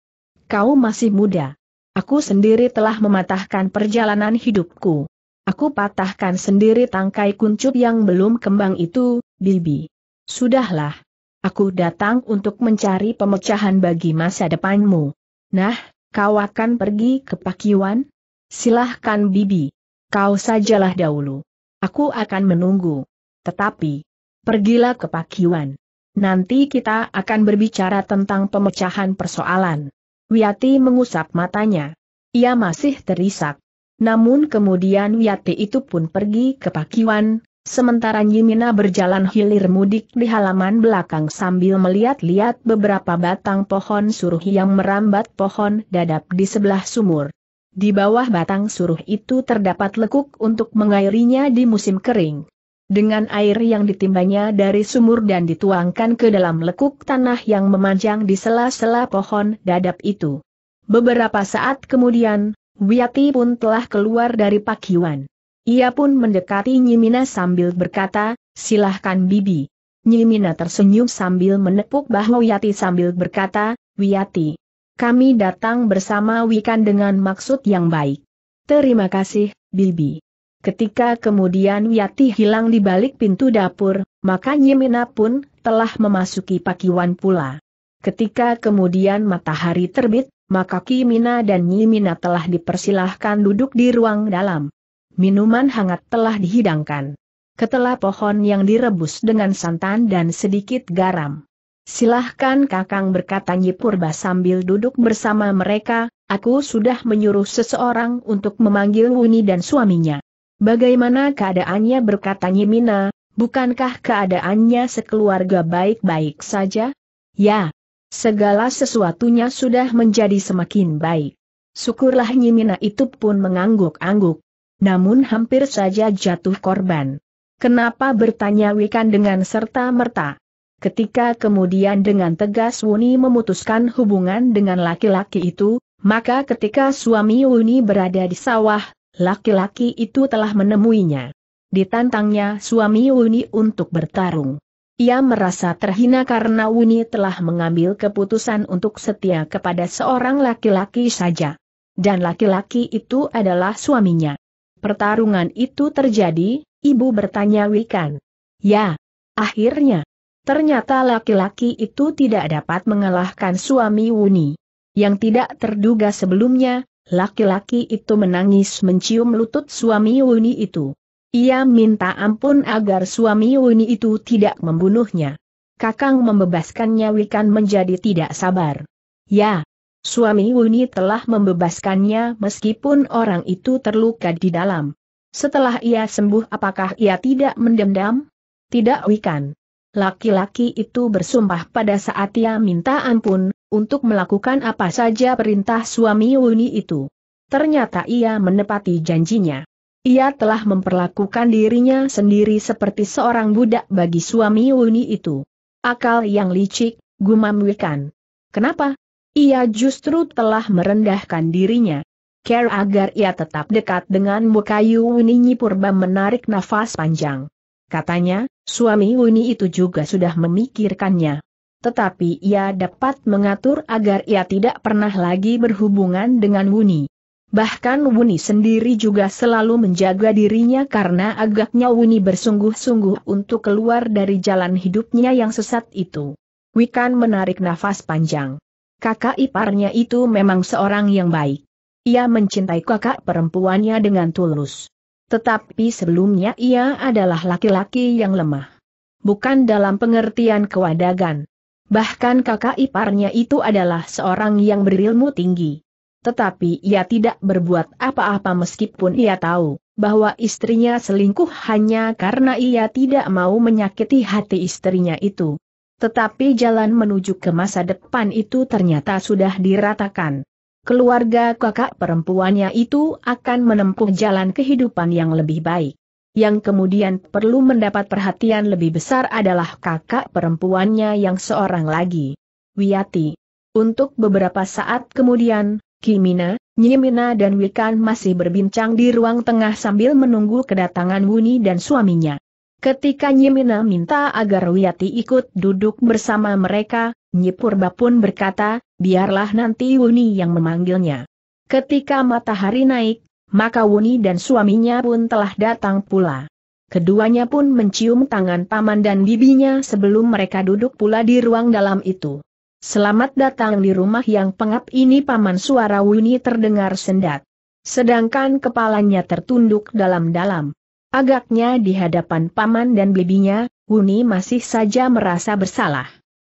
Kau masih muda. Aku sendiri telah mematahkan perjalanan hidupku. Aku patahkan sendiri tangkai kuncup yang belum kembang itu, Bibi. Sudahlah. Aku datang untuk mencari pemecahan bagi masa depanmu. Nah, kau akan pergi ke pakiwan? Silahkan Bibi. Kau sajalah dahulu. Aku akan menunggu. Tetapi, pergilah ke pakiwan. Nanti kita akan berbicara tentang pemecahan persoalan. Wiyati mengusap matanya. Ia masih terisak. Namun kemudian Wiyati itu pun pergi ke pakiwan, sementara Nyi Mina berjalan hilir mudik di halaman belakang sambil melihat-lihat beberapa batang pohon suruh yang merambat pohon dadap di sebelah sumur. Di bawah batang suruh itu terdapat lekuk untuk mengairinya di musim kering. Dengan air yang ditimbanya dari sumur dan dituangkan ke dalam lekuk tanah yang memanjang di sela-sela pohon dadap itu. Beberapa saat kemudian, Wiyati pun telah keluar dari pakiwan. Ia pun mendekati Nyi Mina sambil berkata, silahkan Bibi. Nyi Mina tersenyum sambil menepuk bahu Wiyati sambil berkata, Wiyati, kami datang bersama Wikan dengan maksud yang baik. Terima kasih, Bibi. Ketika kemudian Wiyati hilang di balik pintu dapur, maka Nyi Mina pun telah memasuki pakiwan pula. Ketika kemudian matahari terbit, maka Ki Mina dan Nyi Mina telah dipersilahkan duduk di ruang dalam. Minuman hangat telah dihidangkan. Ketela pohon yang direbus dengan santan dan sedikit garam. "Silahkan Kakang," berkata Nyi Purba sambil duduk bersama mereka, "aku sudah menyuruh seseorang untuk memanggil Wuni dan suaminya." "Bagaimana keadaannya?" berkata Nyi Mina, "bukankah keadaannya sekeluarga baik-baik saja?" "Ya, segala sesuatunya sudah menjadi semakin baik." "Syukurlah." Nyi Mina itu pun mengangguk-angguk. Namun hampir saja jatuh korban. "Kenapa?" bertanya Wikan dengan serta-merta. Ketika kemudian dengan tegas Wuni memutuskan hubungan dengan laki-laki itu, maka ketika suami Wuni berada di sawah, laki-laki itu telah menemuinya. Ditantangnya suami Wuni untuk bertarung. Ia merasa terhina karena Wuni telah mengambil keputusan untuk setia kepada seorang laki-laki saja. Dan laki-laki itu adalah suaminya. "Pertarungan itu terjadi, Ibu?" bertanya Wikan. "Ya, akhirnya. Ternyata laki-laki itu tidak dapat mengalahkan suami Wuni. Yang tidak terduga sebelumnya, laki-laki itu menangis mencium lutut suami Wuni itu. Ia minta ampun agar suami Wuni itu tidak membunuhnya. "Kakang membebaskannya?" Wikan menjadi tidak sabar. "Ya, suami Wuni telah membebaskannya meskipun orang itu terluka di dalam. Setelah ia sembuh apakah ia tidak mendendam?" "Tidak Wikan. Laki-laki itu bersumpah pada saat ia minta ampun, untuk melakukan apa saja perintah suami Wuni itu. Ternyata ia menepati janjinya. Ia telah memperlakukan dirinya sendiri seperti seorang budak bagi suami Wuni itu." "Akal yang licik," gumam Wikan. "Kenapa? Ia justru telah merendahkan dirinya. Care agar ia tetap dekat dengan Bukayu Wuni." Nyi Purba menarik nafas panjang. Katanya, suami Wuni itu juga sudah memikirkannya. Tetapi ia dapat mengatur agar ia tidak pernah lagi berhubungan dengan Wuni. Bahkan Wuni sendiri juga selalu menjaga dirinya karena agaknya Wuni bersungguh-sungguh untuk keluar dari jalan hidupnya yang sesat itu. Wikan menarik nafas panjang. "Kakak iparnya itu memang seorang yang baik. Ia mencintai kakak perempuannya dengan tulus. Tetapi sebelumnya ia adalah laki-laki yang lemah. Bukan dalam pengertian kewadagan. Bahkan kakak iparnya itu adalah seorang yang berilmu tinggi. Tetapi ia tidak berbuat apa-apa meskipun ia tahu bahwa istrinya selingkuh hanya karena ia tidak mau menyakiti hati istrinya itu. Tetapi jalan menuju ke masa depan itu ternyata sudah diratakan. Keluarga kakak perempuannya itu akan menempuh jalan kehidupan yang lebih baik. Yang kemudian perlu mendapat perhatian lebih besar adalah kakak perempuannya yang seorang lagi, Wiyati." Untuk beberapa saat kemudian, Ki Mina, Nyi Mina dan Wikan masih berbincang di ruang tengah sambil menunggu kedatangan Wuni dan suaminya. Ketika Nyi Mina minta agar Wiyati ikut duduk bersama mereka, Nyi Purba pun berkata, "Biarlah nanti Wuni yang memanggilnya." Ketika matahari naik, maka Wuni dan suaminya pun telah datang pula. Keduanya pun mencium tangan paman dan bibinya sebelum mereka duduk pula di ruang dalam itu. "Selamat datang di rumah yang pengap ini paman," suara Wuni terdengar sendat. Sedangkan kepalanya tertunduk dalam-dalam. Agaknya di hadapan paman dan bibinya, Wuni masih saja merasa bersalah.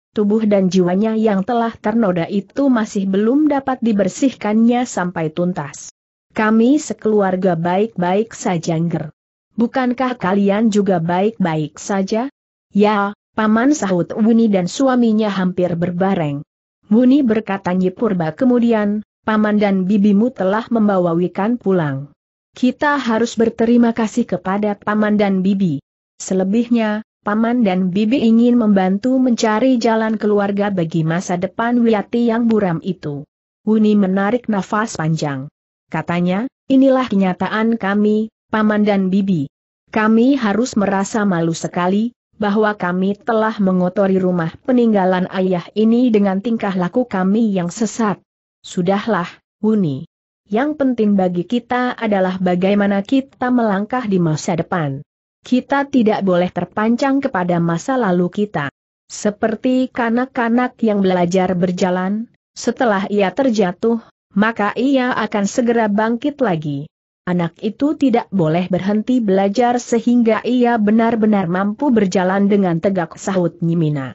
Tubuh dan jiwanya yang telah ternoda itu masih belum dapat dibersihkannya sampai tuntas. "Kami sekeluarga baik-baik saja, Nger. Bukankah kalian juga baik-baik saja?" "Ya, Paman," sahut Wuni dan suaminya hampir berbareng. "Wuni," berkata Nyi Purba kemudian, "Paman dan bibimu telah membawa Wikan pulang. Kita harus berterima kasih kepada Paman dan Bibi. Selebihnya, Paman dan Bibi ingin membantu mencari jalan keluarga bagi masa depan Wiyati yang buram itu." Wuni menarik nafas panjang. Katanya, "Inilah kenyataan kami, Paman dan Bibi. Kami harus merasa malu sekali, bahwa kami telah mengotori rumah peninggalan ayah ini dengan tingkah laku kami yang sesat." "Sudahlah, Wuni. Yang penting bagi kita adalah bagaimana kita melangkah di masa depan. Kita tidak boleh terpancang kepada masa lalu kita. Seperti kanak-kanak yang belajar berjalan, setelah ia terjatuh, maka ia akan segera bangkit lagi. Anak itu tidak boleh berhenti belajar sehingga ia benar-benar mampu berjalan dengan tegak," sahut Nyi Mina.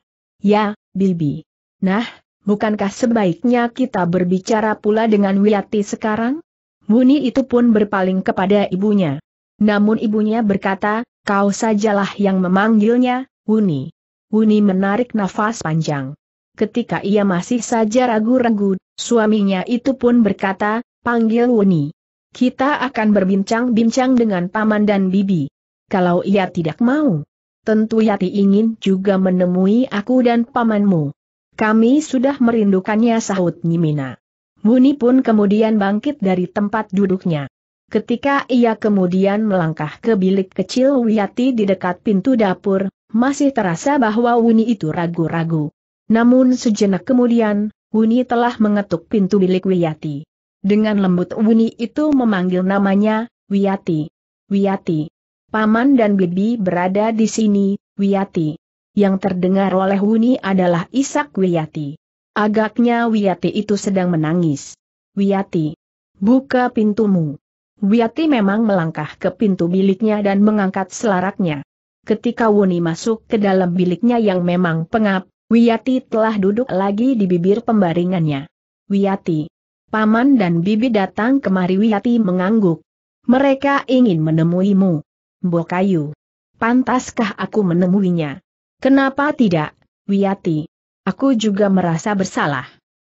"Ya, Bilbi. Nah, bukankah sebaiknya kita berbicara pula dengan Wiyati sekarang? Wuni itu pun berpaling kepada ibunya. Namun ibunya berkata, kau sajalah yang memanggilnya, Wuni. Wuni menarik nafas panjang. Ketika ia masih saja ragu-ragu, suaminya itu pun berkata, panggil Wuni. Kita akan berbincang-bincang dengan paman dan bibi. Kalau ia tidak mau, tentu Yati ingin juga menemui aku dan pamanmu. Kami sudah merindukannya, sahut Nyi Mina. Wuni pun kemudian bangkit dari tempat duduknya. Ketika ia kemudian melangkah ke bilik kecil Wiyati di dekat pintu dapur, masih terasa bahwa Wuni itu ragu-ragu. Namun sejenak kemudian, Wuni telah mengetuk pintu bilik Wiyati. Dengan lembut Wuni itu memanggil namanya, Wiyati. Wiyati. Paman dan bibi berada di sini, Wiyati. Yang terdengar oleh Wuni adalah isak Wiyati. Agaknya Wiyati itu sedang menangis. Wiyati, buka pintumu. Wiyati memang melangkah ke pintu biliknya dan mengangkat selaraknya. Ketika Wuni masuk ke dalam biliknya yang memang pengap, Wiyati telah duduk lagi di bibir pembaringannya. Wiyati, paman dan bibi datang kemari. Wiyati mengangguk. Mereka ingin menemuimu. Bokayu, pantaskah aku menemuinya? Kenapa tidak, Wiyati? Aku juga merasa bersalah.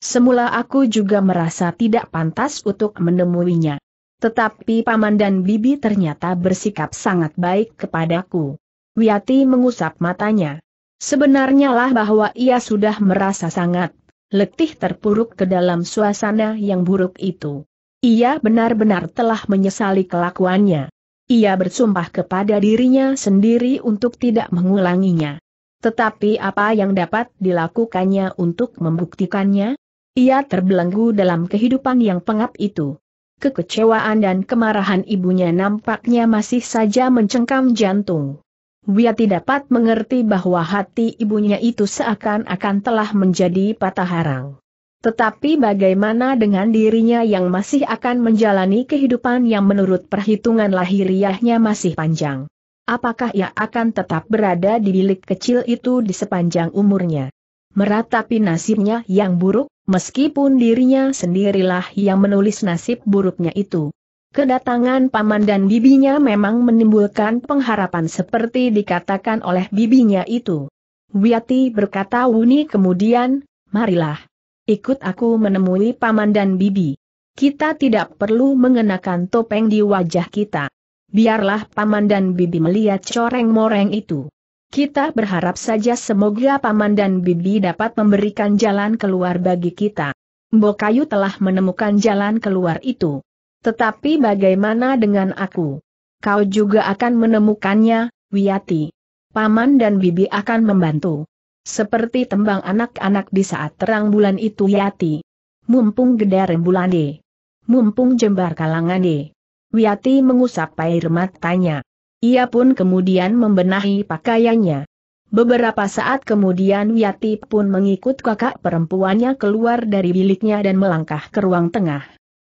Semula aku juga merasa tidak pantas untuk menemuinya. Tetapi paman dan bibi ternyata bersikap sangat baik kepadaku. Wiyati mengusap matanya. Sebenarnya lah bahwa ia sudah merasa sangat letih terpuruk ke dalam suasana yang buruk itu. Ia benar-benar telah menyesali kelakuannya. Ia bersumpah kepada dirinya sendiri untuk tidak mengulanginya. Tetapi apa yang dapat dilakukannya untuk membuktikannya? Ia terbelenggu dalam kehidupan yang pengap itu. Kekecewaan dan kemarahan ibunya nampaknya masih saja mencengkam jantung. Wiyati dapat mengerti bahwa hati ibunya itu seakan-akan telah menjadi patah arang. Tetapi bagaimana dengan dirinya yang masih akan menjalani kehidupan yang menurut perhitungan lahiriahnya masih panjang? Apakah ia akan tetap berada di bilik kecil itu di sepanjang umurnya? Meratapi nasibnya yang buruk, meskipun dirinya sendirilah yang menulis nasib buruknya itu. Kedatangan paman dan bibinya memang menimbulkan pengharapan seperti dikatakan oleh bibinya itu. Wiyati berkata Wuni kemudian, marilah. Ikut aku menemui paman dan bibi. Kita tidak perlu mengenakan topeng di wajah kita. Biarlah paman dan bibi melihat coreng-moreng itu. Kita berharap saja semoga paman dan bibi dapat memberikan jalan keluar bagi kita. Mbokayu telah menemukan jalan keluar itu. Tetapi bagaimana dengan aku? Kau juga akan menemukannya, Wiyati. Paman dan bibi akan membantu. Seperti tembang anak-anak di saat terang bulan itu, Wiyati. Mumpung geda rembulan de. Mumpung jembar kalangan de. Wiyati mengusap air matanya. Ia pun kemudian membenahi pakaiannya. Beberapa saat kemudian Wiyati pun mengikut kakak perempuannya keluar dari biliknya dan melangkah ke ruang tengah.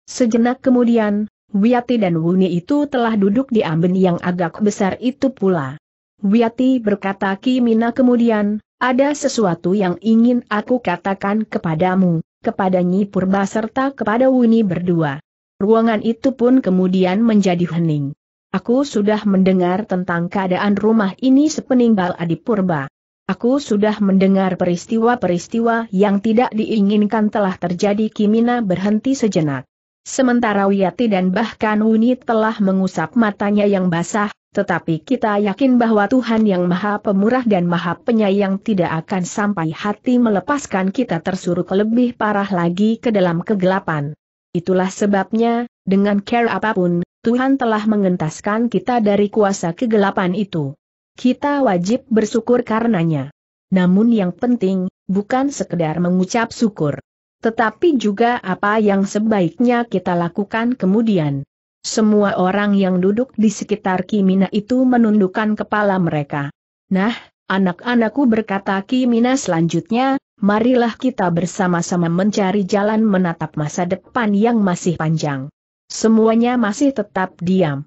Sejenak kemudian, Wiyati dan Wuni itu telah duduk di amben yang agak besar itu pula. Wiyati berkata, Ki Mina kemudian, ada sesuatu yang ingin aku katakan kepadamu, kepada Nyi Purba serta kepada Wuni berdua. Ruangan itu pun kemudian menjadi hening. Aku sudah mendengar tentang keadaan rumah ini sepeninggal Adi Purba. Aku sudah mendengar peristiwa-peristiwa yang tidak diinginkan telah terjadi. Ki Mina berhenti sejenak. Sementara Wiyati dan bahkan Wuni telah mengusap matanya yang basah, tetapi kita yakin bahwa Tuhan yang Maha Pemurah dan Maha Penyayang tidak akan sampai hati melepaskan kita tersuruk lebih parah lagi ke dalam kegelapan. Itulah sebabnya, dengan cara apapun, Tuhan telah mengentaskan kita dari kuasa kegelapan itu. Kita wajib bersyukur karenanya. Namun yang penting, bukan sekedar mengucap syukur. Tetapi juga apa yang sebaiknya kita lakukan kemudian. Semua orang yang duduk di sekitar Ki Mina itu menundukkan kepala mereka. Nah, anak-anakku, berkata Ki Mina selanjutnya, marilah kita bersama-sama mencari jalan menatap masa depan yang masih panjang. Semuanya masih tetap diam.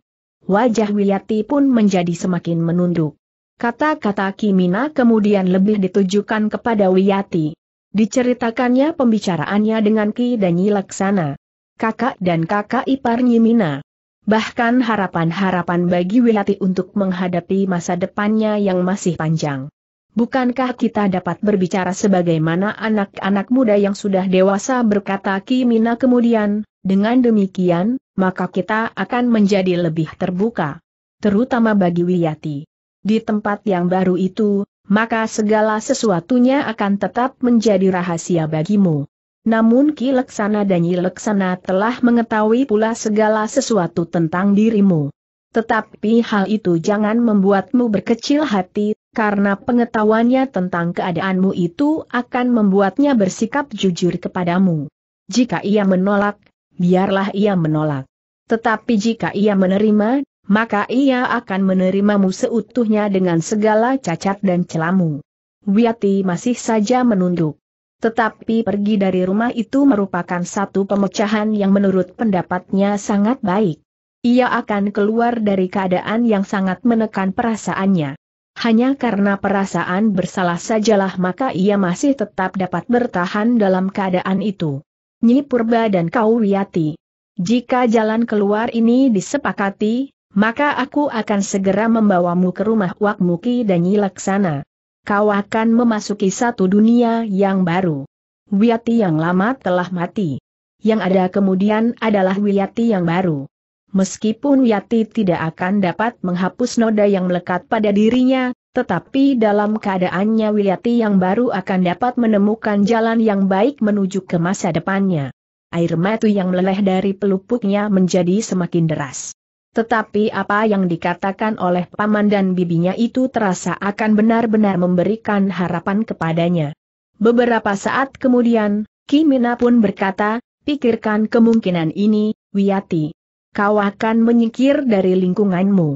Wajah Wiyati pun menjadi semakin menunduk. Kata-kata Ki Mina kemudian lebih ditujukan kepada Wiyati. Diceritakannya pembicaraannya dengan Ki Dani Laksana, kakak dan kakak ipar Nyi Mina. Bahkan harapan-harapan bagi Wiyati untuk menghadapi masa depannya yang masih panjang. Bukankah kita dapat berbicara sebagaimana anak-anak muda yang sudah dewasa, berkata Ki Mina kemudian, dengan demikian, maka kita akan menjadi lebih terbuka. Terutama bagi Wiyati. Di tempat yang baru itu, maka segala sesuatunya akan tetap menjadi rahasia bagimu. Namun Ki Laksana dan Nyi Laksana telah mengetahui pula segala sesuatu tentang dirimu. Tetapi hal itu jangan membuatmu berkecil hati, karena pengetahuannya tentang keadaanmu itu akan membuatnya bersikap jujur kepadamu. Jika ia menolak, biarlah ia menolak. Tetapi jika ia menerima, maka ia akan menerimamu seutuhnya dengan segala cacat dan celamu. Wiyati masih saja menunduk. Tetapi pergi dari rumah itu merupakan satu pemecahan yang menurut pendapatnya sangat baik. Ia akan keluar dari keadaan yang sangat menekan perasaannya. Hanya karena perasaan bersalah sajalah maka ia masih tetap dapat bertahan dalam keadaan itu. Nyi Purba dan kau Wiyati, jika jalan keluar ini disepakati, maka aku akan segera membawamu ke rumah Wak Muki dan Nyi Laksana. Kau akan memasuki satu dunia yang baru. Wiyati yang lama telah mati. Yang ada kemudian adalah Wiyati yang baru. Meskipun Wiyati tidak akan dapat menghapus noda yang melekat pada dirinya, tetapi dalam keadaannya Wiyati yang baru akan dapat menemukan jalan yang baik menuju ke masa depannya. Air mata yang meleleh dari pelupuknya menjadi semakin deras. Tetapi apa yang dikatakan oleh paman dan bibinya itu terasa akan benar-benar memberikan harapan kepadanya. Beberapa saat kemudian, Ki Mina pun berkata, pikirkan kemungkinan ini, Wiyati. Kau akan menyingkir dari lingkunganmu.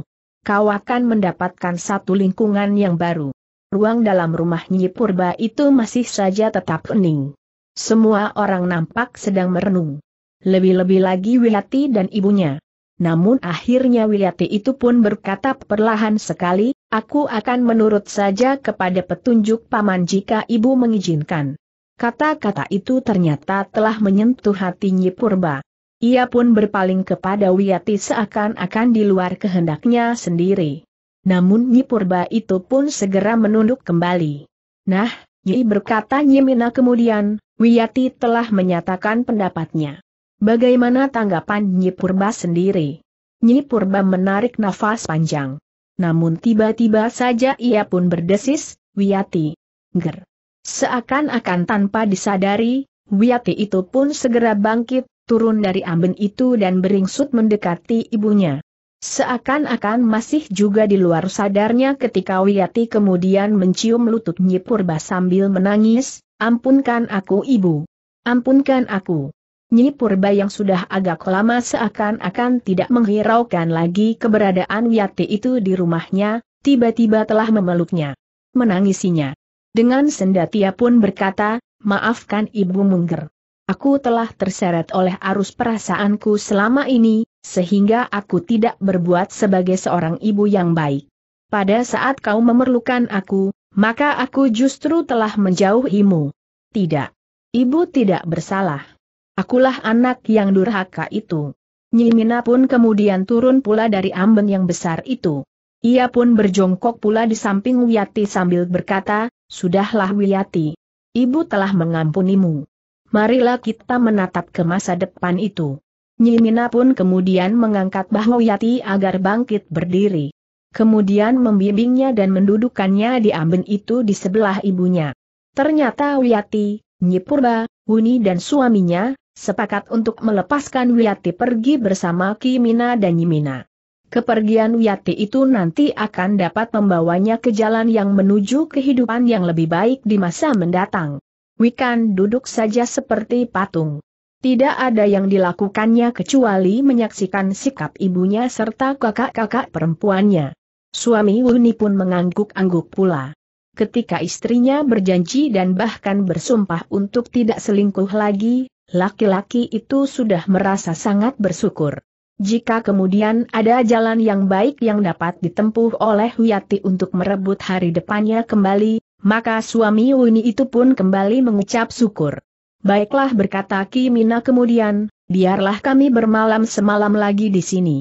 Kau akan mendapatkan satu lingkungan yang baru. Ruang dalam rumah Nyi Purba itu masih saja tetap hening. Semua orang nampak sedang merenung. Lebih-lebih lagi Wiyati dan ibunya. Namun akhirnya Wiyati itu pun berkata perlahan sekali, aku akan menurut saja kepada petunjuk paman jika ibu mengizinkan. Kata-kata itu ternyata telah menyentuh hati Nyi Purba. Ia pun berpaling kepada Wiyati seakan-akan di luar kehendaknya sendiri. Namun Nyi Purba itu pun segera menunduk kembali. Nah, Nyi, berkata Nyi Mina kemudian, Wiyati telah menyatakan pendapatnya. Bagaimana tanggapan Nyi Purba sendiri? Nyi Purba menarik nafas panjang. Namun tiba-tiba saja ia pun berdesis, Wiyati. Ger. Seakan-akan tanpa disadari, Wiyati itu pun segera bangkit, turun dari amben itu dan beringsut mendekati ibunya. Seakan-akan masih juga di luar sadarnya ketika Wiyati kemudian mencium lutut Nyi Purba sambil menangis, ampunkan aku ibu. Ampunkan aku. Nyi Purba yang sudah agak lama seakan-akan tidak menghiraukan lagi keberadaan Wiyati itu di rumahnya, tiba-tiba telah memeluknya. Menangisinya. Dengan sendatia pun berkata, maafkan ibu Mungger. Aku telah terseret oleh arus perasaanku selama ini, sehingga aku tidak berbuat sebagai seorang ibu yang baik. Pada saat kau memerlukan aku, maka aku justru telah menjauhimu. Tidak. Ibu tidak bersalah. Akulah anak yang durhaka itu. Nyi Mina pun kemudian turun pula dari amben yang besar itu. Ia pun berjongkok pula di samping Wiyati sambil berkata, sudahlah Wiyati. Ibu telah mengampunimu. Marilah kita menatap ke masa depan itu. Nyi Mina pun kemudian mengangkat bahu Wiyati agar bangkit berdiri. Kemudian membimbingnya dan mendudukannya di amben itu di sebelah ibunya. Ternyata Wiyati, Nyi Purba, Wuni dan suaminya sepakat untuk melepaskan Wiyati pergi bersama Ki Mina dan Nyi Mina. Kepergian Wiyati itu nanti akan dapat membawanya ke jalan yang menuju kehidupan yang lebih baik di masa mendatang. Wikan duduk saja seperti patung. Tidak ada yang dilakukannya kecuali menyaksikan sikap ibunya serta kakak-kakak perempuannya. Suami Wuni pun mengangguk-angguk pula. Ketika istrinya berjanji dan bahkan bersumpah untuk tidak selingkuh lagi, laki-laki itu sudah merasa sangat bersyukur. Jika kemudian ada jalan yang baik yang dapat ditempuh oleh Wiyati untuk merebut hari depannya kembali, maka suami Wuni itu pun kembali mengucap syukur. Baiklah, berkata Ki Mina kemudian, biarlah kami bermalam semalam lagi di sini.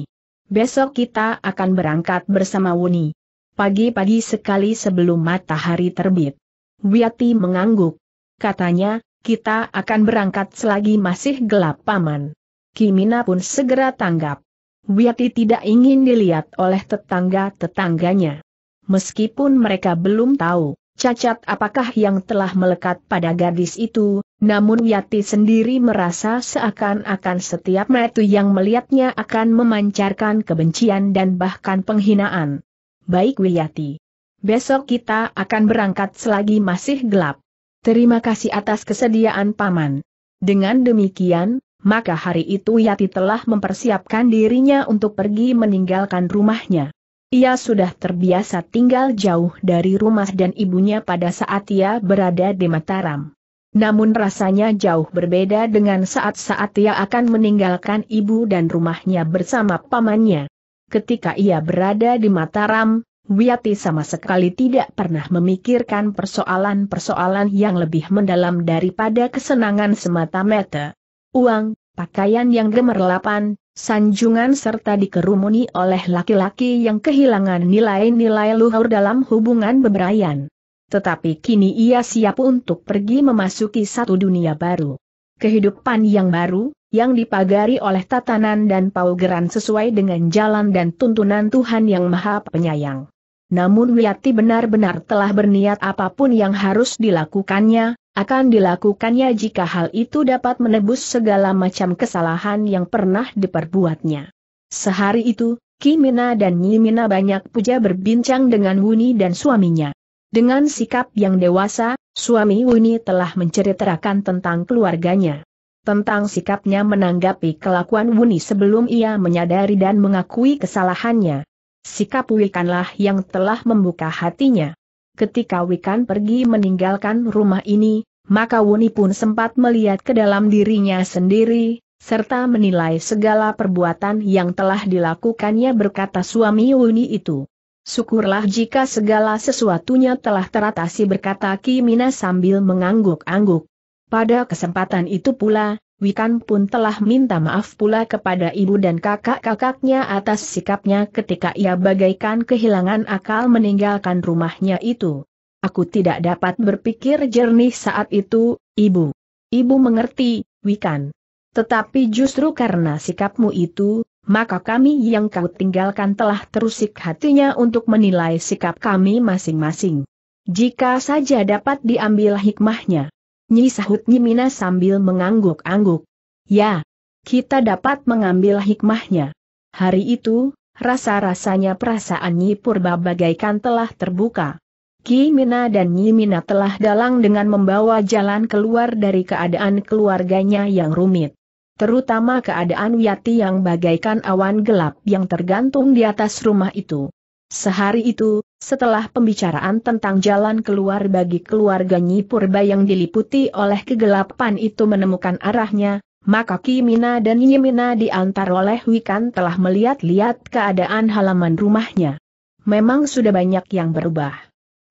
Besok kita akan berangkat bersama Wuni. Pagi-pagi sekali sebelum matahari terbit. Wiyati mengangguk. Katanya, kita akan berangkat selagi masih gelap paman. Ki Mina pun segera tanggap. Wiyati tidak ingin dilihat oleh tetangga-tetangganya. Meskipun mereka belum tahu cacat apakah yang telah melekat pada gadis itu, namun Wiyati sendiri merasa seakan-akan setiap mata yang melihatnya akan memancarkan kebencian dan bahkan penghinaan. Baik Wiyati. Besok kita akan berangkat selagi masih gelap. Terima kasih atas kesediaan paman. Dengan demikian, maka hari itu Wiyati telah mempersiapkan dirinya untuk pergi meninggalkan rumahnya. Ia sudah terbiasa tinggal jauh dari rumah dan ibunya pada saat ia berada di Mataram. Namun rasanya jauh berbeda dengan saat-saat ia akan meninggalkan ibu dan rumahnya bersama pamannya. Ketika ia berada di Mataram, Wiyati sama sekali tidak pernah memikirkan persoalan-persoalan yang lebih mendalam daripada kesenangan semata-mata. Uang, pakaian yang gemerlapan, sanjungan serta dikerumuni oleh laki-laki yang kehilangan nilai-nilai luhur dalam hubungan beberayan. Tetapi kini ia siap untuk pergi memasuki satu dunia baru. Kehidupan yang baru, yang dipagari oleh tatanan dan paugeran sesuai dengan jalan dan tuntunan Tuhan yang Maha Penyayang. Namun Wiyati benar-benar telah berniat apapun yang harus dilakukannya, akan dilakukannya jika hal itu dapat menebus segala macam kesalahan yang pernah diperbuatnya. Sehari itu, Ki Mina dan Nyi Mina banyak puja berbincang dengan Wuni dan suaminya. Dengan sikap yang dewasa, suami Wuni telah menceritakan tentang keluarganya. Tentang sikapnya menanggapi kelakuan Wuni sebelum ia menyadari dan mengakui kesalahannya. Sikap Wikanlah yang telah membuka hatinya. Ketika Wikan pergi meninggalkan rumah ini, maka Wuni pun sempat melihat ke dalam dirinya sendiri, serta menilai segala perbuatan yang telah dilakukannya. Berkata suami Wuni itu, syukurlah jika segala sesuatunya telah teratasi, berkata Ki Mina sambil mengangguk-angguk. Pada kesempatan itu pula, Wikan pun telah minta maaf pula kepada ibu dan kakak-kakaknya atas sikapnya ketika ia bagaikan kehilangan akal meninggalkan rumahnya itu. Aku tidak dapat berpikir jernih saat itu, ibu. Ibu mengerti, Wikan. Tetapi justru karena sikapmu itu, maka kami yang kau tinggalkan telah terusik hatinya untuk menilai sikap kami masing-masing. Jika saja dapat diambil hikmahnya. Nyi, sahut Nyi Mina sambil mengangguk-angguk. Ya, kita dapat mengambil hikmahnya. Hari itu, rasa-rasanya perasaan Nyi Purba bagaikan telah terbuka. Ki Mina dan Nyi Mina telah dalang dengan membawa jalan keluar dari keadaan keluarganya yang rumit. Terutama keadaan Wiyati yang bagaikan awan gelap yang tergantung di atas rumah itu. Sehari itu, setelah pembicaraan tentang jalan keluar bagi keluarga Nyi Purba yang diliputi oleh kegelapan itu menemukan arahnya, maka Ki Mina dan Nyi Mina diantar oleh Wikan telah melihat-lihat keadaan halaman rumahnya. Memang sudah banyak yang berubah.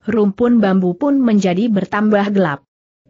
Rumpun bambu pun menjadi bertambah gelap.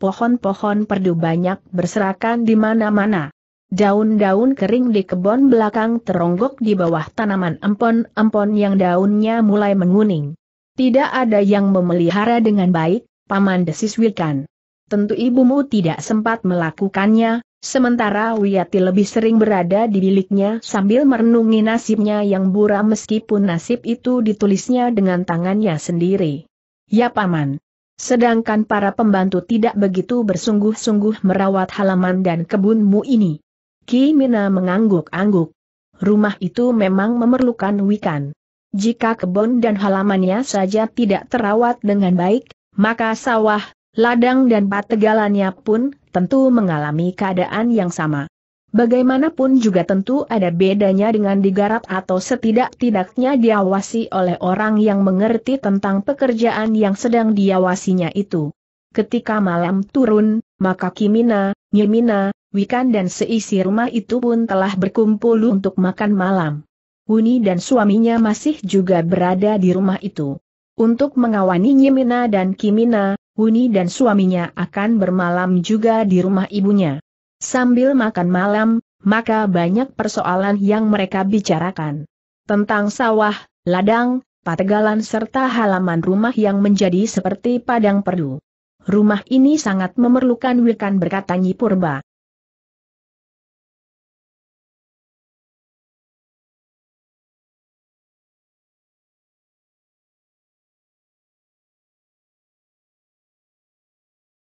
Pohon-pohon perdu banyak berserakan di mana-mana. Daun-daun kering di kebun belakang teronggok di bawah tanaman empon-empon yang daunnya mulai menguning. Tidak ada yang memelihara dengan baik, paman, desis Wikan. Tentu ibumu tidak sempat melakukannya, sementara Wiyati lebih sering berada di biliknya sambil merenungi nasibnya yang buram meskipun nasib itu ditulisnya dengan tangannya sendiri. Ya paman. Sedangkan para pembantu tidak begitu bersungguh-sungguh merawat halaman dan kebunmu ini. Ki Mina mengangguk-angguk. Rumah itu memang memerlukan Wikan. Jika kebun dan halamannya saja tidak terawat dengan baik, maka sawah, ladang dan pategalannya pun tentu mengalami keadaan yang sama. Bagaimanapun juga tentu ada bedanya dengan digarap atau setidak-tidaknya diawasi oleh orang yang mengerti tentang pekerjaan yang sedang diawasinya itu. Ketika malam turun, maka Ki Mina, Nyi Mina, Wikan dan seisi rumah itu pun telah berkumpul untuk makan malam. Wuni dan suaminya masih juga berada di rumah itu. Untuk mengawani Nyi Mina dan Ki Mina, Wuni dan suaminya akan bermalam juga di rumah ibunya. Sambil makan malam, maka banyak persoalan yang mereka bicarakan. Tentang sawah, ladang, pategalan serta halaman rumah yang menjadi seperti padang perdu. Rumah ini sangat memerlukan Wikan, berkata Nyi Purba.